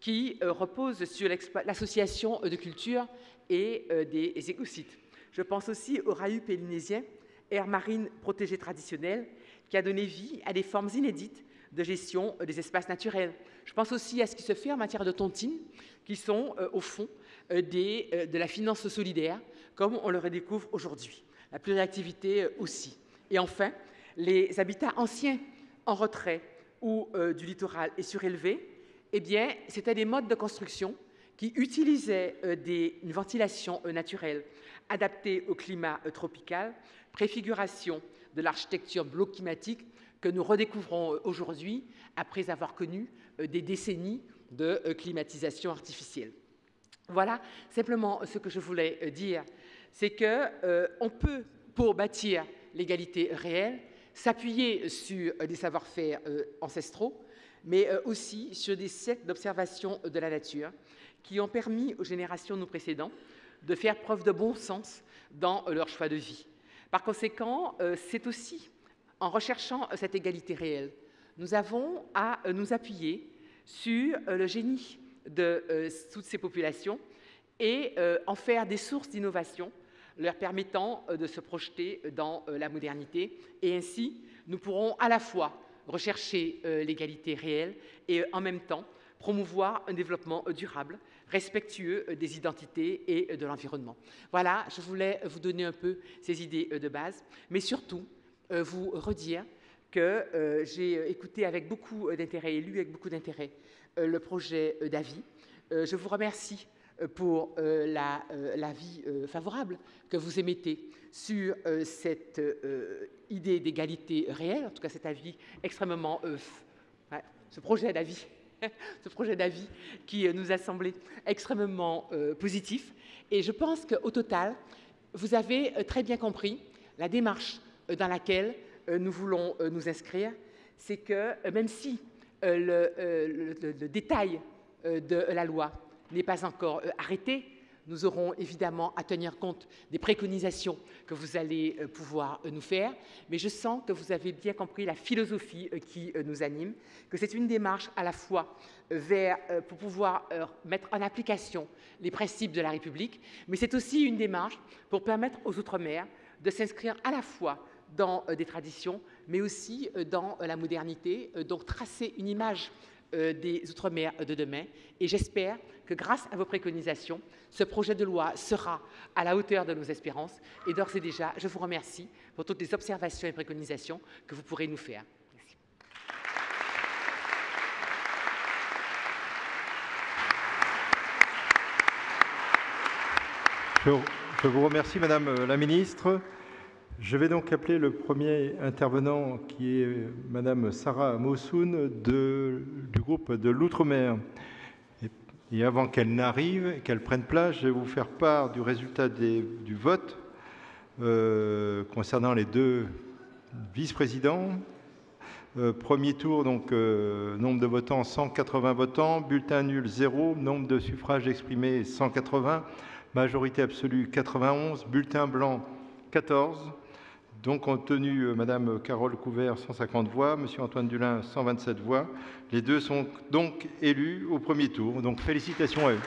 qui euh, reposent sur l'association de cultures et euh, des écocides. Je pense aussi au rahu polynésien, aire marine protégée traditionnelle, qui a donné vie à des formes inédites de gestion euh, des espaces naturels. Je pense aussi à ce qui se fait en matière de tontines, qui sont euh, au fond euh, des, euh, de la finance solidaire, comme on le redécouvre aujourd'hui. La pluriactivité euh, aussi. Et enfin, les habitats anciens, en retrait ou euh, du littoral et surélevés, eh bien, c'était des modes de construction qui utilisaient euh, des, une ventilation euh, naturelle adaptée au climat euh, tropical, préfiguration de l'architecture bloc climatique que nous redécouvrons euh, aujourd'hui après avoir connu euh, des décennies de euh, climatisation artificielle. Voilà simplement ce que je voulais euh, dire, c'est que euh, on peut, pour bâtir l'égalité réelle, s'appuyer sur des savoir-faire ancestraux, mais aussi sur des siècles d'observation de la nature qui ont permis aux générations nous précédentes de faire preuve de bon sens dans leur choix de vie. Par conséquent, c'est aussi en recherchant cette égalité réelle, nous avons à nous appuyer sur le génie de toutes ces populations et en faire des sources d'innovation leur permettant de se projeter dans la modernité. Et ainsi, nous pourrons à la fois rechercher l'égalité réelle et en même temps promouvoir un développement durable, respectueux des identités et de l'environnement. Voilà, je voulais vous donner un peu ces idées de base, mais surtout vous redire que j'ai écouté avec beaucoup d'intérêt et lu avec beaucoup d'intérêt le projet d'avis. Je vous remercie pour euh, la, euh, la vie euh, favorable que vous émettez sur euh, cette euh, idée d'égalité réelle, en tout cas cet avis extrêmement, euh, ouais, ce projet d'avis, ce projet d'avis qui euh, nous a semblé extrêmement euh, positif. Et je pense qu'au total, vous avez euh, très bien compris la démarche euh, dans laquelle euh, nous voulons euh, nous inscrire. C'est que euh, même si euh, le, euh, le, le détail euh, de la loi n'est pas encore euh, arrêté, nous aurons évidemment à tenir compte des préconisations que vous allez euh, pouvoir euh, nous faire, mais je sens que vous avez bien compris la philosophie euh, qui euh, nous anime, que c'est une démarche à la fois euh, vers, euh, pour pouvoir euh, mettre en application les principes de la République, mais c'est aussi une démarche pour permettre aux Outre-mer de s'inscrire à la fois dans euh, des traditions, mais aussi euh, dans euh, la modernité, euh, donc tracer une image Euh, des Outre-mer de demain. Et j'espère que grâce à vos préconisations, ce projet de loi sera à la hauteur de nos espérances. Et d'ores et déjà, je vous remercie pour toutes les observations et préconisations que vous pourrez nous faire. Merci. Je, je vous remercie, Madame la Ministre. Je vais donc appeler le premier intervenant, qui est Madame Sarah Mouhoussoune du groupe de l'Outre-mer. Et, et avant qu'elle n'arrive et qu'elle prenne place, je vais vous faire part du résultat des, du vote euh, concernant les deux vice-présidents. Euh, premier tour, donc euh, nombre de votants, cent quatre-vingts votants, bulletin nul, zéro, nombre de suffrages exprimés, cent quatre-vingts, majorité absolue, quatre-vingt-onze, bulletin blanc, quatorze. Donc, ont tenu euh, Madame Carole Couvert, cent cinquante voix, Monsieur Antoine Dulin, cent vingt-sept voix. Les deux sont donc élus au premier tour. Donc, félicitations à eux.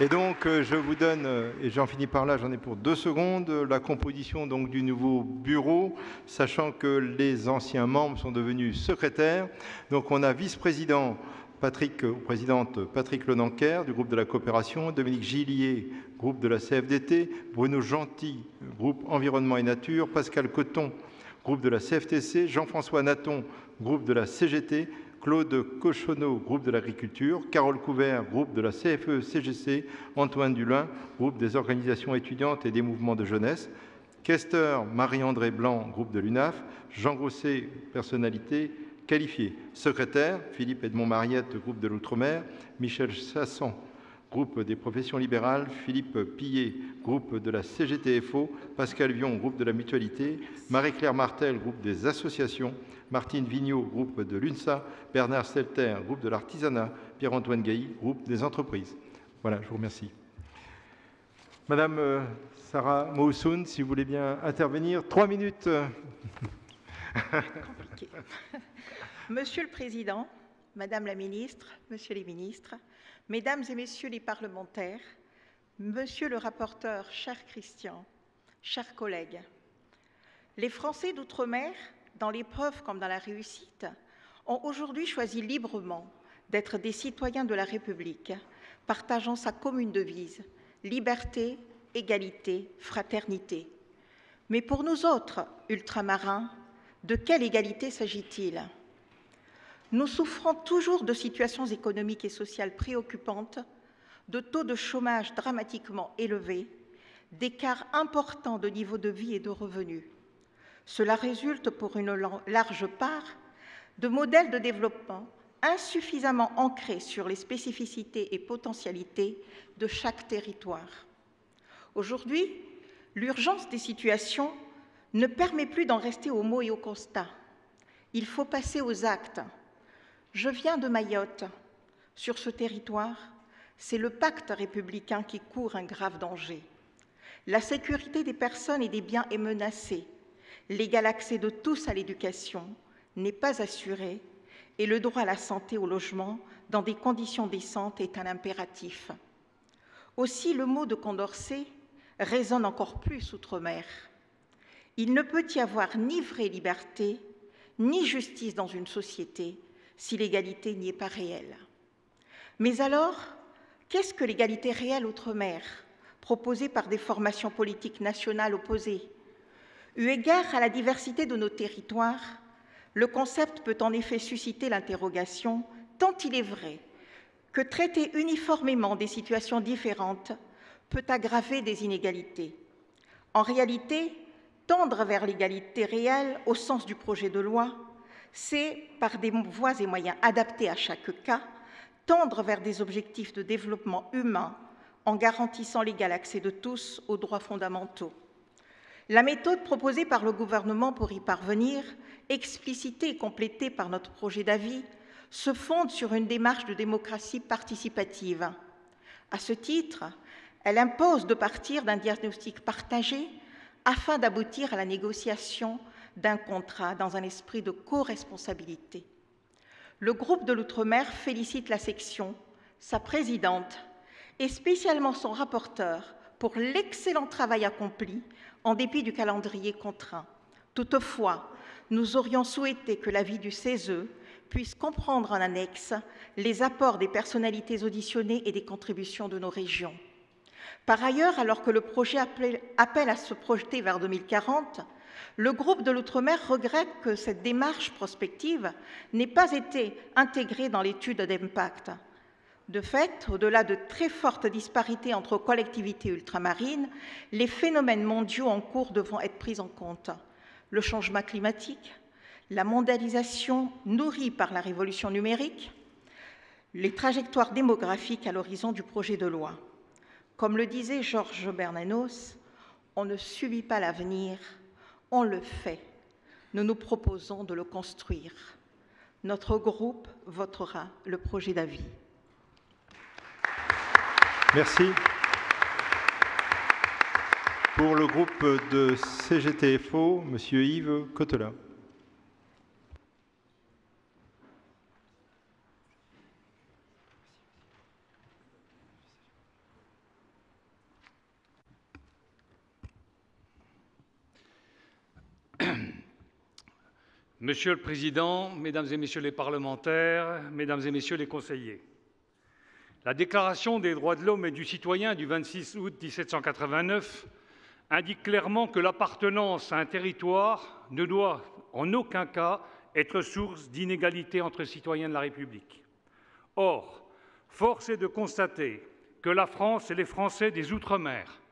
Et donc, euh, je vous donne, euh, et j'en finis par là, j'en ai pour deux secondes, euh, la composition donc, du nouveau bureau, sachant que les anciens membres sont devenus secrétaires. Donc, on a vice-président Patrick, présidente Patrick Lenanquer, du groupe de la coopération, Dominique Gillier, groupe de la C F D T, Bruno Gentil, groupe environnement et nature, Pascal Coton, groupe de la C F T C, Jean-François Natton, groupe de la C G T, Claude Cochonneau, groupe de l'agriculture, Carole Couvert, groupe de la C F E C G C, Antoine Dulin, groupe des organisations étudiantes et des mouvements de jeunesse, Kester, Marie-André Blanc, groupe de l'U N A F, Jean Grosset, personnalité qualifié. Secrétaire, Philippe Edmond Mariette, groupe de l'Outre-mer, Michel Chasson, groupe des professions libérales, Philippe Pillet, groupe de la C G T F O, Pascal Vion, groupe de la Mutualité, Marie-Claire Martel, groupe des associations, Martine Vigneault, groupe de l'U N S A, Bernard Stelter, groupe de l'artisanat, Pierre-Antoine Gailly, groupe des entreprises. Voilà, je vous remercie. Madame euh, Sarah Mouhoussoune, si vous voulez bien intervenir, trois minutes. Compliqué. Monsieur le Président, Madame la Ministre, Monsieur les Ministres, Mesdames et Messieurs les parlementaires, Monsieur le rapporteur, cher Christian, chers collègues, les Français d'outre-mer, dans l'épreuve comme dans la réussite, ont aujourd'hui choisi librement d'être des citoyens de la République, partageant sa commune devise, liberté, égalité, fraternité. Mais pour nous autres, ultramarins, de quelle égalité s'agit-il ? Nous souffrons toujours de situations économiques et sociales préoccupantes, de taux de chômage dramatiquement élevés, d'écarts importants de niveau de vie et de revenus. Cela résulte pour une large part de modèles de développement insuffisamment ancrés sur les spécificités et potentialités de chaque territoire. Aujourd'hui, l'urgence des situations ne permet plus d'en rester aux mots et aux constats. Il faut passer aux actes. Je viens de Mayotte. Sur ce territoire, c'est le pacte républicain qui court un grave danger. La sécurité des personnes et des biens est menacée. L'égal accès de tous à l'éducation n'est pas assuré et le droit à la santé, au logement, dans des conditions décentes, est un impératif. Aussi, le mot de Condorcet résonne encore plus outre-mer. Il ne peut y avoir ni vraie liberté, ni justice dans une société, si l'égalité n'y est pas réelle. Mais alors, qu'est-ce que l'égalité réelle outre-mer, proposée par des formations politiques nationales opposées? Eu égard à la diversité de nos territoires, le concept peut en effet susciter l'interrogation, tant il est vrai que traiter uniformément des situations différentes peut aggraver des inégalités. En réalité, tendre vers l'égalité réelle au sens du projet de loi, c'est, par des voies et moyens adaptés à chaque cas, tendre vers des objectifs de développement humain en garantissant l'égal accès de tous aux droits fondamentaux. La méthode proposée par le gouvernement pour y parvenir, explicitée et complétée par notre projet d'avis, se fonde sur une démarche de démocratie participative. À ce titre, elle impose de partir d'un diagnostic partagé afin d'aboutir à la négociation d'un contrat dans un esprit de co-responsabilité. Le groupe de l'Outre-mer félicite la section, sa présidente et spécialement son rapporteur pour l'excellent travail accompli en dépit du calendrier contraint. Toutefois, nous aurions souhaité que l'avis du C E S E puisse comprendre en annexe les apports des personnalités auditionnées et des contributions de nos régions. Par ailleurs, alors que le projet appelle à se projeter vers deux mille quarante, le groupe de l'Outre-mer regrette que cette démarche prospective n'ait pas été intégrée dans l'étude d'impact. De fait, au-delà de très fortes disparités entre collectivités ultramarines, les phénomènes mondiaux en cours devront être pris en compte. Le changement climatique, la mondialisation nourrie par la révolution numérique, les trajectoires démographiques à l'horizon du projet de loi. Comme le disait Georges Bernanos, on ne subit pas l'avenir, on le fait. Nous nous proposons de le construire. Notre groupe votera le projet d'avis. Merci. Pour le groupe de C G T F O, Monsieur Yves Cottelin. Monsieur le Président, Mesdames et Messieurs les parlementaires, Mesdames et Messieurs les conseillers, la Déclaration des droits de l'homme et du citoyen du vingt-six août mille sept cent quatre-vingt-neuf indique clairement que l'appartenance à un territoire ne doit en aucun cas être source d'inégalités entre citoyens de la République. Or, force est de constater que la France et les Français des Outre-mer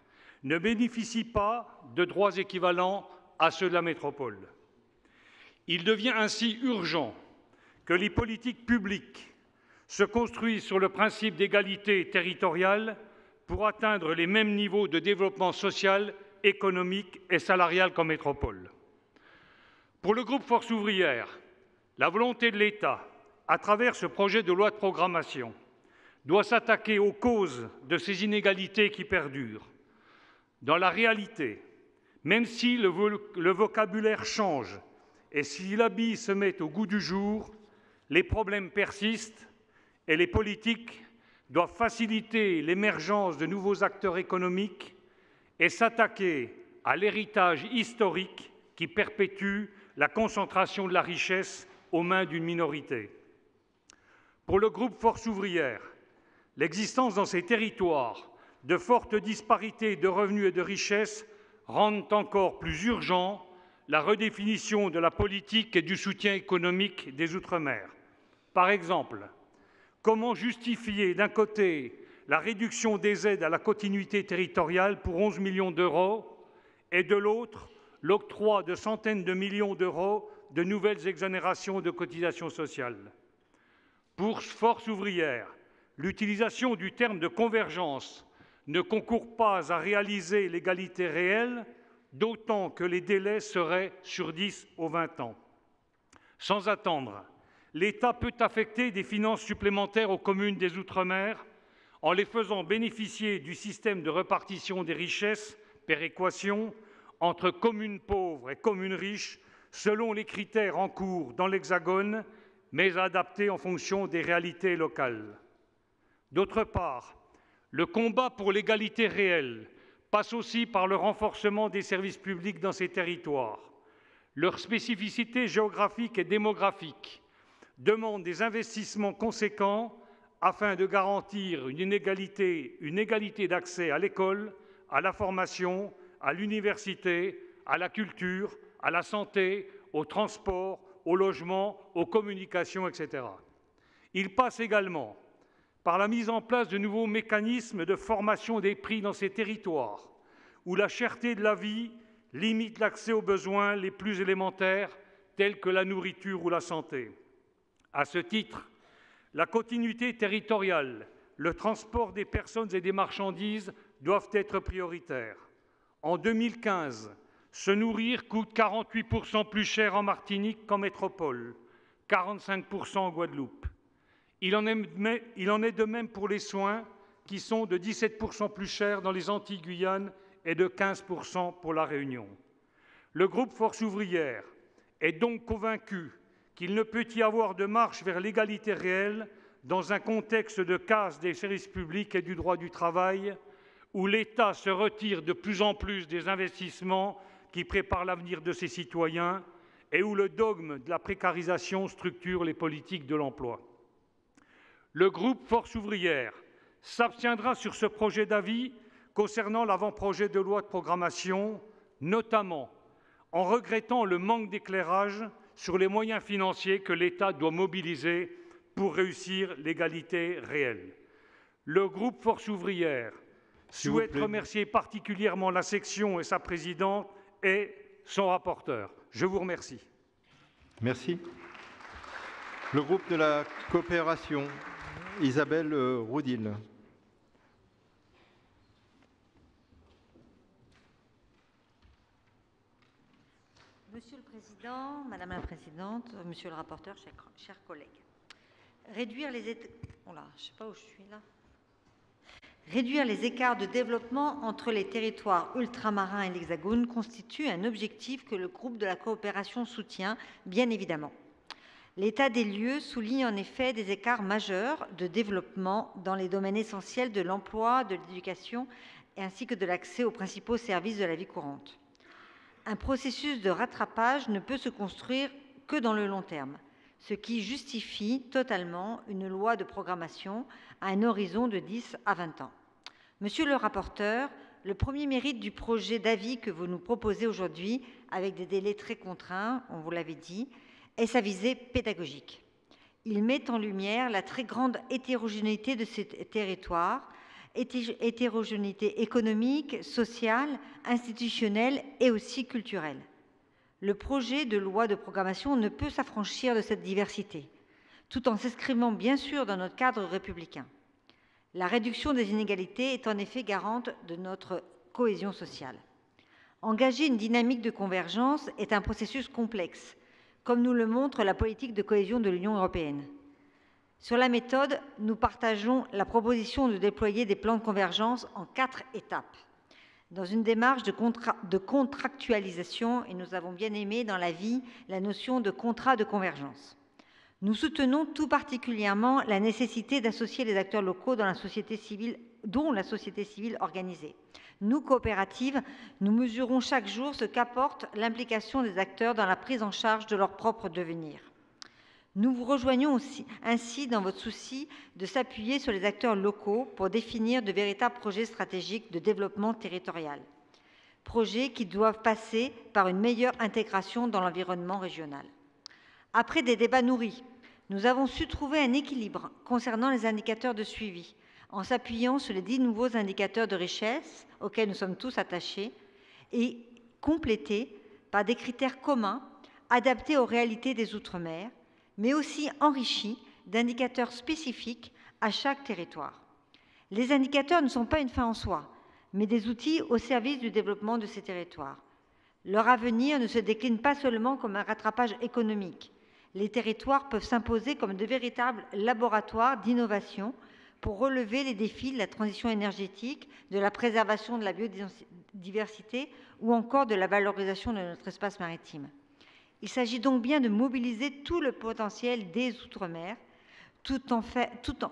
ne bénéficient pas de droits équivalents à ceux de la métropole. Il devient ainsi urgent que les politiques publiques se construisent sur le principe d'égalité territoriale pour atteindre les mêmes niveaux de développement social, économique et salarial qu'en métropole. Pour le groupe Force ouvrière, la volonté de l'État, à travers ce projet de loi de programmation, doit s'attaquer aux causes de ces inégalités qui perdurent. Dans la réalité, même si le, vo le vocabulaire change et si l'habit se met au goût du jour, les problèmes persistent et les politiques doivent faciliter l'émergence de nouveaux acteurs économiques et s'attaquer à l'héritage historique qui perpétue la concentration de la richesse aux mains d'une minorité. Pour le groupe Force ouvrière, l'existence dans ces territoires de fortes disparités de revenus et de richesses rendent encore plus urgent la redéfinition de la politique et du soutien économique des Outre-mer. Par exemple, comment justifier d'un côté la réduction des aides à la continuité territoriale pour onze millions d'euros et de l'autre l'octroi de centaines de millions d'euros de nouvelles exonérations de cotisations sociales? Pour Force ouvrière, l'utilisation du terme de convergence ne concourt pas à réaliser l'égalité réelle, d'autant que les délais seraient sur dix ou vingt ans. Sans attendre, l'État peut affecter des finances supplémentaires aux communes des Outre-mer en les faisant bénéficier du système de répartition des richesses péréquation entre communes pauvres et communes riches selon les critères en cours dans l'Hexagone, mais adaptés en fonction des réalités locales. D'autre part, le combat pour l'égalité réelle passe aussi par le renforcement des services publics dans ces territoires. Leurs spécificités géographiques et démographiques demandent des investissements conséquents afin de garantir une inégalité, une égalité d'accès à l'école, à la formation, à l'université, à la culture, à la santé, au transport, au logement, aux communications, et cetera. Il passe également par la mise en place de nouveaux mécanismes de formation des prix dans ces territoires, où la cherté de la vie limite l'accès aux besoins les plus élémentaires, tels que la nourriture ou la santé. À ce titre, la continuité territoriale, le transport des personnes et des marchandises doivent être prioritaires. En deux mille quinze, se nourrir coûte quarante-huit pour cent plus cher en Martinique qu'en métropole, quarante-cinq pour cent en Guadeloupe. Il en est de même pour les soins, qui sont de dix-sept pour cent plus chers dans les Antilles-Guyane et de quinze pour cent pour la Réunion. Le groupe Force ouvrière est donc convaincu qu'il ne peut y avoir de marche vers l'égalité réelle dans un contexte de casse des services publics et du droit du travail, où l'État se retire de plus en plus des investissements qui préparent l'avenir de ses citoyens et où le dogme de la précarisation structure les politiques de l'emploi. Le groupe Force ouvrière s'abstiendra sur ce projet d'avis concernant l'avant-projet de loi de programmation, notamment en regrettant le manque d'éclairage sur les moyens financiers que l'État doit mobiliser pour réussir l'égalité réelle. Le groupe Force ouvrière souhaite remercier particulièrement la section et sa présidente et son rapporteur. Je vous remercie. Merci. Le groupe de la coopération. Isabelle Roudil. Monsieur le Président, Madame la Présidente, Monsieur le rapporteur, chers, chers collègues. Réduire les, oh là, je sais pas où je suis là. Réduire les écarts de développement entre les territoires ultramarins et l'Hexagone constitue un objectif que le groupe de la coopération soutient, bien évidemment. L'état des lieux souligne en effet des écarts majeurs de développement dans les domaines essentiels de l'emploi, de l'éducation ainsi que de l'accès aux principaux services de la vie courante. Un processus de rattrapage ne peut se construire que dans le long terme, ce qui justifie totalement une loi de programmation à un horizon de dix à vingt ans. Monsieur le rapporteur, le premier mérite du projet d'avis que vous nous proposez aujourd'hui, avec des délais très contraints, on vous l'avait dit, et sa visée pédagogique. Il met en lumière la très grande hétérogénéité de ces territoires, hétérogénéité économique, sociale, institutionnelle et aussi culturelle. Le projet de loi de programmation ne peut s'affranchir de cette diversité. tout en s'inscrivant bien sûr dans notre cadre républicain. La réduction des inégalités est en effet garante de notre cohésion sociale. Engager une dynamique de convergence est un processus complexe, comme nous le montre la politique de cohésion de l'Union européenne. Sur la méthode, nous partageons la proposition de déployer des plans de convergence en quatre étapes, dans une démarche de, contra- de contractualisation, et nous avons bien aimé dans la vie la notion de contrat de convergence. Nous soutenons tout particulièrement la nécessité d'associer les acteurs locaux dans la société civile, dont la société civile organisée. Nous, coopératives, nous mesurons chaque jour ce qu'apporte l'implication des acteurs dans la prise en charge de leur propre devenir. Nous vous rejoignons aussi, ainsi dans votre souci de s'appuyer sur les acteurs locaux pour définir de véritables projets stratégiques de développement territorial. Projets qui doivent passer par une meilleure intégration dans l'environnement régional. Après des débats nourris, nous avons su trouver un équilibre concernant les indicateurs de suivi, en s'appuyant sur les dix nouveaux indicateurs de richesse auxquels nous sommes tous attachés, et complétés par des critères communs adaptés aux réalités des Outre-mer, mais aussi enrichis d'indicateurs spécifiques à chaque territoire. Les indicateurs ne sont pas une fin en soi, mais des outils au service du développement de ces territoires. Leur avenir ne se décline pas seulement comme un rattrapage économique. Les territoires peuvent s'imposer comme de véritables laboratoires d'innovation pour relever les défis de la transition énergétique, de la préservation de la biodiversité ou encore de la valorisation de notre espace maritime. Il s'agit donc bien de mobiliser tout le potentiel des Outre-mer tout en fait, tout en,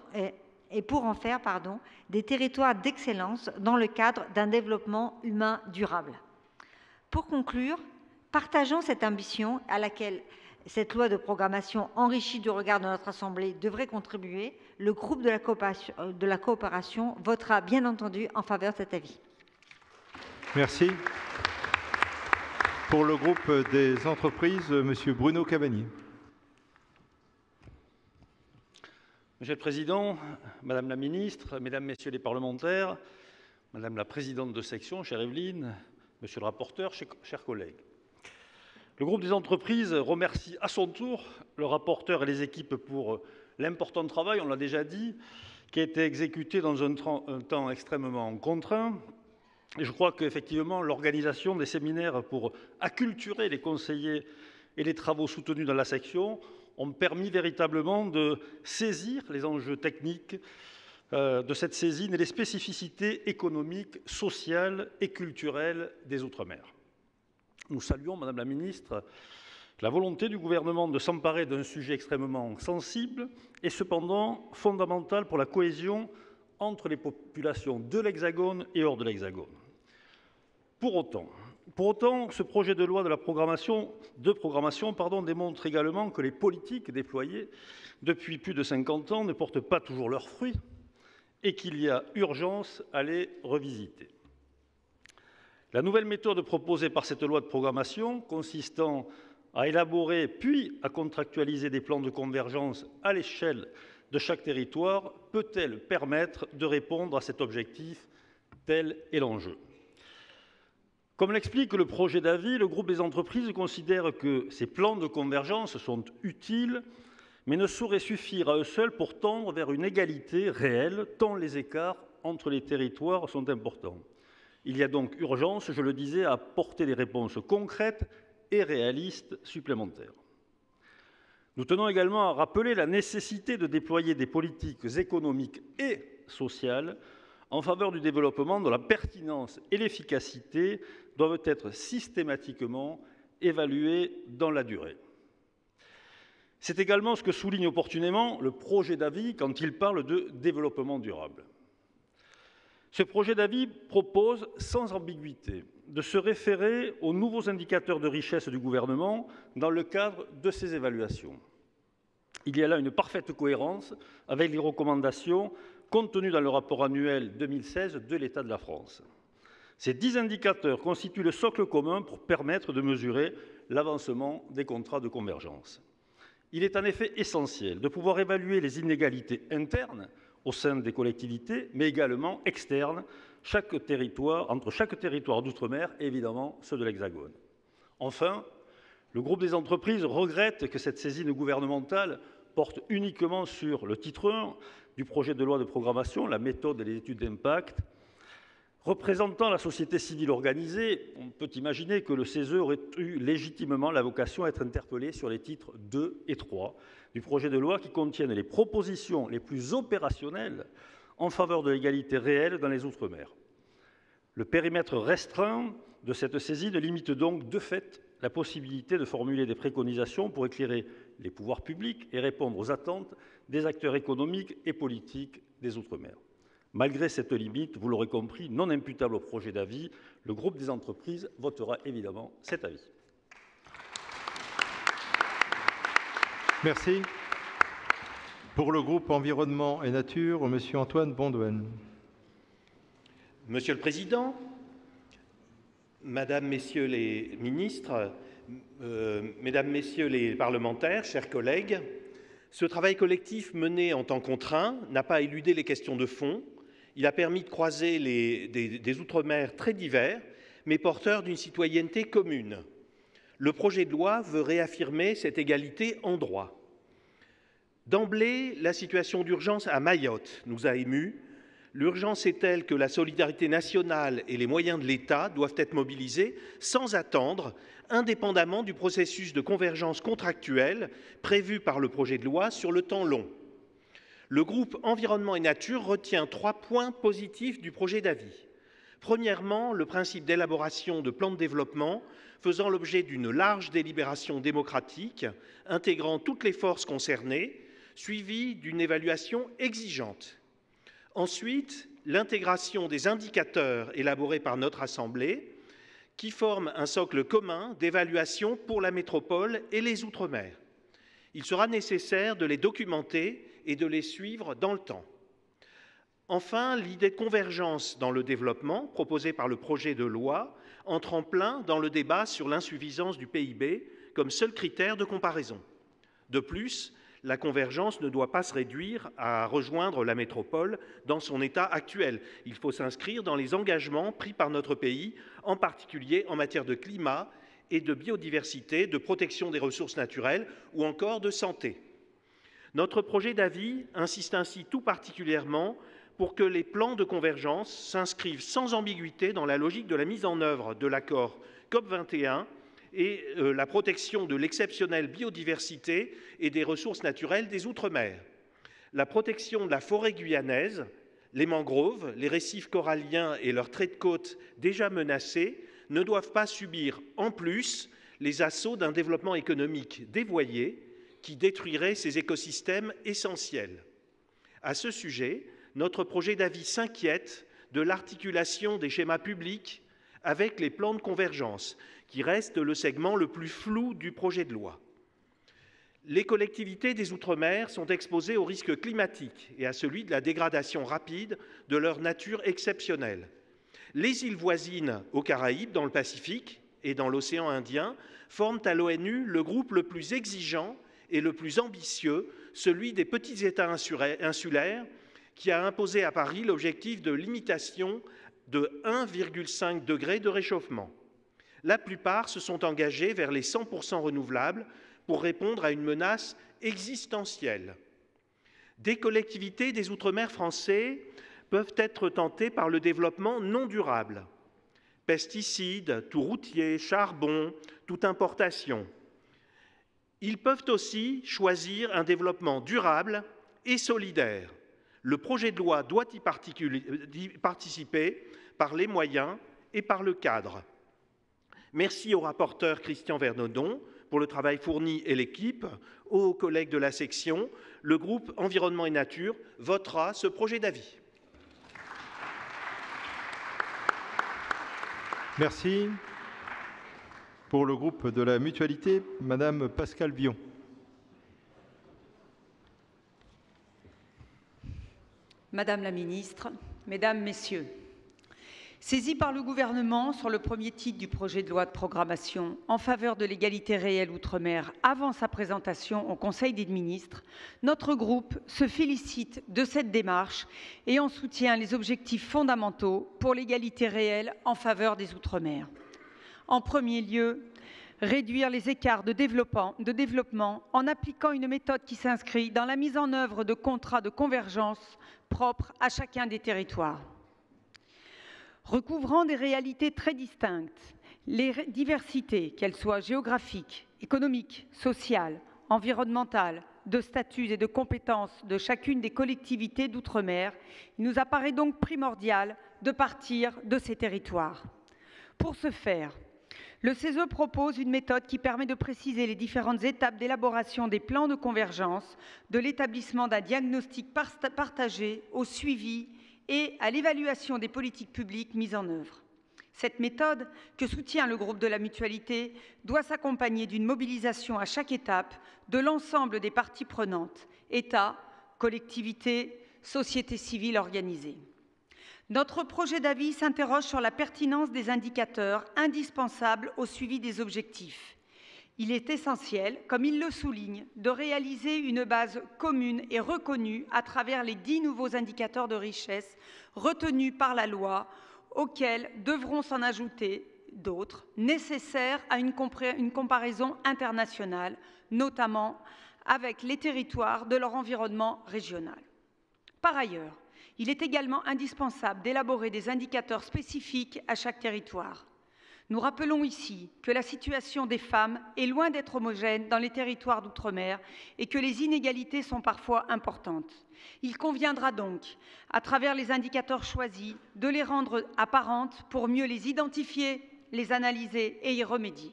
et pour en faire pardon, des territoires d'excellence dans le cadre d'un développement humain durable. Pour conclure, partageons cette ambition à laquelle cette loi de programmation enrichie du regard de notre Assemblée devrait contribuer, le groupe de la coopération, de la coopération votera bien entendu en faveur de cet avis. Merci. Pour le groupe des entreprises, M. Bruno Cavani. Monsieur le Président, Madame la Ministre, Mesdames, Messieurs les parlementaires, Madame la Présidente de section, chère Evelyne, Monsieur le rapporteur, chers collègues. Le groupe des entreprises remercie à son tour le rapporteur et les équipes pour l'important travail, on l'a déjà dit, qui a été exécuté dans un temps extrêmement contraint. Et je crois qu'effectivement, l'organisation des séminaires pour acculturer les conseillers et les travaux soutenus dans la section ont permis véritablement de saisir les enjeux techniques de cette saisine et les spécificités économiques, sociales et culturelles des Outre-mer. Nous saluons, Madame la Ministre, la volonté du gouvernement de s'emparer d'un sujet extrêmement sensible et cependant fondamental pour la cohésion entre les populations de l'Hexagone et hors de l'Hexagone. Pour autant, pour autant, ce projet de loi de la programmation, de programmation pardon, démontre également que les politiques déployées depuis plus de cinquante ans ne portent pas toujours leurs fruits, et qu'il y a urgence à les revisiter. La nouvelle méthode proposée par cette loi de programmation, consistant à élaborer puis à contractualiser des plans de convergence à l'échelle de chaque territoire, peut-elle permettre de répondre à cet objectif? Tel est l'enjeu. Comme l'explique le projet d'avis, le groupe des entreprises considère que ces plans de convergence sont utiles, mais ne saurait suffire à eux seuls pour tendre vers une égalité réelle, tant les écarts entre les territoires sont importants. Il y a donc urgence, je le disais, à apporter des réponses concrètes et réalistes supplémentaires. Nous tenons également à rappeler la nécessité de déployer des politiques économiques et sociales en faveur du développement dont la pertinence et l'efficacité doivent être systématiquement évaluées dans la durée. C'est également ce que souligne opportunément le projet d'avis quand il parle de développement durable. Ce projet d'avis propose sans ambiguïté de se référer aux nouveaux indicateurs de richesse du gouvernement dans le cadre de ces évaluations. Il y a là une parfaite cohérence avec les recommandations contenues dans le rapport annuel deux mille seize de l'État de la France. Ces dix indicateurs constituent le socle commun pour permettre de mesurer l'avancement des contrats de convergence. Il est en effet essentiel de pouvoir évaluer les inégalités internes au sein des collectivités, mais également externes, chaque territoire, entre chaque territoire d'outre-mer et évidemment ceux de l'Hexagone. Enfin, le groupe des entreprises regrette que cette saisine gouvernementale porte uniquement sur le titre un du projet de loi de programmation, la méthode et les études d'impact. Représentant la société civile organisée, on peut imaginer que le C E S E aurait eu légitimement la vocation à être interpellé sur les titres deux et trois du projet de loi qui contiennent les propositions les plus opérationnelles en faveur de l'égalité réelle dans les Outre-mer. Le périmètre restreint de cette saisine limite donc de fait la possibilité de formuler des préconisations pour éclairer les pouvoirs publics et répondre aux attentes des acteurs économiques et politiques des Outre-mer. Malgré cette limite, vous l'aurez compris, non imputable au projet d'avis, le groupe des entreprises votera évidemment cet avis. Merci. Pour le groupe Environnement et Nature, M. Antoine Bondouen. Monsieur le Président, Madame, Messieurs les ministres, euh, Mesdames, Messieurs les parlementaires, chers collègues, ce travail collectif mené en temps contraint n'a pas éludé les questions de fond. Il a permis de croiser les, des, des Outre-mer très divers, mais porteurs d'une citoyenneté commune. Le projet de loi veut réaffirmer cette égalité en droit. D'emblée, la situation d'urgence à Mayotte nous a émus. L'urgence est telle que la solidarité nationale et les moyens de l'État doivent être mobilisés sans attendre, indépendamment du processus de convergence contractuelle prévu par le projet de loi sur le temps long. Le groupe Environnement et Nature retient trois points positifs du projet d'avis. Premièrement, le principe d'élaboration de plans de développement faisant l'objet d'une large délibération démocratique, intégrant toutes les forces concernées, suivie d'une évaluation exigeante. Ensuite, l'intégration des indicateurs élaborés par notre Assemblée qui forment un socle commun d'évaluation pour la métropole et les Outre-mer. Il sera nécessaire de les documenter et de les suivre dans le temps. Enfin, l'idée de convergence dans le développement proposée par le projet de loi entre en plein dans le débat sur l'insuffisance du P I B comme seul critère de comparaison. De plus, la convergence ne doit pas se réduire à rejoindre la métropole dans son état actuel. Il faut s'inscrire dans les engagements pris par notre pays, en particulier en matière de climat et de biodiversité, de protection des ressources naturelles ou encore de santé. Notre projet d'avis insiste ainsi tout particulièrement pour que les plans de convergence s'inscrivent sans ambiguïté dans la logique de la mise en œuvre de l'accord COP vingt et un et euh, la protection de l'exceptionnelle biodiversité et des ressources naturelles des Outre-mer. La protection de la forêt guyanaise, les mangroves, les récifs coralliens et leurs traits de côte déjà menacés ne doivent pas subir en plus les assauts d'un développement économique dévoyé qui détruirait ces écosystèmes essentiels. À ce sujet, notre projet d'avis s'inquiète de l'articulation des schémas publics avec les plans de convergence, qui reste le segment le plus flou du projet de loi. Les collectivités des Outre-mer sont exposées au risque climatique et à celui de la dégradation rapide de leur nature exceptionnelle. Les îles voisines aux Caraïbes, dans le Pacifique et dans l'océan Indien, forment à l'ONU le groupe le plus exigeant et le plus ambitieux, celui des petits États insulaires, qui a imposé à Paris l'objectif de limitation de un virgule cinq degré de réchauffement. La plupart se sont engagés vers les cent pour cent renouvelables pour répondre à une menace existentielle. Des collectivités des Outre-mer français peuvent être tentées par le développement non durable. Pesticides, tout routier, charbon, toute importation. Ils peuvent aussi choisir un développement durable et solidaire. Le projet de loi doit y participer par les moyens et par le cadre. Merci au rapporteur Christian Vernaudon pour le travail fourni et l'équipe, aux collègues de la section. Le groupe Environnement et Nature votera ce projet d'avis. Merci. Pour le groupe de la Mutualité, Madame Pascale Vion. Madame la Ministre, Mesdames, Messieurs, saisie par le gouvernement sur le premier titre du projet de loi de programmation en faveur de l'égalité réelle outre-mer avant sa présentation au Conseil des ministres, notre groupe se félicite de cette démarche et en soutient les objectifs fondamentaux pour l'égalité réelle en faveur des outre-mer. En premier lieu, réduire les écarts de développement, de développement en appliquant une méthode qui s'inscrit dans la mise en œuvre de contrats de convergence propres à chacun des territoires. Recouvrant des réalités très distinctes, les diversités, qu'elles soient géographiques, économiques, sociales, environnementales, de statuts et de compétences de chacune des collectivités d'outre-mer, il nous apparaît donc primordial de partir de ces territoires. Pour ce faire, le C E S E propose une méthode qui permet de préciser les différentes étapes d'élaboration des plans de convergence, de l'établissement d'un diagnostic partagé au suivi et à l'évaluation des politiques publiques mises en œuvre. Cette méthode, que soutient le groupe de la Mutualité, doit s'accompagner d'une mobilisation à chaque étape de l'ensemble des parties prenantes, État, collectivités, société civile organisée. Notre projet d'avis s'interroge sur la pertinence des indicateurs indispensables au suivi des objectifs. Il est essentiel, comme il le souligne, de réaliser une base commune et reconnue à travers les dix nouveaux indicateurs de richesse retenus par la loi, auxquels devront s'en ajouter d'autres, nécessaires à une comparaison internationale, notamment avec les territoires de leur environnement régional. Par ailleurs, il est également indispensable d'élaborer des indicateurs spécifiques à chaque territoire. Nous rappelons ici que la situation des femmes est loin d'être homogène dans les territoires d'outre-mer et que les inégalités sont parfois importantes. Il conviendra donc, à travers les indicateurs choisis, de les rendre apparentes pour mieux les identifier, les analyser et y remédier.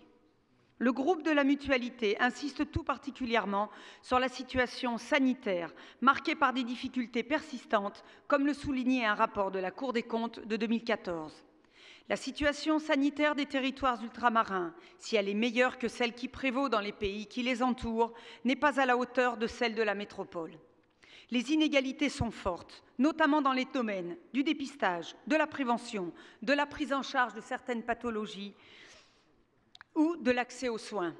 Le groupe de la Mutualité insiste tout particulièrement sur la situation sanitaire, marquée par des difficultés persistantes, comme le soulignait un rapport de la Cour des comptes de deux mille quatorze. La situation sanitaire des territoires ultramarins, si elle est meilleure que celle qui prévaut dans les pays qui les entourent, n'est pas à la hauteur de celle de la métropole. Les inégalités sont fortes, notamment dans les domaines du dépistage, de la prévention, de la prise en charge de certaines pathologies, ou de l'accès aux soins.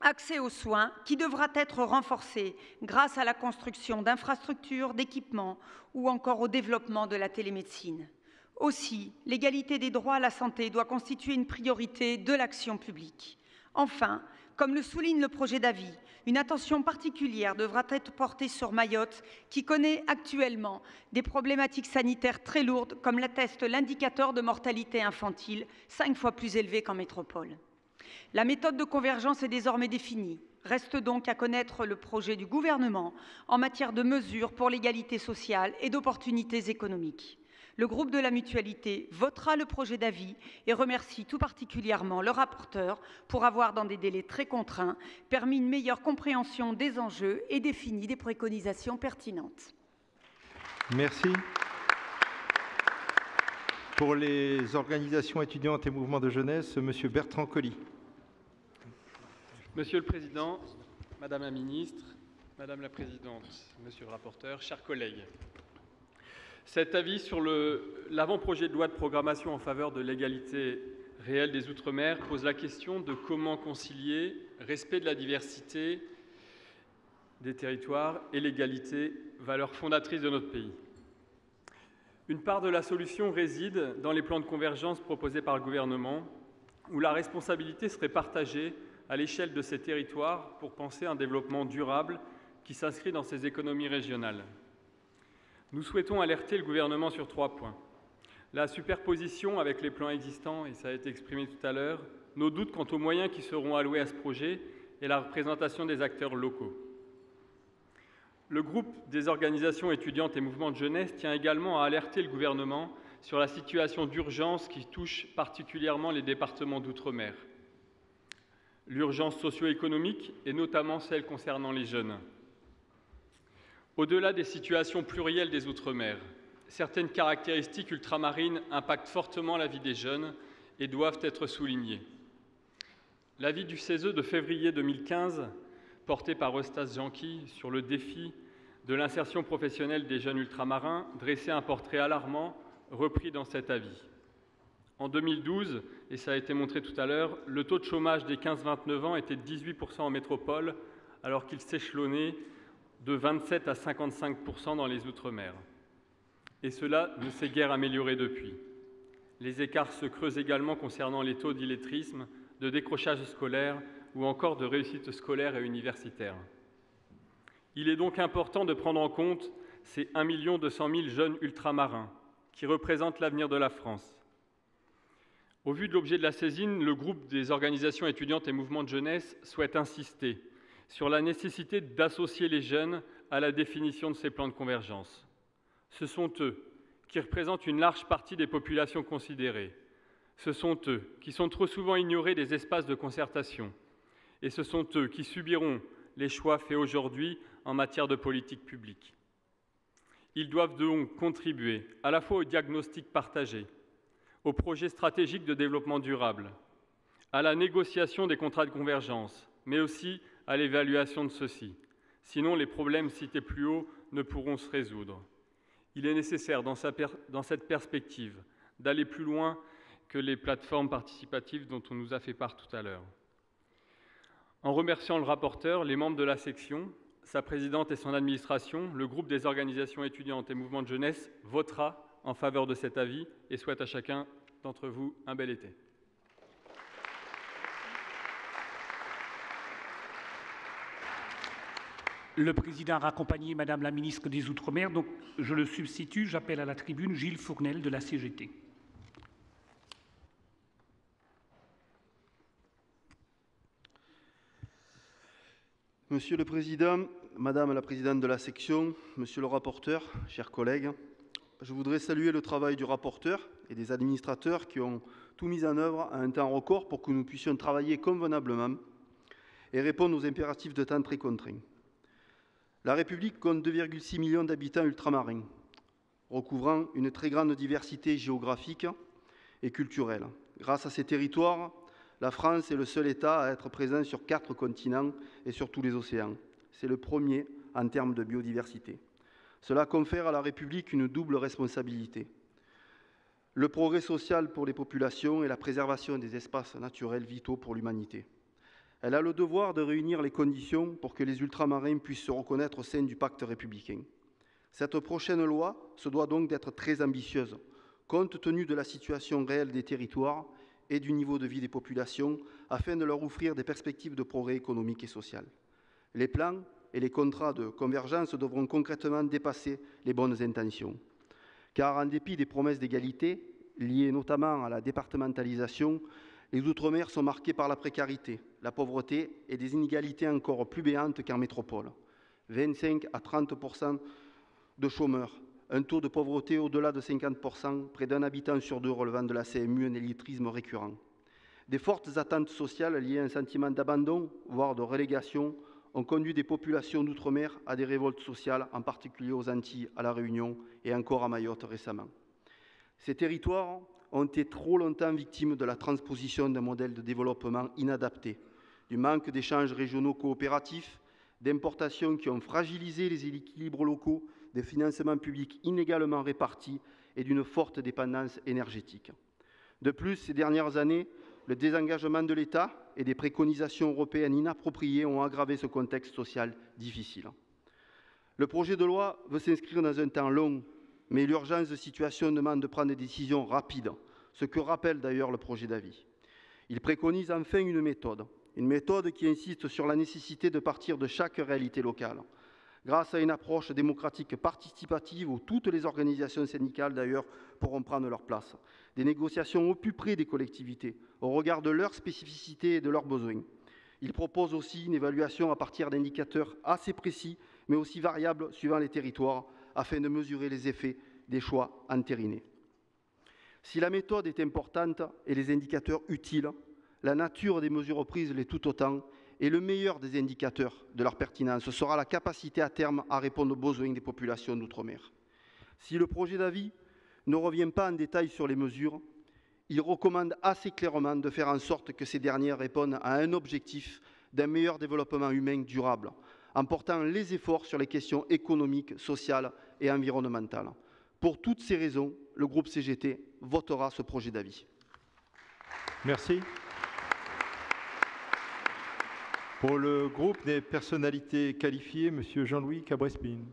Accès aux soins qui devra être renforcé grâce à la construction d'infrastructures, d'équipements ou encore au développement de la télémédecine. Aussi, l'égalité des droits à la santé doit constituer une priorité de l'action publique. Enfin, comme le souligne le projet d'avis, une attention particulière devra être portée sur Mayotte, qui connaît actuellement des problématiques sanitaires très lourdes, comme l'atteste l'indicateur de mortalité infantile, cinq fois plus élevé qu'en métropole. La méthode de convergence est désormais définie. Reste donc à connaître le projet du gouvernement en matière de mesures pour l'égalité sociale et d'opportunités économiques. Le groupe de la Mutualité votera le projet d'avis et remercie tout particulièrement le rapporteur pour avoir, dans des délais très contraints, permis une meilleure compréhension des enjeux et défini des préconisations pertinentes. Merci. Pour les organisations étudiantes et mouvements de jeunesse, M. Bertrand Colli. Monsieur le Président, Madame la Ministre, Madame la Présidente, Monsieur le Rapporteur, chers collègues, cet avis sur l'avant-projet de loi de programmation en faveur de l'égalité réelle des Outre-mer pose la question de comment concilier respect de la diversité des territoires et l'égalité, valeur fondatrice de notre pays. Une part de la solution réside dans les plans de convergence proposés par le gouvernement, où la responsabilité serait partagée à l'échelle de ces territoires pour penser un développement durable qui s'inscrit dans ces économies régionales. Nous souhaitons alerter le gouvernement sur trois points. La superposition avec les plans existants, et ça a été exprimé tout à l'heure, nos doutes quant aux moyens qui seront alloués à ce projet et la représentation des acteurs locaux. Le groupe des organisations étudiantes et mouvements de jeunesse tient également à alerter le gouvernement sur la situation d'urgence qui touche particulièrement les départements d'outre-mer. L'urgence socio-économique et notamment celle concernant les jeunes. Au-delà des situations plurielles des outre-mer, certaines caractéristiques ultramarines impactent fortement la vie des jeunes et doivent être soulignées. L'avis du C E S E de février deux mille quinze porté par Eustace Janqui sur le défi de l'insertion professionnelle des jeunes ultramarins, dressait un portrait alarmant repris dans cet avis. En deux mille douze, et ça a été montré tout à l'heure, le taux de chômage des quinze vingt-neuf ans était de dix-huit pour cent en métropole, alors qu'il s'échelonnait de vingt-sept à cinquante-cinq pour cent dans les Outre-mer. Et cela ne s'est guère amélioré depuis. Les écarts se creusent également concernant les taux d'illettrisme, de décrochage scolaire ou encore de réussite scolaire et universitaire. Il est donc important de prendre en compte ces un million deux cent mille jeunes ultramarins qui représentent l'avenir de la France. Au vu de l'objet de la saisine, le groupe des organisations étudiantes et mouvements de jeunesse souhaite insister sur la nécessité d'associer les jeunes à la définition de ces plans de convergence. Ce sont eux qui représentent une large partie des populations considérées. Ce sont eux qui sont trop souvent ignorés des espaces de concertation. Et ce sont eux qui subiront les choix faits aujourd'hui en matière de politique publique. Ils doivent donc contribuer à la fois au diagnostic partagé, au projet stratégique de développement durable, à la négociation des contrats de convergence, mais aussi à l'évaluation de ceux-ci. Sinon, les problèmes cités plus haut ne pourront se résoudre. Il est nécessaire, dans, sa per- dans cette perspective, d'aller plus loin que les plateformes participatives dont on nous a fait part tout à l'heure. En remerciant le rapporteur, les membres de la section, sa présidente et son administration, le groupe des organisations étudiantes et mouvements de jeunesse votera en faveur de cet avis et souhaite à chacun d'entre vous un bel été. Le président a accompagné Madame la ministre des Outre-mer, donc je le substitue, j'appelle à la tribune Gilles Fournel de la C G T. Monsieur le Président, Madame la Présidente de la section, Monsieur le rapporteur, chers collègues, je voudrais saluer le travail du rapporteur et des administrateurs qui ont tout mis en œuvre à un temps record pour que nous puissions travailler convenablement et répondre aux impératifs de temps très contraints. La République compte deux virgule six millions d'habitants ultramarins, recouvrant une très grande diversité géographique et culturelle. Grâce à ces territoires, la France est le seul État à être présent sur quatre continents et sur tous les océans. C'est le premier en termes de biodiversité. Cela confère à la République une double responsabilité. Le progrès social pour les populations et la préservation des espaces naturels vitaux pour l'humanité. Elle a le devoir de réunir les conditions pour que les ultramarins puissent se reconnaître au sein du pacte républicain. Cette prochaine loi se doit donc d'être très ambitieuse, compte tenu de la situation réelle des territoires et du niveau de vie des populations, afin de leur offrir des perspectives de progrès économique et social. Les plans et les contrats de convergence devront concrètement dépasser les bonnes intentions. Car en dépit des promesses d'égalité, liées notamment à la départementalisation, les Outre-mer sont marqués par la précarité, la pauvreté et des inégalités encore plus béantes qu'en métropole. vingt-cinq à trente pour cent de chômeurs, un taux de pauvreté au-delà de cinquante pour cent, près d'un habitant sur deux relevant de la C M U, un élitisme récurrent. Des fortes attentes sociales liées à un sentiment d'abandon, voire de relégation, ont conduit des populations d'outre-mer à des révoltes sociales, en particulier aux Antilles, à La Réunion et encore à Mayotte récemment. Ces territoires ont été trop longtemps victimes de la transposition d'un modèle de développement inadapté, du manque d'échanges régionaux coopératifs, d'importations qui ont fragilisé les équilibres locaux, des financements publics inégalement répartis et d'une forte dépendance énergétique. De plus, ces dernières années, le désengagement de l'État et des préconisations européennes inappropriées ont aggravé ce contexte social difficile. Le projet de loi veut s'inscrire dans un temps long, mais l'urgence de situation demande de prendre des décisions rapides, ce que rappelle d'ailleurs le projet d'avis. Il préconise enfin une méthode, une méthode qui insiste sur la nécessité de partir de chaque réalité locale, grâce à une approche démocratique participative où toutes les organisations syndicales d'ailleurs pourront prendre leur place. Des négociations au plus près des collectivités, au regard de leurs spécificités et de leurs besoins. Il propose aussi une évaluation à partir d'indicateurs assez précis, mais aussi variables suivant les territoires, afin de mesurer les effets des choix entérinés. Si la méthode est importante et les indicateurs utiles, la nature des mesures prises l'est tout autant. Et le meilleur des indicateurs de leur pertinence sera la capacité à terme à répondre aux besoins des populations d'outre-mer. Si le projet d'avis ne revient pas en détail sur les mesures, il recommande assez clairement de faire en sorte que ces dernières répondent à un objectif d'un meilleur développement humain durable, en portant les efforts sur les questions économiques, sociales et environnementales. Pour toutes ces raisons, le groupe C G T votera ce projet d'avis. Merci. Pour le groupe des personnalités qualifiées, M. Jean-Louis Cabrespine.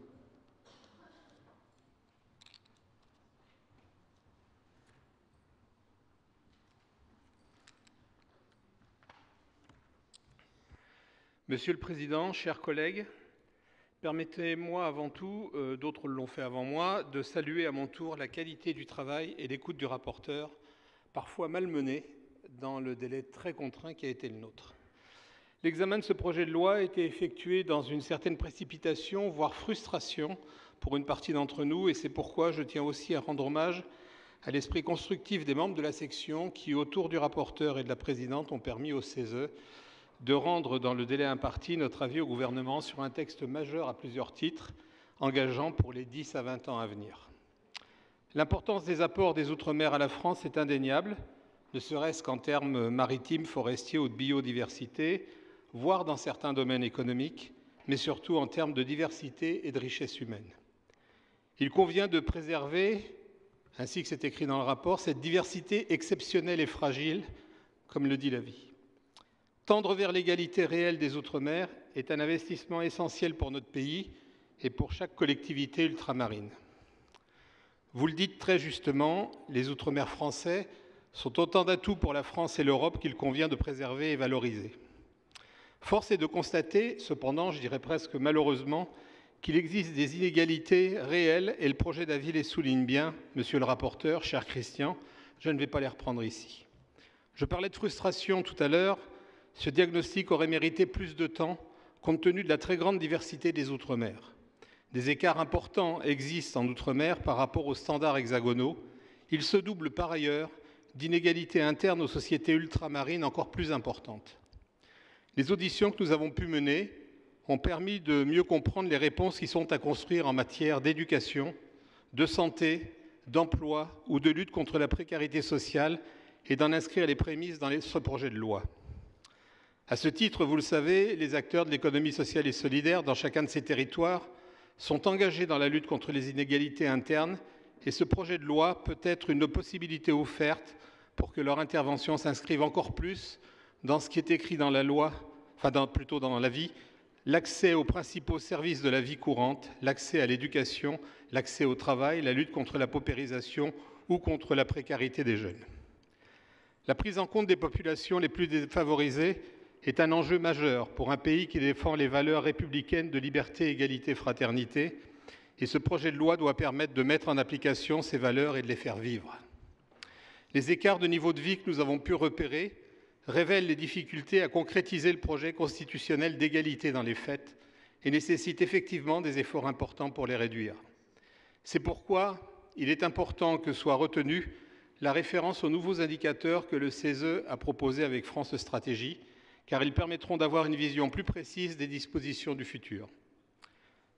Monsieur le Président, chers collègues, permettez-moi avant tout, euh, d'autres l'ont fait avant moi, de saluer à mon tour la qualité du travail et l'écoute du rapporteur, parfois malmené dans le délai très contraint qui a été le nôtre. L'examen de ce projet de loi a été effectué dans une certaine précipitation, voire frustration pour une partie d'entre nous, et c'est pourquoi je tiens aussi à rendre hommage à l'esprit constructif des membres de la section qui, autour du rapporteur et de la présidente, ont permis au C E S E de rendre dans le délai imparti notre avis au gouvernement sur un texte majeur à plusieurs titres, engageant pour les dix à vingt ans à venir. L'importance des apports des Outre-mer à la France est indéniable, ne serait-ce qu'en termes maritimes, forestiers ou de biodiversité, voire dans certains domaines économiques, mais surtout en termes de diversité et de richesse humaine. Il convient de préserver, ainsi que c'est écrit dans le rapport, cette diversité exceptionnelle et fragile, comme le dit l'avis. Tendre vers l'égalité réelle des Outre-mer est un investissement essentiel pour notre pays et pour chaque collectivité ultramarine. Vous le dites très justement, les Outre-mer français sont autant d'atouts pour la France et l'Europe qu'il convient de préserver et valoriser. Force est de constater, cependant, je dirais presque malheureusement, qu'il existe des inégalités réelles et le projet d'avis les souligne bien, monsieur le rapporteur, cher Christian, je ne vais pas les reprendre ici. Je parlais de frustration tout à l'heure. Ce diagnostic aurait mérité plus de temps compte tenu de la très grande diversité des Outre-mer. Des écarts importants existent en Outre-mer par rapport aux standards hexagonaux. Ils se doublent par ailleurs d'inégalités internes aux sociétés ultramarines encore plus importantes. Les auditions que nous avons pu mener ont permis de mieux comprendre les réponses qui sont à construire en matière d'éducation, de santé, d'emploi ou de lutte contre la précarité sociale et d'en inscrire les prémices dans ce projet de loi. À ce titre, vous le savez, les acteurs de l'économie sociale et solidaire dans chacun de ces territoires sont engagés dans la lutte contre les inégalités internes et ce projet de loi peut être une possibilité offerte pour que leur intervention s'inscrive encore plus dans ce qui est écrit dans la loi, enfin dans, plutôt dans l'avis, l'accès aux principaux services de la vie courante, l'accès à l'éducation, l'accès au travail, la lutte contre la paupérisation ou contre la précarité des jeunes. La prise en compte des populations les plus défavorisées est un enjeu majeur pour un pays qui défend les valeurs républicaines de liberté, égalité, fraternité, et ce projet de loi doit permettre de mettre en application ces valeurs et de les faire vivre. Les écarts de niveau de vie que nous avons pu repérer révèlent les difficultés à concrétiser le projet constitutionnel d'égalité dans les faits et nécessitent effectivement des efforts importants pour les réduire. C'est pourquoi il est important que soit retenue la référence aux nouveaux indicateurs que le C E S E a proposés avec France Stratégie, car ils permettront d'avoir une vision plus précise des dispositions du futur.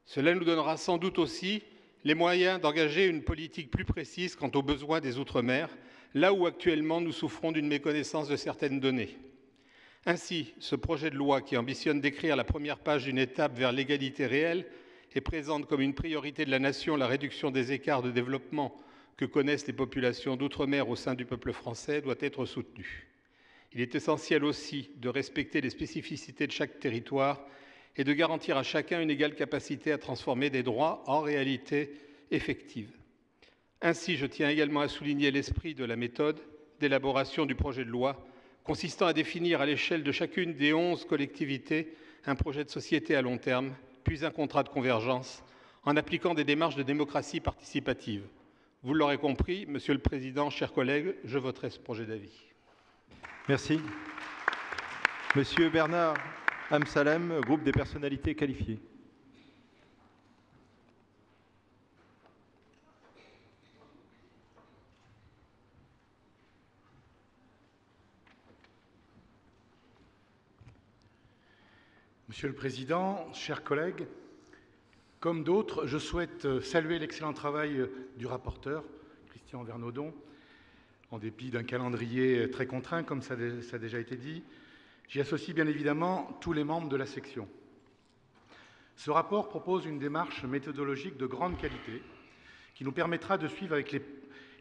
Cela nous donnera sans doute aussi les moyens d'engager une politique plus précise quant aux besoins des Outre-mer, là où actuellement nous souffrons d'une méconnaissance de certaines données. Ainsi, ce projet de loi qui ambitionne d'écrire la première page d'une étape vers l'égalité réelle et présente comme une priorité de la nation la réduction des écarts de développement que connaissent les populations d'Outre-mer au sein du peuple français doit être soutenu. Il est essentiel aussi de respecter les spécificités de chaque territoire et de garantir à chacun une égale capacité à transformer des droits en réalité effective. Ainsi, je tiens également à souligner l'esprit de la méthode d'élaboration du projet de loi, consistant à définir à l'échelle de chacune des onze collectivités un projet de société à long terme, puis un contrat de convergence, en appliquant des démarches de démocratie participative. Vous l'aurez compris, Monsieur le Président, chers collègues, je voterai ce projet d'avis. Merci. Monsieur Bernard Amsalem, groupe des personnalités qualifiées. Monsieur le Président, chers collègues, comme d'autres, je souhaite saluer l'excellent travail du rapporteur, Christian Vernaudon, en dépit d'un calendrier très contraint, comme ça a déjà été dit. J'y associe bien évidemment tous les membres de la section. Ce rapport propose une démarche méthodologique de grande qualité qui nous permettra de suivre avec les,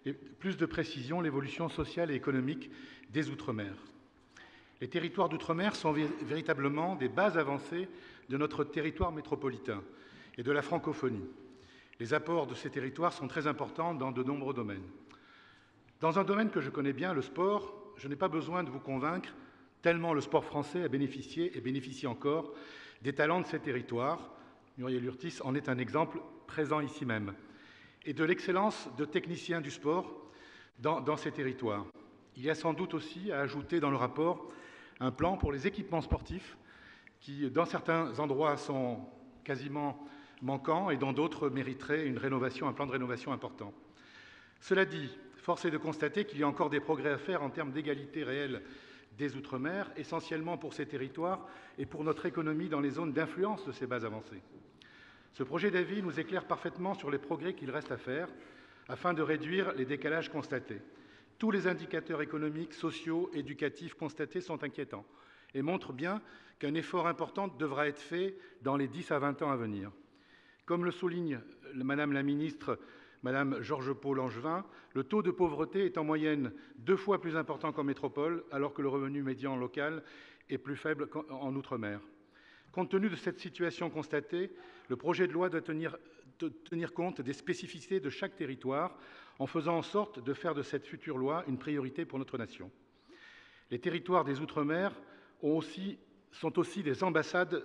les, plus de précision l'évolution sociale et économique des Outre-mer. Les territoires d'Outre-mer sont véritablement des bases avancées de notre territoire métropolitain et de la francophonie. Les apports de ces territoires sont très importants dans de nombreux domaines. Dans un domaine que je connais bien, le sport, je n'ai pas besoin de vous convaincre tellement le sport français a bénéficié et bénéficie encore des talents de ces territoires. Muriel Hurtis en est un exemple présent ici même. Et de l'excellence de techniciens du sport dans, dans ces territoires. Il y a sans doute aussi à ajouter dans le rapport un plan pour les équipements sportifs qui, dans certains endroits, sont quasiment manquants et dans d'autres mériteraient une rénovation, un plan de rénovation important. Cela dit, force est de constater qu'il y a encore des progrès à faire en termes d'égalité réelle des Outre-mer, essentiellement pour ces territoires et pour notre économie dans les zones d'influence de ces bases avancées. Ce projet d'avis nous éclaire parfaitement sur les progrès qu'il reste à faire afin de réduire les décalages constatés. Tous les indicateurs économiques, sociaux, éducatifs constatés sont inquiétants et montrent bien qu'un effort important devra être fait dans les dix à vingt ans à venir. Comme le souligne Madame la Ministre, Madame Georges Pau-Langevin, le taux de pauvreté est en moyenne deux fois plus important qu'en métropole, alors que le revenu médian local est plus faible qu'en Outre-mer. Compte tenu de cette situation constatée, le projet de loi doit tenir, de tenir compte des spécificités de chaque territoire, en faisant en sorte de faire de cette future loi une priorité pour notre nation. Les territoires des Outre-mer ont aussi, sont aussi des ambassades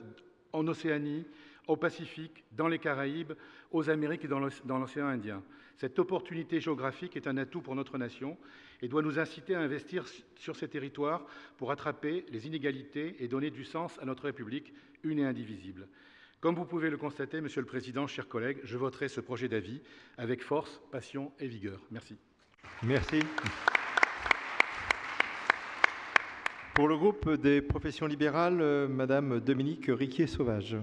en Océanie, au Pacifique, dans les Caraïbes, aux Amériques et dans l'océan Indien. Cette opportunité géographique est un atout pour notre nation et doit nous inciter à investir sur ces territoires pour attraper les inégalités et donner du sens à notre République une et indivisible. Comme vous pouvez le constater, Monsieur le Président, chers collègues, je voterai ce projet d'avis avec force, passion et vigueur. Merci. Merci. Pour le groupe des professions libérales, Madame Dominique Riquier-Sauvage.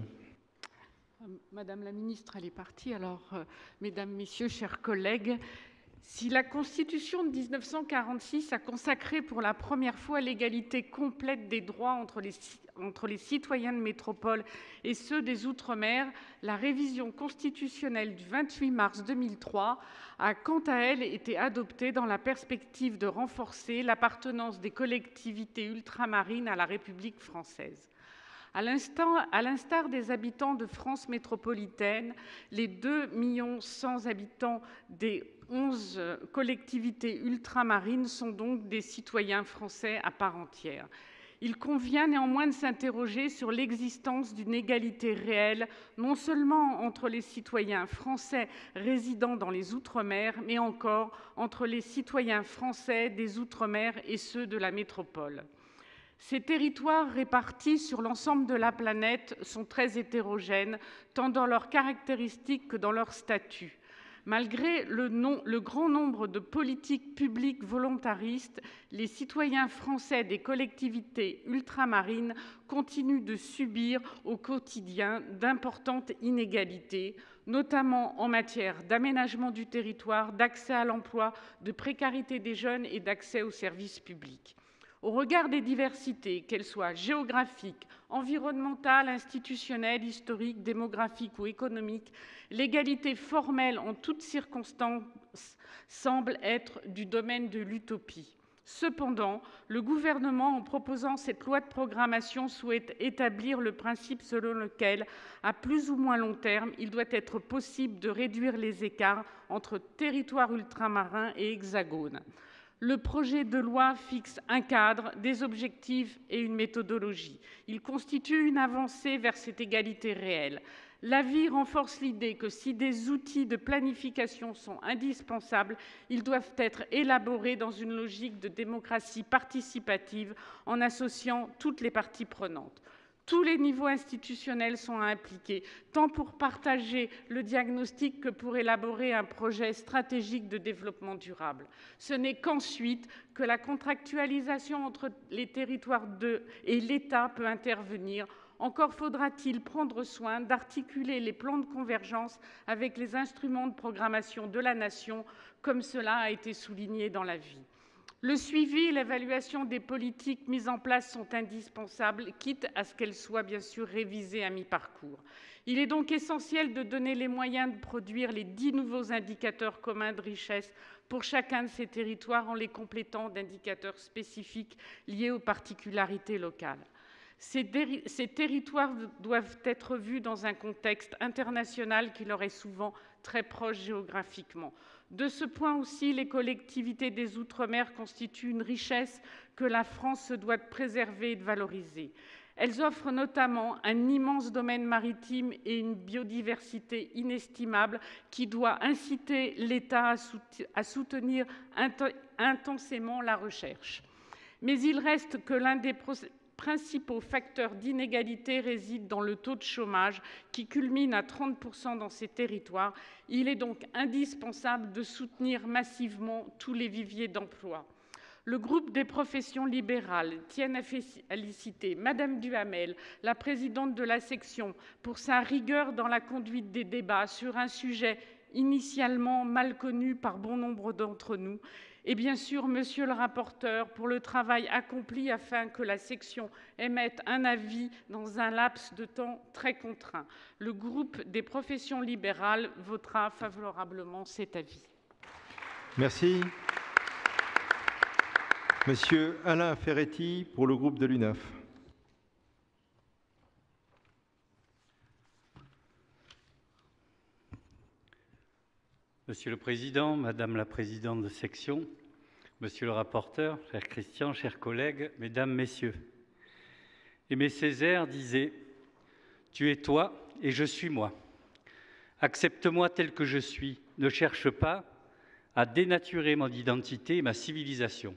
Madame la Ministre, elle est partie. Alors, euh, Mesdames, Messieurs, chers collègues, si la Constitution de mille neuf cent quarante-six a consacré pour la première fois l'égalité complète des droits entre les, entre les citoyens de métropole et ceux des Outre-mer, la révision constitutionnelle du vingt-huit mars deux mille trois a, quant à elle, été adoptée dans la perspective de renforcer l'appartenance des collectivités ultramarines à la République française. À l'instar des habitants de France métropolitaine, les deux millions cent mille habitants des onze collectivités ultramarines sont donc des citoyens français à part entière. Il convient néanmoins de s'interroger sur l'existence d'une égalité réelle, non seulement entre les citoyens français résidant dans les Outre-mer, mais encore entre les citoyens français des Outre-mer et ceux de la métropole. Ces territoires répartis sur l'ensemble de la planète sont très hétérogènes, tant dans leurs caractéristiques que dans leur statut. Malgré le, non, le grand nombre de politiques publiques volontaristes, les citoyens français des collectivités ultramarines continuent de subir au quotidien d'importantes inégalités, notamment en matière d'aménagement du territoire, d'accès à l'emploi, de précarité des jeunes et d'accès aux services publics. Au regard des diversités, qu'elles soient géographiques, environnementales, institutionnelles, historiques, démographiques ou économiques, l'égalité formelle en toutes circonstances semble être du domaine de l'utopie. Cependant, le gouvernement, en proposant cette loi de programmation, souhaite établir le principe selon lequel, à plus ou moins long terme, il doit être possible de réduire les écarts entre territoires ultramarins et hexagones. Le projet de loi fixe un cadre, des objectifs et une méthodologie. Il constitue une avancée vers cette égalité réelle. L'avis renforce l'idée que si des outils de planification sont indispensables, ils doivent être élaborés dans une logique de démocratie participative en associant toutes les parties prenantes. Tous les niveaux institutionnels sont impliqués, tant pour partager le diagnostic que pour élaborer un projet stratégique de développement durable. Ce n'est qu'ensuite que la contractualisation entre les territoires et l'État peut intervenir. Encore faudra-t-il prendre soin d'articuler les plans de convergence avec les instruments de programmation de la nation, comme cela a été souligné dans l'avis. Le suivi et l'évaluation des politiques mises en place sont indispensables, quitte à ce qu'elles soient bien sûr révisées à mi-parcours. Il est donc essentiel de donner les moyens de produire les dix nouveaux indicateurs communs de richesse pour chacun de ces territoires en les complétant d'indicateurs spécifiques liés aux particularités locales. Ces, ces territoires doivent être vus dans un contexte international qui leur est souvent très proche géographiquement. De ce point aussi, les collectivités des Outre-mer constituent une richesse que la France se doit de préserver et de valoriser. Elles offrent notamment un immense domaine maritime et une biodiversité inestimable qui doit inciter l'État à soutenir intensément la recherche. Mais il reste que l'un des principaux facteurs d'inégalité réside dans le taux de chômage qui culmine à trente pour cent dans ces territoires. Il est donc indispensable de soutenir massivement tous les viviers d'emploi. Le groupe des professions libérales tient à féliciter Madame Duhamel, la présidente de la section, pour sa rigueur dans la conduite des débats sur un sujet initialement mal connu par bon nombre d'entre nous, et bien sûr Monsieur le rapporteur pour le travail accompli afin que la section émette un avis dans un laps de temps très contraint. Le groupe des professions libérales votera favorablement cet avis. Merci. Monsieur Alain Ferretti pour le groupe de l'U N A F. Monsieur le Président, Madame la Présidente de section, Monsieur le rapporteur, cher Christian, chers collègues, Mesdames, Messieurs. Aimé Césaire disait « Tu es toi et je suis moi. Accepte-moi tel que je suis. Ne cherche pas à dénaturer mon identité et ma civilisation. »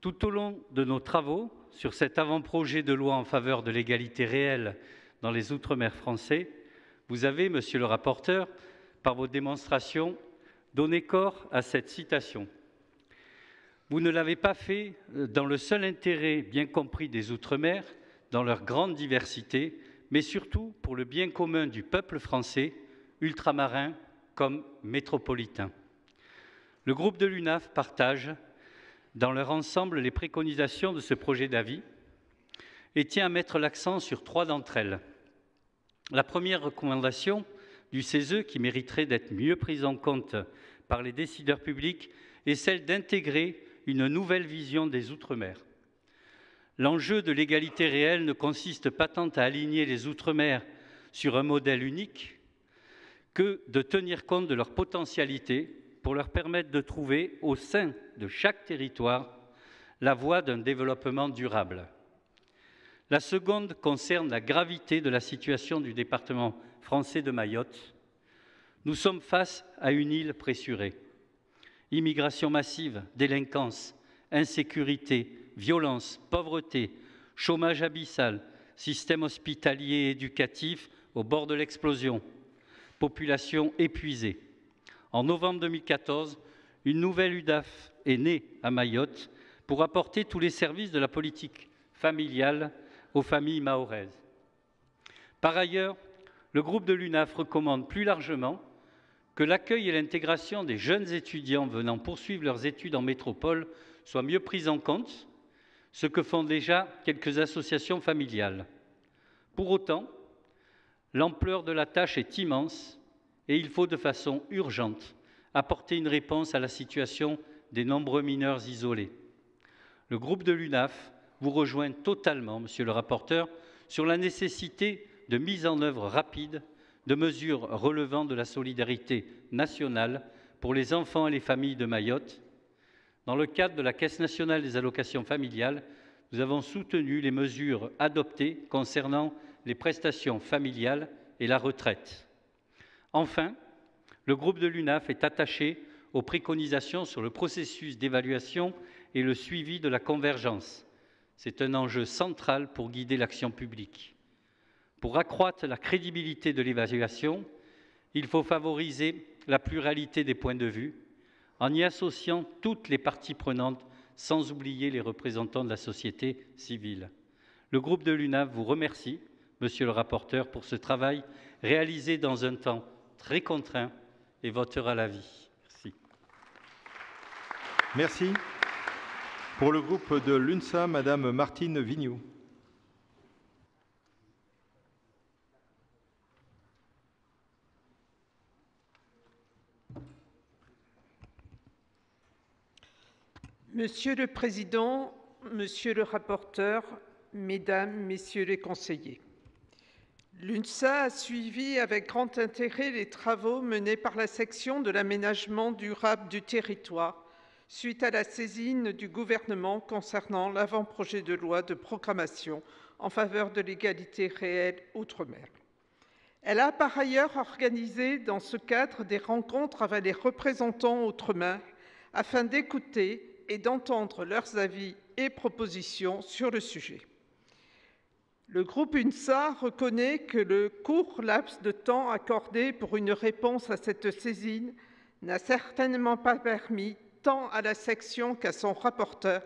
Tout au long de nos travaux sur cet avant-projet de loi en faveur de l'égalité réelle dans les Outre-mer français, vous avez, Monsieur le rapporteur, par vos démonstrations, donné corps à cette citation. Vous ne l'avez pas fait dans le seul intérêt bien compris des Outre-mer, dans leur grande diversité, mais surtout pour le bien commun du peuple français, ultramarin comme métropolitain. Le groupe de l'U N A F partage dans leur ensemble les préconisations de ce projet d'avis et tient à mettre l'accent sur trois d'entre elles. La première recommandation du C E S E qui mériterait d'être mieux prise en compte par les décideurs publics est celle d'intégrer une nouvelle vision des Outre-mer. L'enjeu de l'égalité réelle ne consiste pas tant à aligner les Outre-mer sur un modèle unique que de tenir compte de leur potentialité pour leur permettre de trouver au sein de chaque territoire la voie d'un développement durable. La seconde concerne la gravité de la situation du département français de Mayotte. Nous sommes face à une île pressurée. Immigration massive, délinquance, insécurité, violence, pauvreté, chômage abyssal, système hospitalier et éducatif au bord de l'explosion, population épuisée. En novembre deux mille quatorze, une nouvelle U D A F est née à Mayotte pour apporter tous les services de la politique familiale aux familles mahoraises. Par ailleurs, le groupe de l'U N A F recommande plus largement que l'accueil et l'intégration des jeunes étudiants venant poursuivre leurs études en métropole soient mieux pris en compte, ce que font déjà quelques associations familiales. Pour autant, l'ampleur de la tâche est immense et il faut de façon urgente apporter une réponse à la situation des nombreux mineurs isolés. Le groupe de l'U N A F vous rejoint totalement, Monsieur le rapporteur, sur la nécessité de mise en œuvre rapide de mesures relevant de la solidarité nationale pour les enfants et les familles de Mayotte. Dans le cadre de la Caisse nationale des allocations familiales, nous avons soutenu les mesures adoptées concernant les prestations familiales et la retraite. Enfin, le groupe de l'U N A F est attaché aux préconisations sur le processus d'évaluation et le suivi de la convergence. C'est un enjeu central pour guider l'action publique. Pour accroître la crédibilité de l'évaluation, il faut favoriser la pluralité des points de vue en y associant toutes les parties prenantes, sans oublier les représentants de la société civile. Le groupe de l'U N A F vous remercie, Monsieur le rapporteur, pour ce travail réalisé dans un temps très contraint et votera l'avis. Merci. Merci. Pour le groupe de l'U N S A, Madame Martine Vigneault. Monsieur le Président, Monsieur le rapporteur, Mesdames, Messieurs les conseillers, L'UNSA a suivi avec grand intérêt les travaux menés par la section de l'aménagement durable du territoire suite à la saisine du gouvernement concernant l'avant-projet de loi de programmation en faveur de l'égalité réelle outre-mer. Elle a par ailleurs organisé dans ce cadre des rencontres avec les représentants outre-mer afin d'écouter et d'entendre leurs avis et propositions sur le sujet. Le groupe UNSA reconnaît que le court laps de temps accordé pour une réponse à cette saisine n'a certainement pas permis, tant à la section qu'à son rapporteur,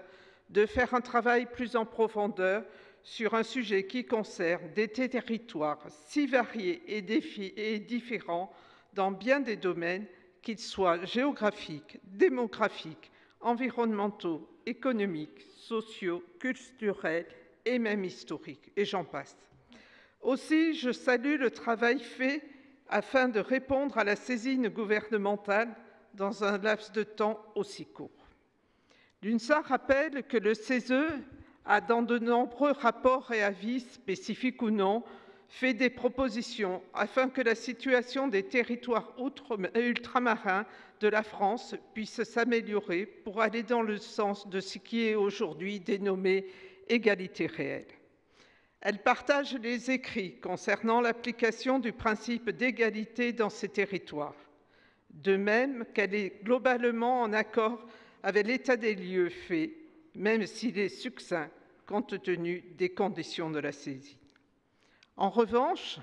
de faire un travail plus en profondeur sur un sujet qui concerne des territoires si variés et, et différents dans bien des domaines, qu'ils soient géographiques, démographiques, environnementaux, économiques, sociaux, culturels, et même historique, et j'en passe. Aussi, je salue le travail fait afin de répondre à la saisine gouvernementale dans un laps de temps aussi court. L'UNSA rappelle que le C E S E a, dans de nombreux rapports et avis, spécifiques ou non, fait des propositions afin que la situation des territoires ultramarins de la France puisse s'améliorer pour aller dans le sens de ce qui est aujourd'hui dénommé égalité réelle. Elle partage les écrits concernant l'application du principe d'égalité dans ces territoires, de même qu'elle est globalement en accord avec l'état des lieux fait, même s'il est succinct compte tenu des conditions de la saisine. En revanche,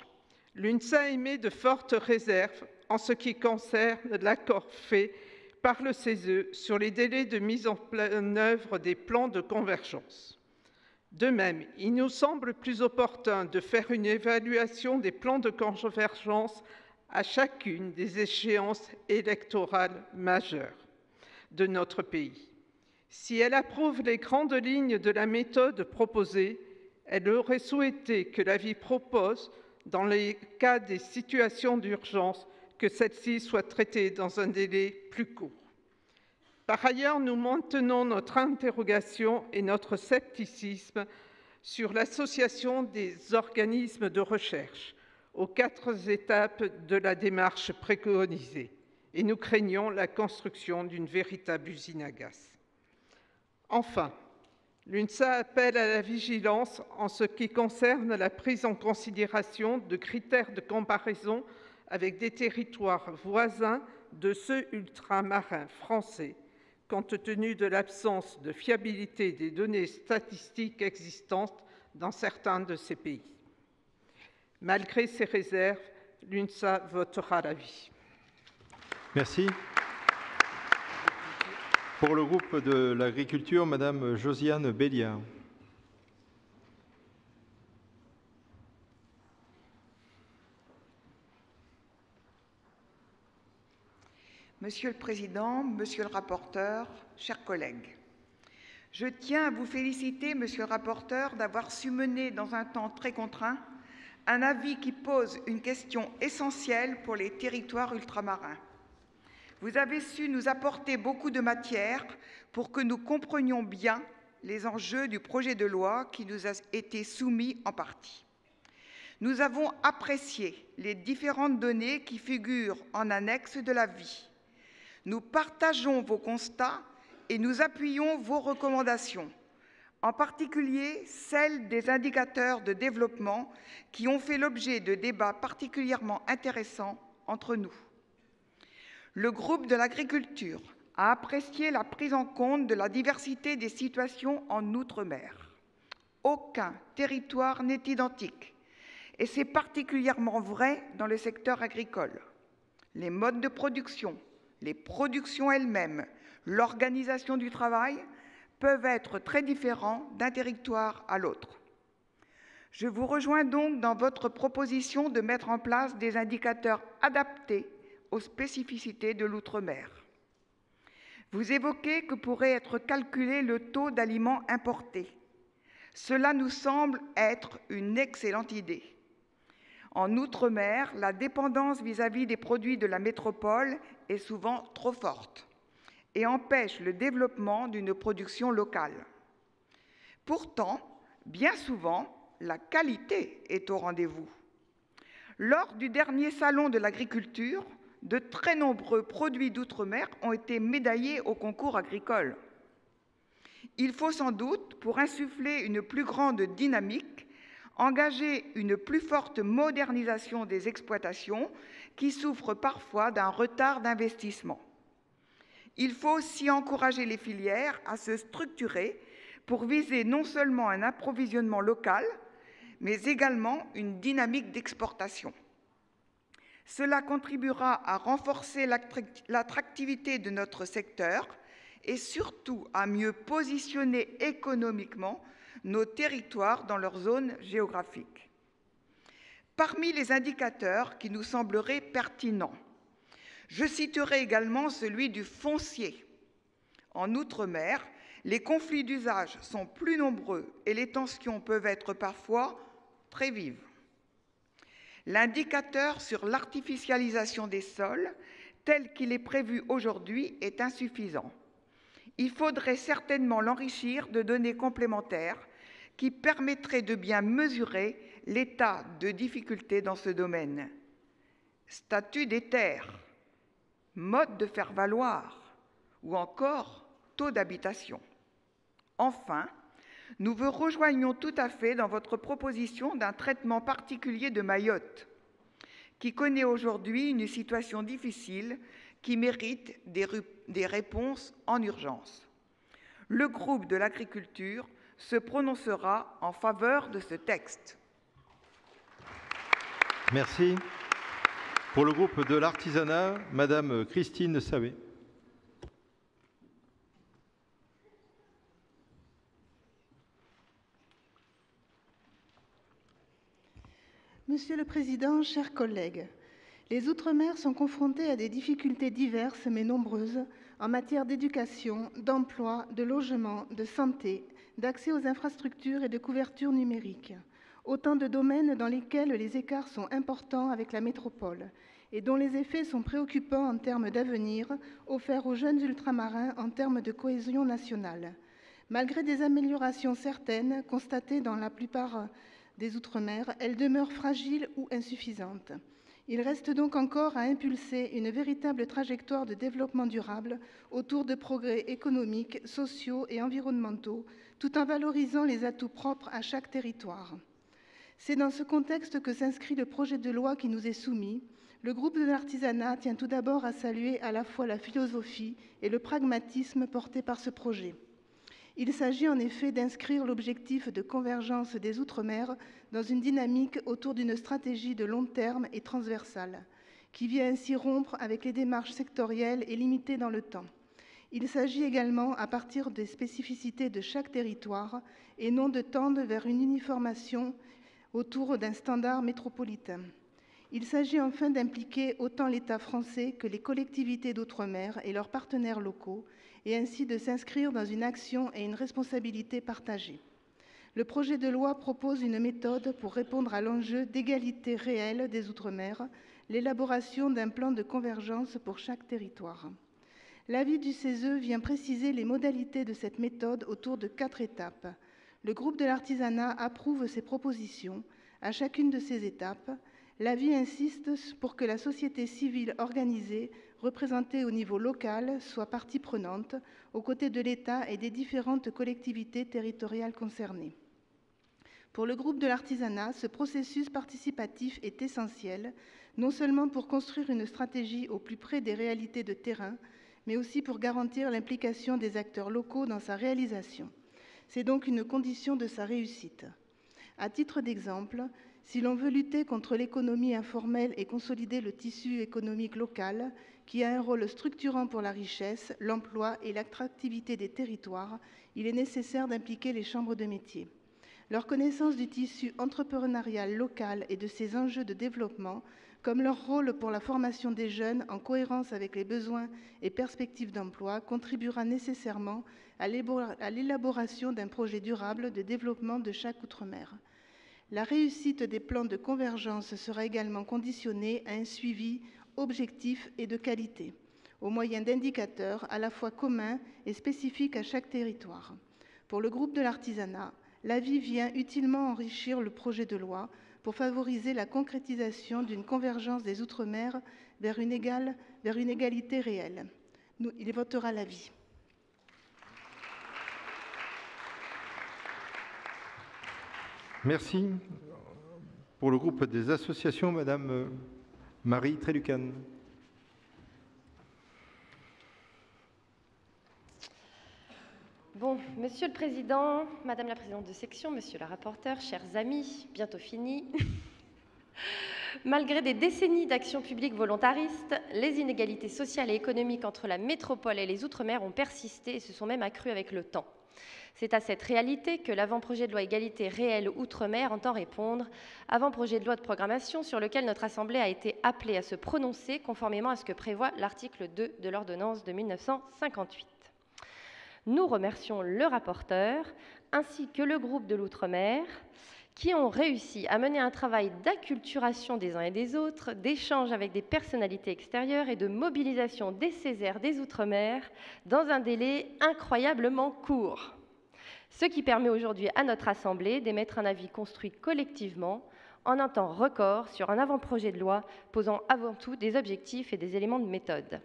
l'UNSA émet de fortes réserves en ce qui concerne l'accord fait par le C E S E sur les délais de mise en œuvre des plans de convergence. De même, il nous semble plus opportun de faire une évaluation des plans de convergence à chacune des échéances électorales majeures de notre pays. Si elle approuve les grandes lignes de la méthode proposée, elle aurait souhaité que l'avis propose, dans les cas des situations d'urgence, que celle-ci soit traitée dans un délai plus court. Par ailleurs, nous maintenons notre interrogation et notre scepticisme sur l'association des organismes de recherche aux quatre étapes de la démarche préconisée et nous craignons la construction d'une véritable usine à gaz. Enfin, l'UNSA appelle à la vigilance en ce qui concerne la prise en considération de critères de comparaison avec des territoires voisins de ceux ultramarins français, compte tenu de l'absence de fiabilité des données statistiques existantes dans certains de ces pays. Malgré ces réserves, l'UNSA votera l'avis. Merci. Pour le groupe de l'agriculture, Madame Josiane Béliard. Monsieur le Président, Monsieur le rapporteur, chers collègues, je tiens à vous féliciter, Monsieur le rapporteur, d'avoir su mener dans un temps très contraint un avis qui pose une question essentielle pour les territoires ultramarins. Vous avez su nous apporter beaucoup de matière pour que nous comprenions bien les enjeux du projet de loi qui nous a été soumis en partie. Nous avons apprécié les différentes données qui figurent en annexe de l'avis. Nous partageons vos constats et nous appuyons vos recommandations, en particulier celles des indicateurs de développement qui ont fait l'objet de débats particulièrement intéressants entre nous. Le groupe de l'agriculture a apprécié la prise en compte de la diversité des situations en Outre-mer. Aucun territoire n'est identique, et c'est particulièrement vrai dans le secteur agricole. Les modes de production, les productions elles-mêmes, l'organisation du travail peuvent être très différents d'un territoire à l'autre. Je vous rejoins donc dans votre proposition de mettre en place des indicateurs adaptés aux spécificités de l'outre-mer. Vous évoquez que pourrait être calculé le taux d'aliments importés. Cela nous semble être une excellente idée. En Outre-mer, la dépendance vis-à-vis des produits de la métropole est souvent trop forte et empêche le développement d'une production locale. Pourtant, bien souvent, la qualité est au rendez-vous. Lors du dernier salon de l'agriculture, de très nombreux produits d'outre-mer ont été médaillés au concours agricole. Il faut sans doute, pour insuffler une plus grande dynamique, engager une plus forte modernisation des exploitations qui souffrent parfois d'un retard d'investissement. Il faut aussi encourager les filières à se structurer pour viser non seulement un approvisionnement local, mais également une dynamique d'exportation. Cela contribuera à renforcer l'attractivité de notre secteur et surtout à mieux positionner économiquement nos territoires dans leurs zones géographiques. Parmi les indicateurs qui nous sembleraient pertinents, je citerai également celui du foncier. En outre-mer, les conflits d'usage sont plus nombreux et les tensions peuvent être parfois très vives. L'indicateur sur l'artificialisation des sols, tel qu'il est prévu aujourd'hui, est insuffisant. Il faudrait certainement l'enrichir de données complémentaires qui permettraient de bien mesurer l'état de difficulté dans ce domaine. Statut des terres, mode de faire valoir ou encore taux d'habitation. Enfin, nous vous rejoignons tout à fait dans votre proposition d'un traitement particulier de Mayotte, qui connaît aujourd'hui une situation difficile qui mérite des, des réponses en urgence. Le groupe de l'agriculture se prononcera en faveur de ce texte. Merci. Pour le groupe de l'artisanat, Madame Christine Savé. Monsieur le Président, chers collègues, les Outre-mer sont confrontés à des difficultés diverses mais nombreuses en matière d'éducation, d'emploi, de logement, de santé, d'accès aux infrastructures et de couverture numérique. Autant de domaines dans lesquels les écarts sont importants avec la métropole et dont les effets sont préoccupants en termes d'avenir offert aux jeunes ultramarins en termes de cohésion nationale. Malgré des améliorations certaines constatées dans la plupart des Outre-mer, elles demeurent fragiles ou insuffisantes. Il reste donc encore à impulser une véritable trajectoire de développement durable autour de progrès économiques, sociaux et environnementaux, tout en valorisant les atouts propres à chaque territoire. C'est dans ce contexte que s'inscrit le projet de loi qui nous est soumis. Le groupe de l'artisanat tient tout d'abord à saluer à la fois la philosophie et le pragmatisme portés par ce projet. Il s'agit en effet d'inscrire l'objectif de convergence des Outre-mer dans une dynamique autour d'une stratégie de long terme et transversale, qui vient ainsi rompre avec les démarches sectorielles et limitées dans le temps. Il s'agit également, à partir des spécificités de chaque territoire, et non de tendre vers une uniformation autour d'un standard métropolitain. Il s'agit enfin d'impliquer autant l'État français que les collectivités d'outre-mer et leurs partenaires locaux, et ainsi de s'inscrire dans une action et une responsabilité partagée. Le projet de loi propose une méthode pour répondre à l'enjeu d'égalité réelle des Outre-mer, l'élaboration d'un plan de convergence pour chaque territoire. L'avis du C E S E vient préciser les modalités de cette méthode autour de quatre étapes. Le groupe de l'artisanat approuve ces propositions à chacune de ces étapes. L'avis insiste pour que la société civile organisée, représentée au niveau local, soit partie prenante, aux côtés de l'État et des différentes collectivités territoriales concernées. Pour le groupe de l'artisanat, ce processus participatif est essentiel, non seulement pour construire une stratégie au plus près des réalités de terrain, mais aussi pour garantir l'implication des acteurs locaux dans sa réalisation. C'est donc une condition de sa réussite. À titre d'exemple, si l'on veut lutter contre l'économie informelle et consolider le tissu économique local, qui a un rôle structurant pour la richesse, l'emploi et l'attractivité des territoires, il est nécessaire d'impliquer les chambres de métiers. Leur connaissance du tissu entrepreneurial local et de ses enjeux de développement, comme leur rôle pour la formation des jeunes en cohérence avec les besoins et perspectives d'emploi, contribuera nécessairement à l'élaboration d'un projet durable de développement de chaque Outre-mer. La réussite des plans de convergence sera également conditionnée à un suivi objectif et de qualité, au moyen d'indicateurs à la fois communs et spécifiques à chaque territoire. Pour le groupe de l'artisanat, l'avis vient utilement enrichir le projet de loi pour favoriser la concrétisation d'une convergence des Outre-mer vers une, égale, vers une égalité réelle. Nous, il votera l'avis. Merci. Pour le groupe des associations, Madame Marie Trélucane. Bon, Monsieur le Président, Madame la Présidente de section, Monsieur le rapporteur, chers amis, bientôt fini. Malgré des décennies d'action publique volontariste, les inégalités sociales et économiques entre la métropole et les Outre-mer ont persisté et se sont même accrues avec le temps. C'est à cette réalité que l'avant-projet de loi Égalité réelle outre-mer entend répondre, avant-projet de loi de programmation sur lequel notre Assemblée a été appelée à se prononcer conformément à ce que prévoit l'article deux de l'ordonnance de mille neuf cent cinquante-huit. Nous remercions le rapporteur ainsi que le groupe de l'Outre-mer qui ont réussi à mener un travail d'acculturation des uns et des autres, d'échange avec des personnalités extérieures et de mobilisation des Césaires des Outre-mer dans un délai incroyablement court. Ce qui permet aujourd'hui à notre Assemblée d'émettre un avis construit collectivement en un temps record sur un avant-projet de loi posant avant tout des objectifs et des éléments de méthode.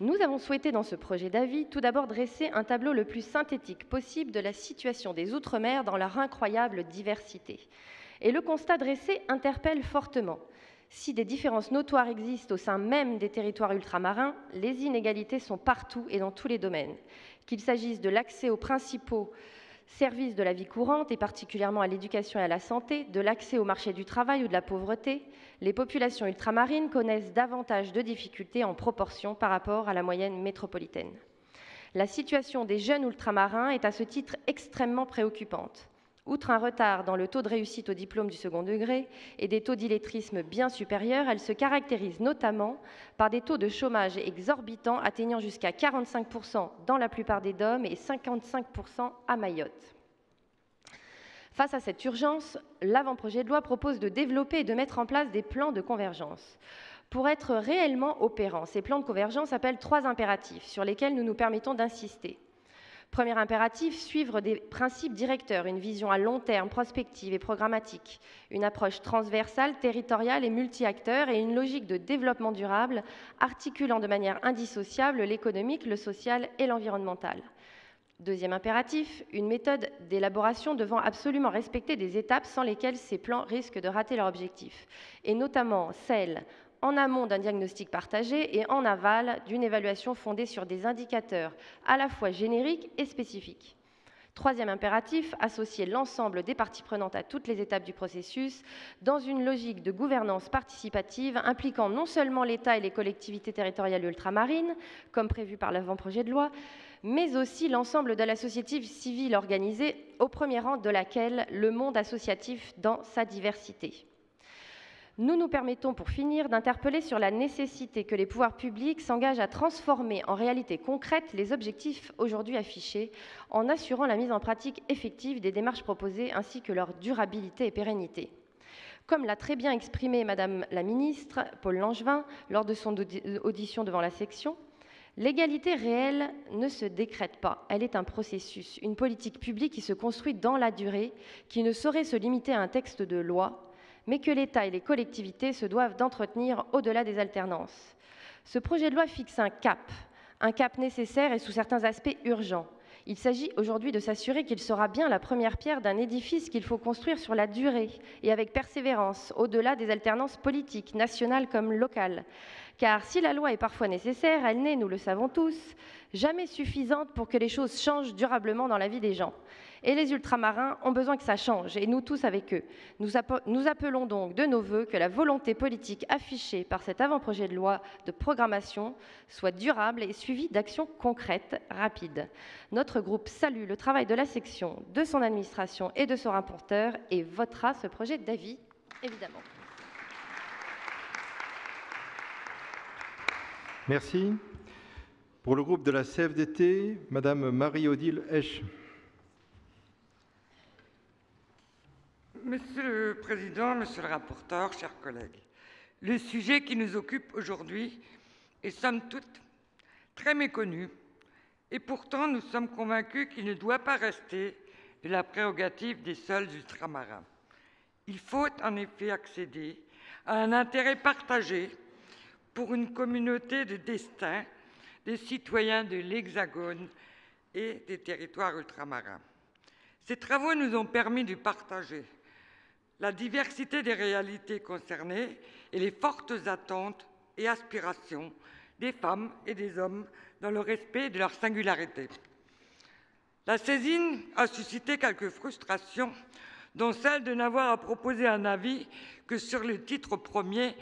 Nous avons souhaité dans ce projet d'avis tout d'abord dresser un tableau le plus synthétique possible de la situation des Outre-mer dans leur incroyable diversité. Et le constat dressé interpelle fortement. Si des différences notoires existent au sein même des territoires ultramarins, les inégalités sont partout et dans tous les domaines. Qu'il s'agisse de l'accès aux principaux services de la vie courante et particulièrement à l'éducation et à la santé, de l'accès au marché du travail ou de la pauvreté, les populations ultramarines connaissent davantage de difficultés en proportion par rapport à la moyenne métropolitaine. La situation des jeunes ultramarins est à ce titre extrêmement préoccupante. Outre un retard dans le taux de réussite au diplôme du second degré et des taux d'illettrisme bien supérieurs, elle se caractérise notamment par des taux de chômage exorbitants atteignant jusqu'à quarante-cinq pour cent dans la plupart des D O M et cinquante-cinq pour cent à Mayotte. Face à cette urgence, l'avant-projet de loi propose de développer et de mettre en place des plans de convergence. Pour être réellement opérants, ces plans de convergence appellent trois impératifs sur lesquels nous nous permettons d'insister. Premier impératif, suivre des principes directeurs, une vision à long terme, prospective et programmatique, une approche transversale, territoriale et multi-acteurs et une logique de développement durable articulant de manière indissociable l'économique, le social et l'environnemental. Deuxième impératif, une méthode d'élaboration devant absolument respecter des étapes sans lesquelles ces plans risquent de rater leur objectif, et notamment celles en amont d'un diagnostic partagé et en aval d'une évaluation fondée sur des indicateurs à la fois génériques et spécifiques. Troisième impératif, associer l'ensemble des parties prenantes à toutes les étapes du processus dans une logique de gouvernance participative impliquant non seulement l'État et les collectivités territoriales ultramarines, comme prévu par l'avant-projet de loi, mais aussi l'ensemble de la société civile organisée, au premier rang de laquelle le monde associatif dans sa diversité. Nous nous permettons pour finir d'interpeller sur la nécessité que les pouvoirs publics s'engagent à transformer en réalité concrète les objectifs aujourd'hui affichés en assurant la mise en pratique effective des démarches proposées ainsi que leur durabilité et pérennité. Comme l'a très bien exprimé Madame la Ministre Pau-Langevin lors de son audition devant la section, l'égalité réelle ne se décrète pas, elle est un processus, une politique publique qui se construit dans la durée, qui ne saurait se limiter à un texte de loi, mais que l'État et les collectivités se doivent d'entretenir au-delà des alternances. Ce projet de loi fixe un cap, un cap nécessaire et sous certains aspects urgent. Il s'agit aujourd'hui de s'assurer qu'il sera bien la première pierre d'un édifice qu'il faut construire sur la durée et avec persévérance, au-delà des alternances politiques, nationales comme locales. Car si la loi est parfois nécessaire, elle n'est, nous le savons tous, jamais suffisante pour que les choses changent durablement dans la vie des gens. Et les ultramarins ont besoin que ça change, et nous tous avec eux. Nous, app- nous appelons donc de nos voeux que la volonté politique affichée par cet avant-projet de loi de programmation soit durable et suivie d'actions concrètes, rapides. Notre groupe salue le travail de la section, de son administration et de son rapporteur, et votera ce projet d'avis, évidemment. Merci. Pour le groupe de la C F D T, Madame Marie-Odile Hesch. Monsieur le Président, Monsieur le rapporteur, chers collègues, le sujet qui nous occupe aujourd'hui est somme toute très méconnu et pourtant nous sommes convaincus qu'il ne doit pas rester de la prérogative des seuls ultramarins. Il faut en effet accéder à un intérêt partagé pour une communauté de destin des citoyens de l'Hexagone et des territoires ultramarins. Ces travaux nous ont permis de partager la diversité des réalités concernées et les fortes attentes et aspirations des femmes et des hommes dans le respect de leur singularité. La saisine a suscité quelques frustrations, dont celle de n'avoir à proposer un avis que sur le titre premier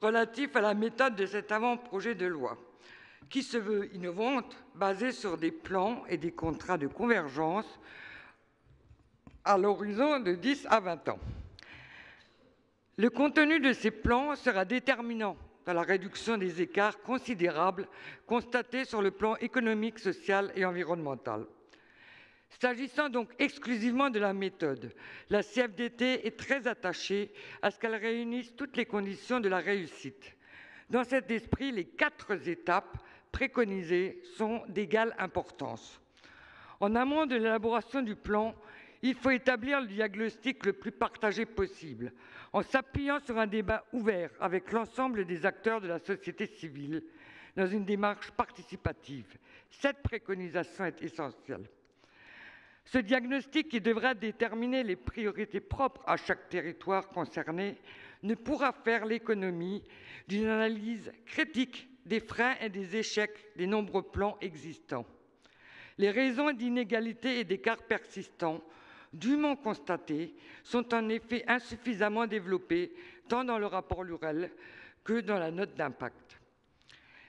relatif à la méthode de cet avant-projet de loi, qui se veut innovante, basée sur des plans et des contrats de convergence à l'horizon de dix à vingt ans. Le contenu de ces plans sera déterminant dans la réduction des écarts considérables constatés sur le plan économique, social et environnemental. S'agissant donc exclusivement de la méthode, la C F D T est très attachée à ce qu'elle réunisse toutes les conditions de la réussite. Dans cet esprit, les quatre étapes préconisées sont d'égale importance. En amont de l'élaboration du plan, il faut établir le diagnostic le plus partagé possible, en s'appuyant sur un débat ouvert avec l'ensemble des acteurs de la société civile, dans une démarche participative. Cette préconisation est essentielle. Ce diagnostic, qui devra déterminer les priorités propres à chaque territoire concerné, ne pourra faire l'économie d'une analyse critique des freins et des échecs des nombreux plans existants. Les raisons d'inégalités et d'écarts persistants, dûment constatées, sont en effet insuffisamment développées tant dans le rapport Lurel que dans la note d'impact.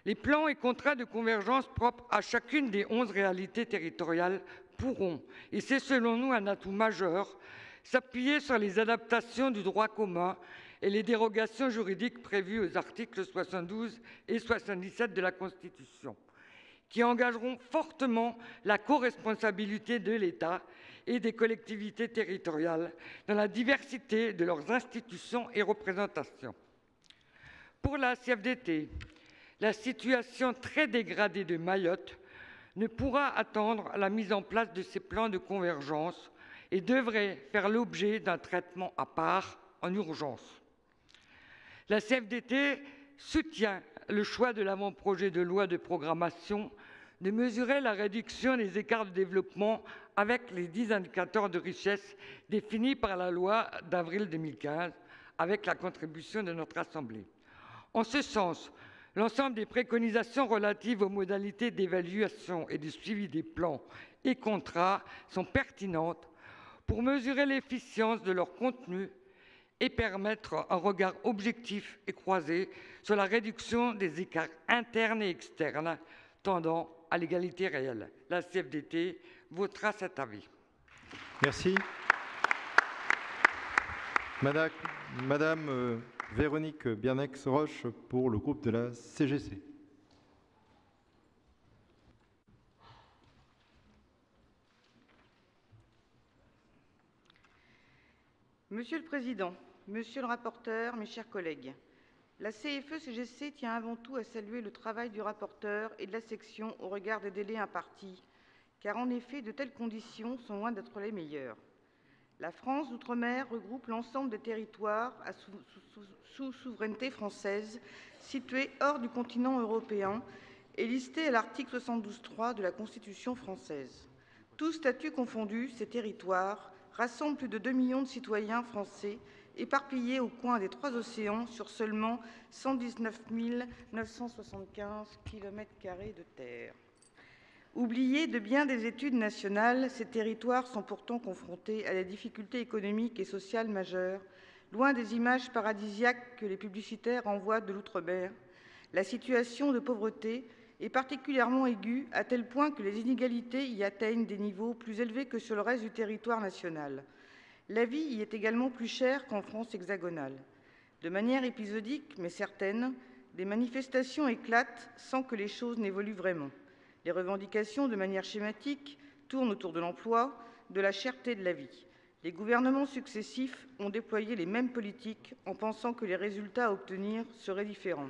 Les plans et contrats de convergence propres à chacune des onze réalités territoriales pourront, et c'est selon nous un atout majeur, s'appuyer sur les adaptations du droit commun et les dérogations juridiques prévues aux articles soixante-douze et soixante-dix-sept de la Constitution, qui engageront fortement la coresponsabilité de l'État et des collectivités territoriales dans la diversité de leurs institutions et représentations. Pour la C F D T, la situation très dégradée de Mayotte ne pourra attendre la mise en place de ces plans de convergence et devrait faire l'objet d'un traitement à part en urgence. La C F D T soutient le choix de l'avant-projet de loi de programmation de mesurer la réduction des écarts de développement avec les dix indicateurs de richesse définis par la loi d'avril deux mille quinze, avec la contribution de notre Assemblée. En ce sens, l'ensemble des préconisations relatives aux modalités d'évaluation et du suivi des plans et contrats sont pertinentes pour mesurer l'efficience de leur contenu et permettre un regard objectif et croisé sur la réduction des écarts internes et externes tendant à l'égalité réelle. La C F D T votera cet avis. Merci. Madame, Madame euh... Véronique Bierneix-Roche pour le groupe de la C G C. Monsieur le Président, Monsieur le rapporteur, mes chers collègues, la C F E C G C tient avant tout à saluer le travail du rapporteur et de la section au regard des délais impartis, car en effet, de telles conditions sont loin d'être les meilleures. La France d'outre-mer regroupe l'ensemble des territoires à sous, sous, sous souveraineté française situés hors du continent européen et listés à l'article soixante-douze point trois de la Constitution française. Tous statuts confondus, ces territoires rassemblent plus de deux millions de citoyens français éparpillés au coin des trois océans sur seulement cent dix-neuf mille neuf cent soixante-quinze kilomètres carrés de terre. Oubliés de bien des études nationales, ces territoires sont pourtant confrontés à des difficultés économiques et sociales majeures, loin des images paradisiaques que les publicitaires envoient de l'outre-mer. La situation de pauvreté est particulièrement aiguë, à tel point que les inégalités y atteignent des niveaux plus élevés que sur le reste du territoire national. La vie y est également plus chère qu'en France hexagonale. De manière épisodique, mais certaine, des manifestations éclatent sans que les choses n'évoluent vraiment. Les revendications, de manière schématique, tournent autour de l'emploi, de la cherté de la vie. Les gouvernements successifs ont déployé les mêmes politiques en pensant que les résultats à obtenir seraient différents.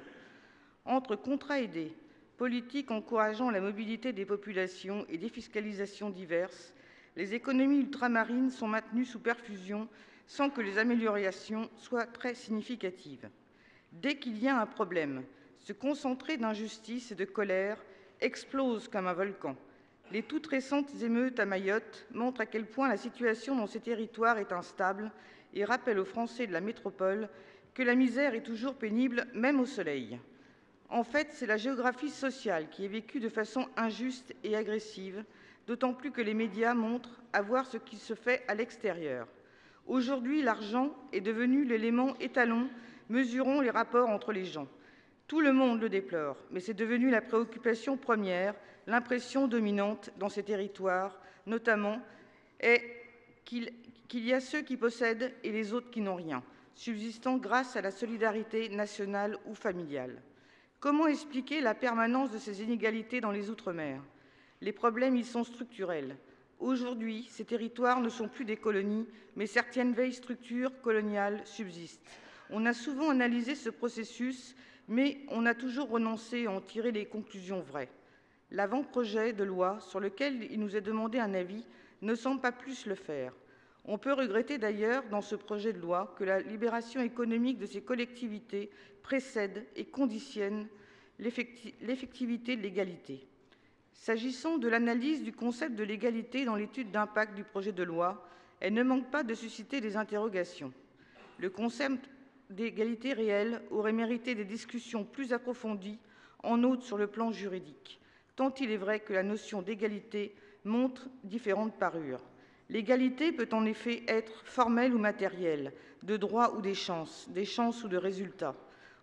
Entre contrats aidés, politiques encourageant la mobilité des populations et des fiscalisations diverses, les économies ultramarines sont maintenues sous perfusion sans que les améliorations soient très significatives. Dès qu'il y a un problème, ce concentré d'injustice et de colère explose comme un volcan. Les toutes récentes émeutes à Mayotte montrent à quel point la situation dans ces territoires est instable et rappellent aux Français de la métropole que la misère est toujours pénible, même au soleil. En fait, c'est la géographie sociale qui est vécue de façon injuste et agressive, d'autant plus que les médias montrent à voir ce qui se fait à l'extérieur. Aujourd'hui, l'argent est devenu l'élément étalon mesurant les rapports entre les gens. Tout le monde le déplore, mais c'est devenu la préoccupation première, l'impression dominante dans ces territoires, notamment, est qu'il qu'il y a ceux qui possèdent et les autres qui n'ont rien, subsistant grâce à la solidarité nationale ou familiale. Comment expliquer la permanence de ces inégalités dans les Outre-mer ? Les problèmes y sont structurels. Aujourd'hui, ces territoires ne sont plus des colonies, mais certaines vieilles structures coloniales subsistent. On a souvent analysé ce processus, mais on a toujours renoncé à en tirer les conclusions vraies. L'avant-projet de loi sur lequel il nous est demandé un avis ne semble pas plus le faire. On peut regretter d'ailleurs dans ce projet de loi que la libération économique de ces collectivités précède et conditionne l'effectivité de l'égalité. S'agissant de l'analyse du concept de l'égalité dans l'étude d'impact du projet de loi, elle ne manque pas de susciter des interrogations. Le concept d'égalité réelle aurait mérité des discussions plus approfondies, en outre sur le plan juridique, tant il est vrai que la notion d'égalité montre différentes parures. L'égalité peut en effet être formelle ou matérielle, de droit ou des chances, des chances ou de résultats.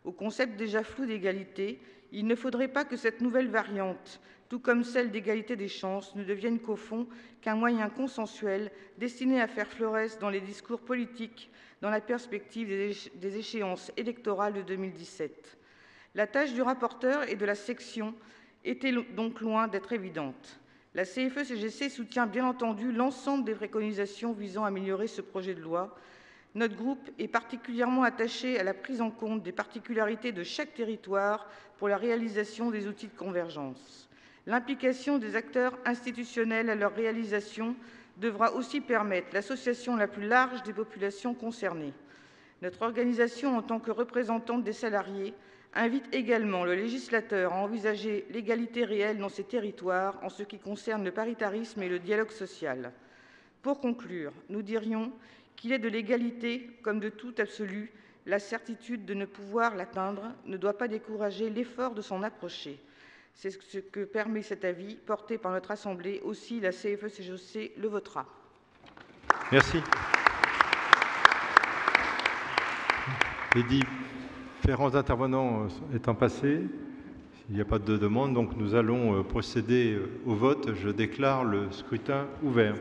Au concept déjà flou d'égalité, il ne faudrait pas que cette nouvelle variante, tout comme celle d'égalité des chances, ne devienne qu'au fond qu'un moyen consensuel destiné à faire florès dans les discours politiques, dans la perspective des échéances électorales de deux mille dix-sept. La tâche du rapporteur et de la section était donc loin d'être évidente. La C F E C G C soutient bien entendu l'ensemble des préconisations visant à améliorer ce projet de loi. Notre groupe est particulièrement attaché à la prise en compte des particularités de chaque territoire pour la réalisation des outils de convergence. L'implication des acteurs institutionnels à leur réalisation devra aussi permettre l'association la plus large des populations concernées. Notre organisation, en tant que représentante des salariés, invite également le législateur à envisager l'égalité réelle dans ces territoires en ce qui concerne le paritarisme et le dialogue social. Pour conclure, nous dirions qu'il est de l'égalité, comme de tout absolu, la certitude de ne pouvoir l'atteindre ne doit pas décourager l'effort de s'en approcher. C'est ce que permet cet avis porté par notre Assemblée. Aussi, la C F E C G C le votera. Merci. Les différents intervenants étant passés, il n'y a pas de demande, donc nous allons procéder au vote. Je déclare le scrutin ouvert.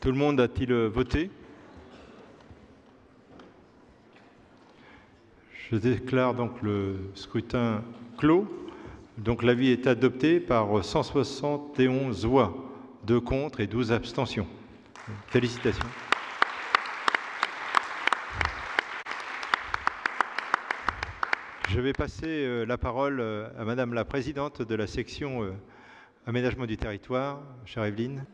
Tout le monde a-t-il voté? Je déclare donc le scrutin clos. Donc l'avis est adopté par cent soixante et onze voix, deux contre et douze abstentions. Félicitations. Je vais passer la parole à Madame la Présidente de la section Aménagement du territoire, chère Evelyne.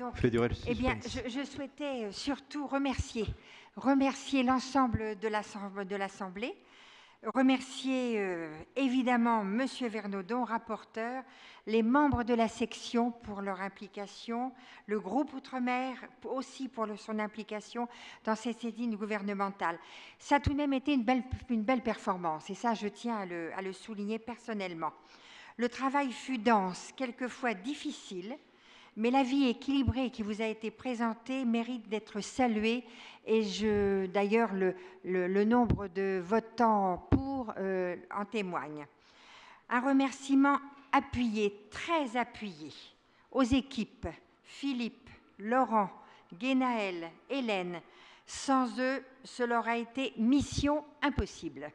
Eh bien, je, je souhaitais surtout remercier, remercier l'ensemble de l'Assemblée, remercier euh, évidemment M. Vernaudon, rapporteur, les membres de la section pour leur implication, le groupe Outre-mer aussi pour le, son implication dans cette étude gouvernementale. Ça a tout de même été une belle, une belle performance et ça, je tiens à le, à le souligner personnellement. Le travail fut dense, quelquefois difficile, mais l'avis équilibré qui vous a été présenté mérite d'être salué. Et je, d'ailleurs, le, le, le nombre de votants pour euh, en témoigne. Un remerciement appuyé, très appuyé, aux équipes Philippe, Laurent, Guénaël, Hélène. Sans eux, cela aurait été mission impossible.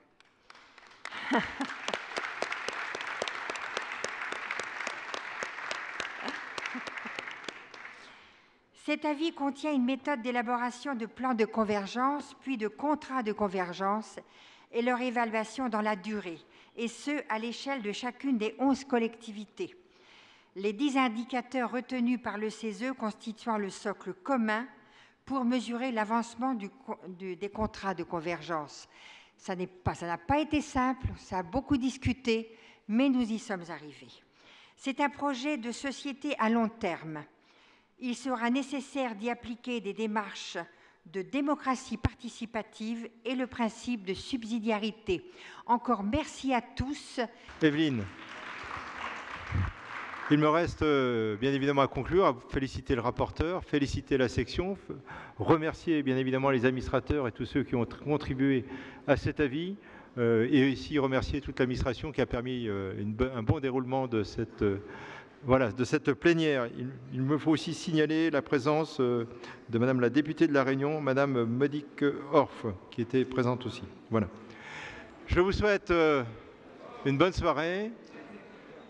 Cet avis contient une méthode d'élaboration de plans de convergence, puis de contrats de convergence et leur évaluation dans la durée, et ce, à l'échelle de chacune des onze collectivités. Les dix indicateurs retenus par le C E S E constituant le socle commun pour mesurer l'avancement du, du, des contrats de convergence. Ça n'est pas, ça n'a pas été simple, ça a beaucoup discuté, mais nous y sommes arrivés. C'est un projet de société à long terme. Il sera nécessaire d'y appliquer des démarches de démocratie participative et le principe de subsidiarité. Encore merci à tous. Evelyne, il me reste bien évidemment à conclure, à féliciter le rapporteur, féliciter la section, remercier bien évidemment les administrateurs et tous ceux qui ont contribué à cet avis. Et aussi remercier toute l'administration qui a permis un bon déroulement de cette... Voilà, de cette plénière. Il, il me faut aussi signaler la présence de Madame la députée de La Réunion, Madame Monique Orff, qui était présente aussi. Voilà. Je vous souhaite une bonne soirée.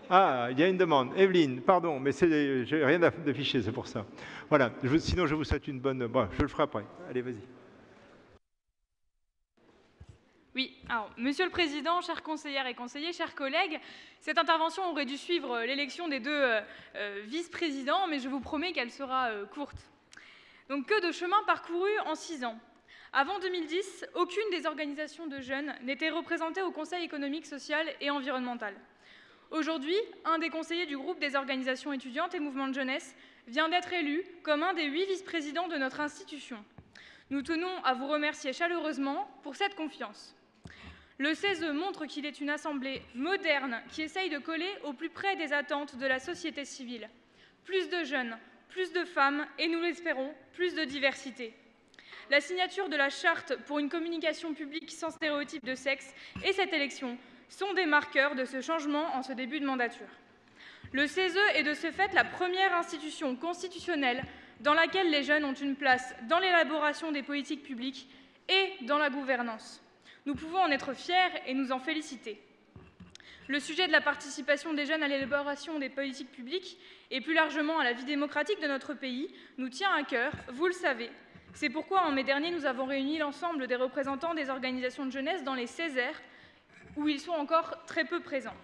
Ah, il y a une demande. Evelyne, pardon, mais je n'ai rien d'affiché, c'est pour ça. Voilà, je, sinon je vous souhaite une bonne... Bon, je le ferai après. Allez, vas-y. Oui, alors, Monsieur le Président, chers conseillères et conseillers, chers collègues, cette intervention aurait dû suivre l'élection des deux euh, vice-présidents, mais je vous promets qu'elle sera euh, courte. Donc, que de chemin parcouru en six ans. Avant deux mille dix, aucune des organisations de jeunes n'était représentée au Conseil économique, social et environnemental. Aujourd'hui, un des conseillers du groupe des organisations étudiantes et mouvements de jeunesse vient d'être élu comme un des huit vice-présidents de notre institution. Nous tenons à vous remercier chaleureusement pour cette confiance. Le C E S E montre qu'il est une assemblée moderne qui essaye de coller au plus près des attentes de la société civile. Plus de jeunes, plus de femmes et, nous l'espérons, plus de diversité. La signature de la charte pour une communication publique sans stéréotypes de sexe et cette élection sont des marqueurs de ce changement en ce début de mandature. Le C E S E est de ce fait la première institution constitutionnelle dans laquelle les jeunes ont une place dans l'élaboration des politiques publiques et dans la gouvernance. Nous pouvons en être fiers et nous en féliciter. Le sujet de la participation des jeunes à l'élaboration des politiques publiques et plus largement à la vie démocratique de notre pays nous tient à cœur, vous le savez. C'est pourquoi en mai dernier, nous avons réuni l'ensemble des représentants des organisations de jeunesse dans les Césaires, où ils sont encore très peu présents.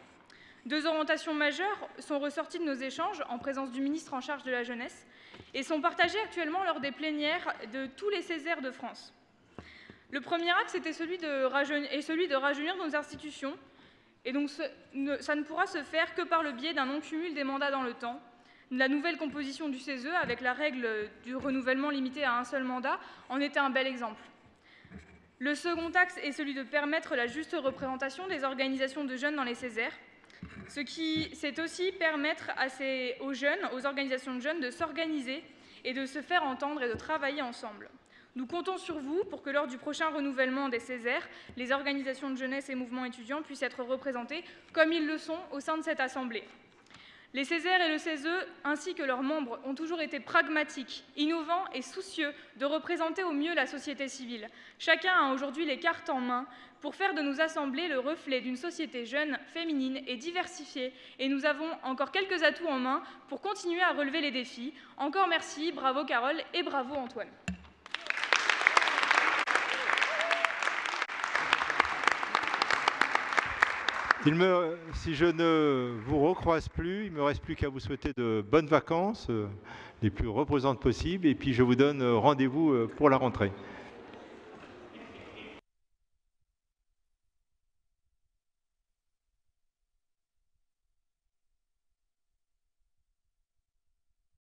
Deux orientations majeures sont ressorties de nos échanges en présence du ministre en charge de la jeunesse et sont partagées actuellement lors des plénières de tous les Césaires de France. Le premier axe était celui de rajeunir, est celui de rajeunir nos institutions, et donc ce, ne, ça ne pourra se faire que par le biais d'un non-cumul des mandats dans le temps. La nouvelle composition du C E S E, avec la règle du renouvellement limité à un seul mandat, en était un bel exemple. Le second axe est celui de permettre la juste représentation des organisations de jeunes dans les Césaires, ce qui c'est aussi permettre à ces, aux jeunes, aux organisations de jeunes de s'organiser et de se faire entendre et de travailler ensemble. Nous comptons sur vous pour que lors du prochain renouvellement des Césaires, les organisations de jeunesse et mouvements étudiants puissent être représentées comme ils le sont au sein de cette Assemblée. Les Césaires et le C E S E, ainsi que leurs membres, ont toujours été pragmatiques, innovants et soucieux de représenter au mieux la société civile. Chacun a aujourd'hui les cartes en main pour faire de nos assemblées le reflet d'une société jeune, féminine et diversifiée. Et nous avons encore quelques atouts en main pour continuer à relever les défis. Encore merci, bravo Carole et bravo Antoine. Il me, si je ne vous recroise plus, il ne me reste plus qu'à vous souhaiter de bonnes vacances, les plus reposantes possibles, et puis je vous donne rendez-vous pour la rentrée.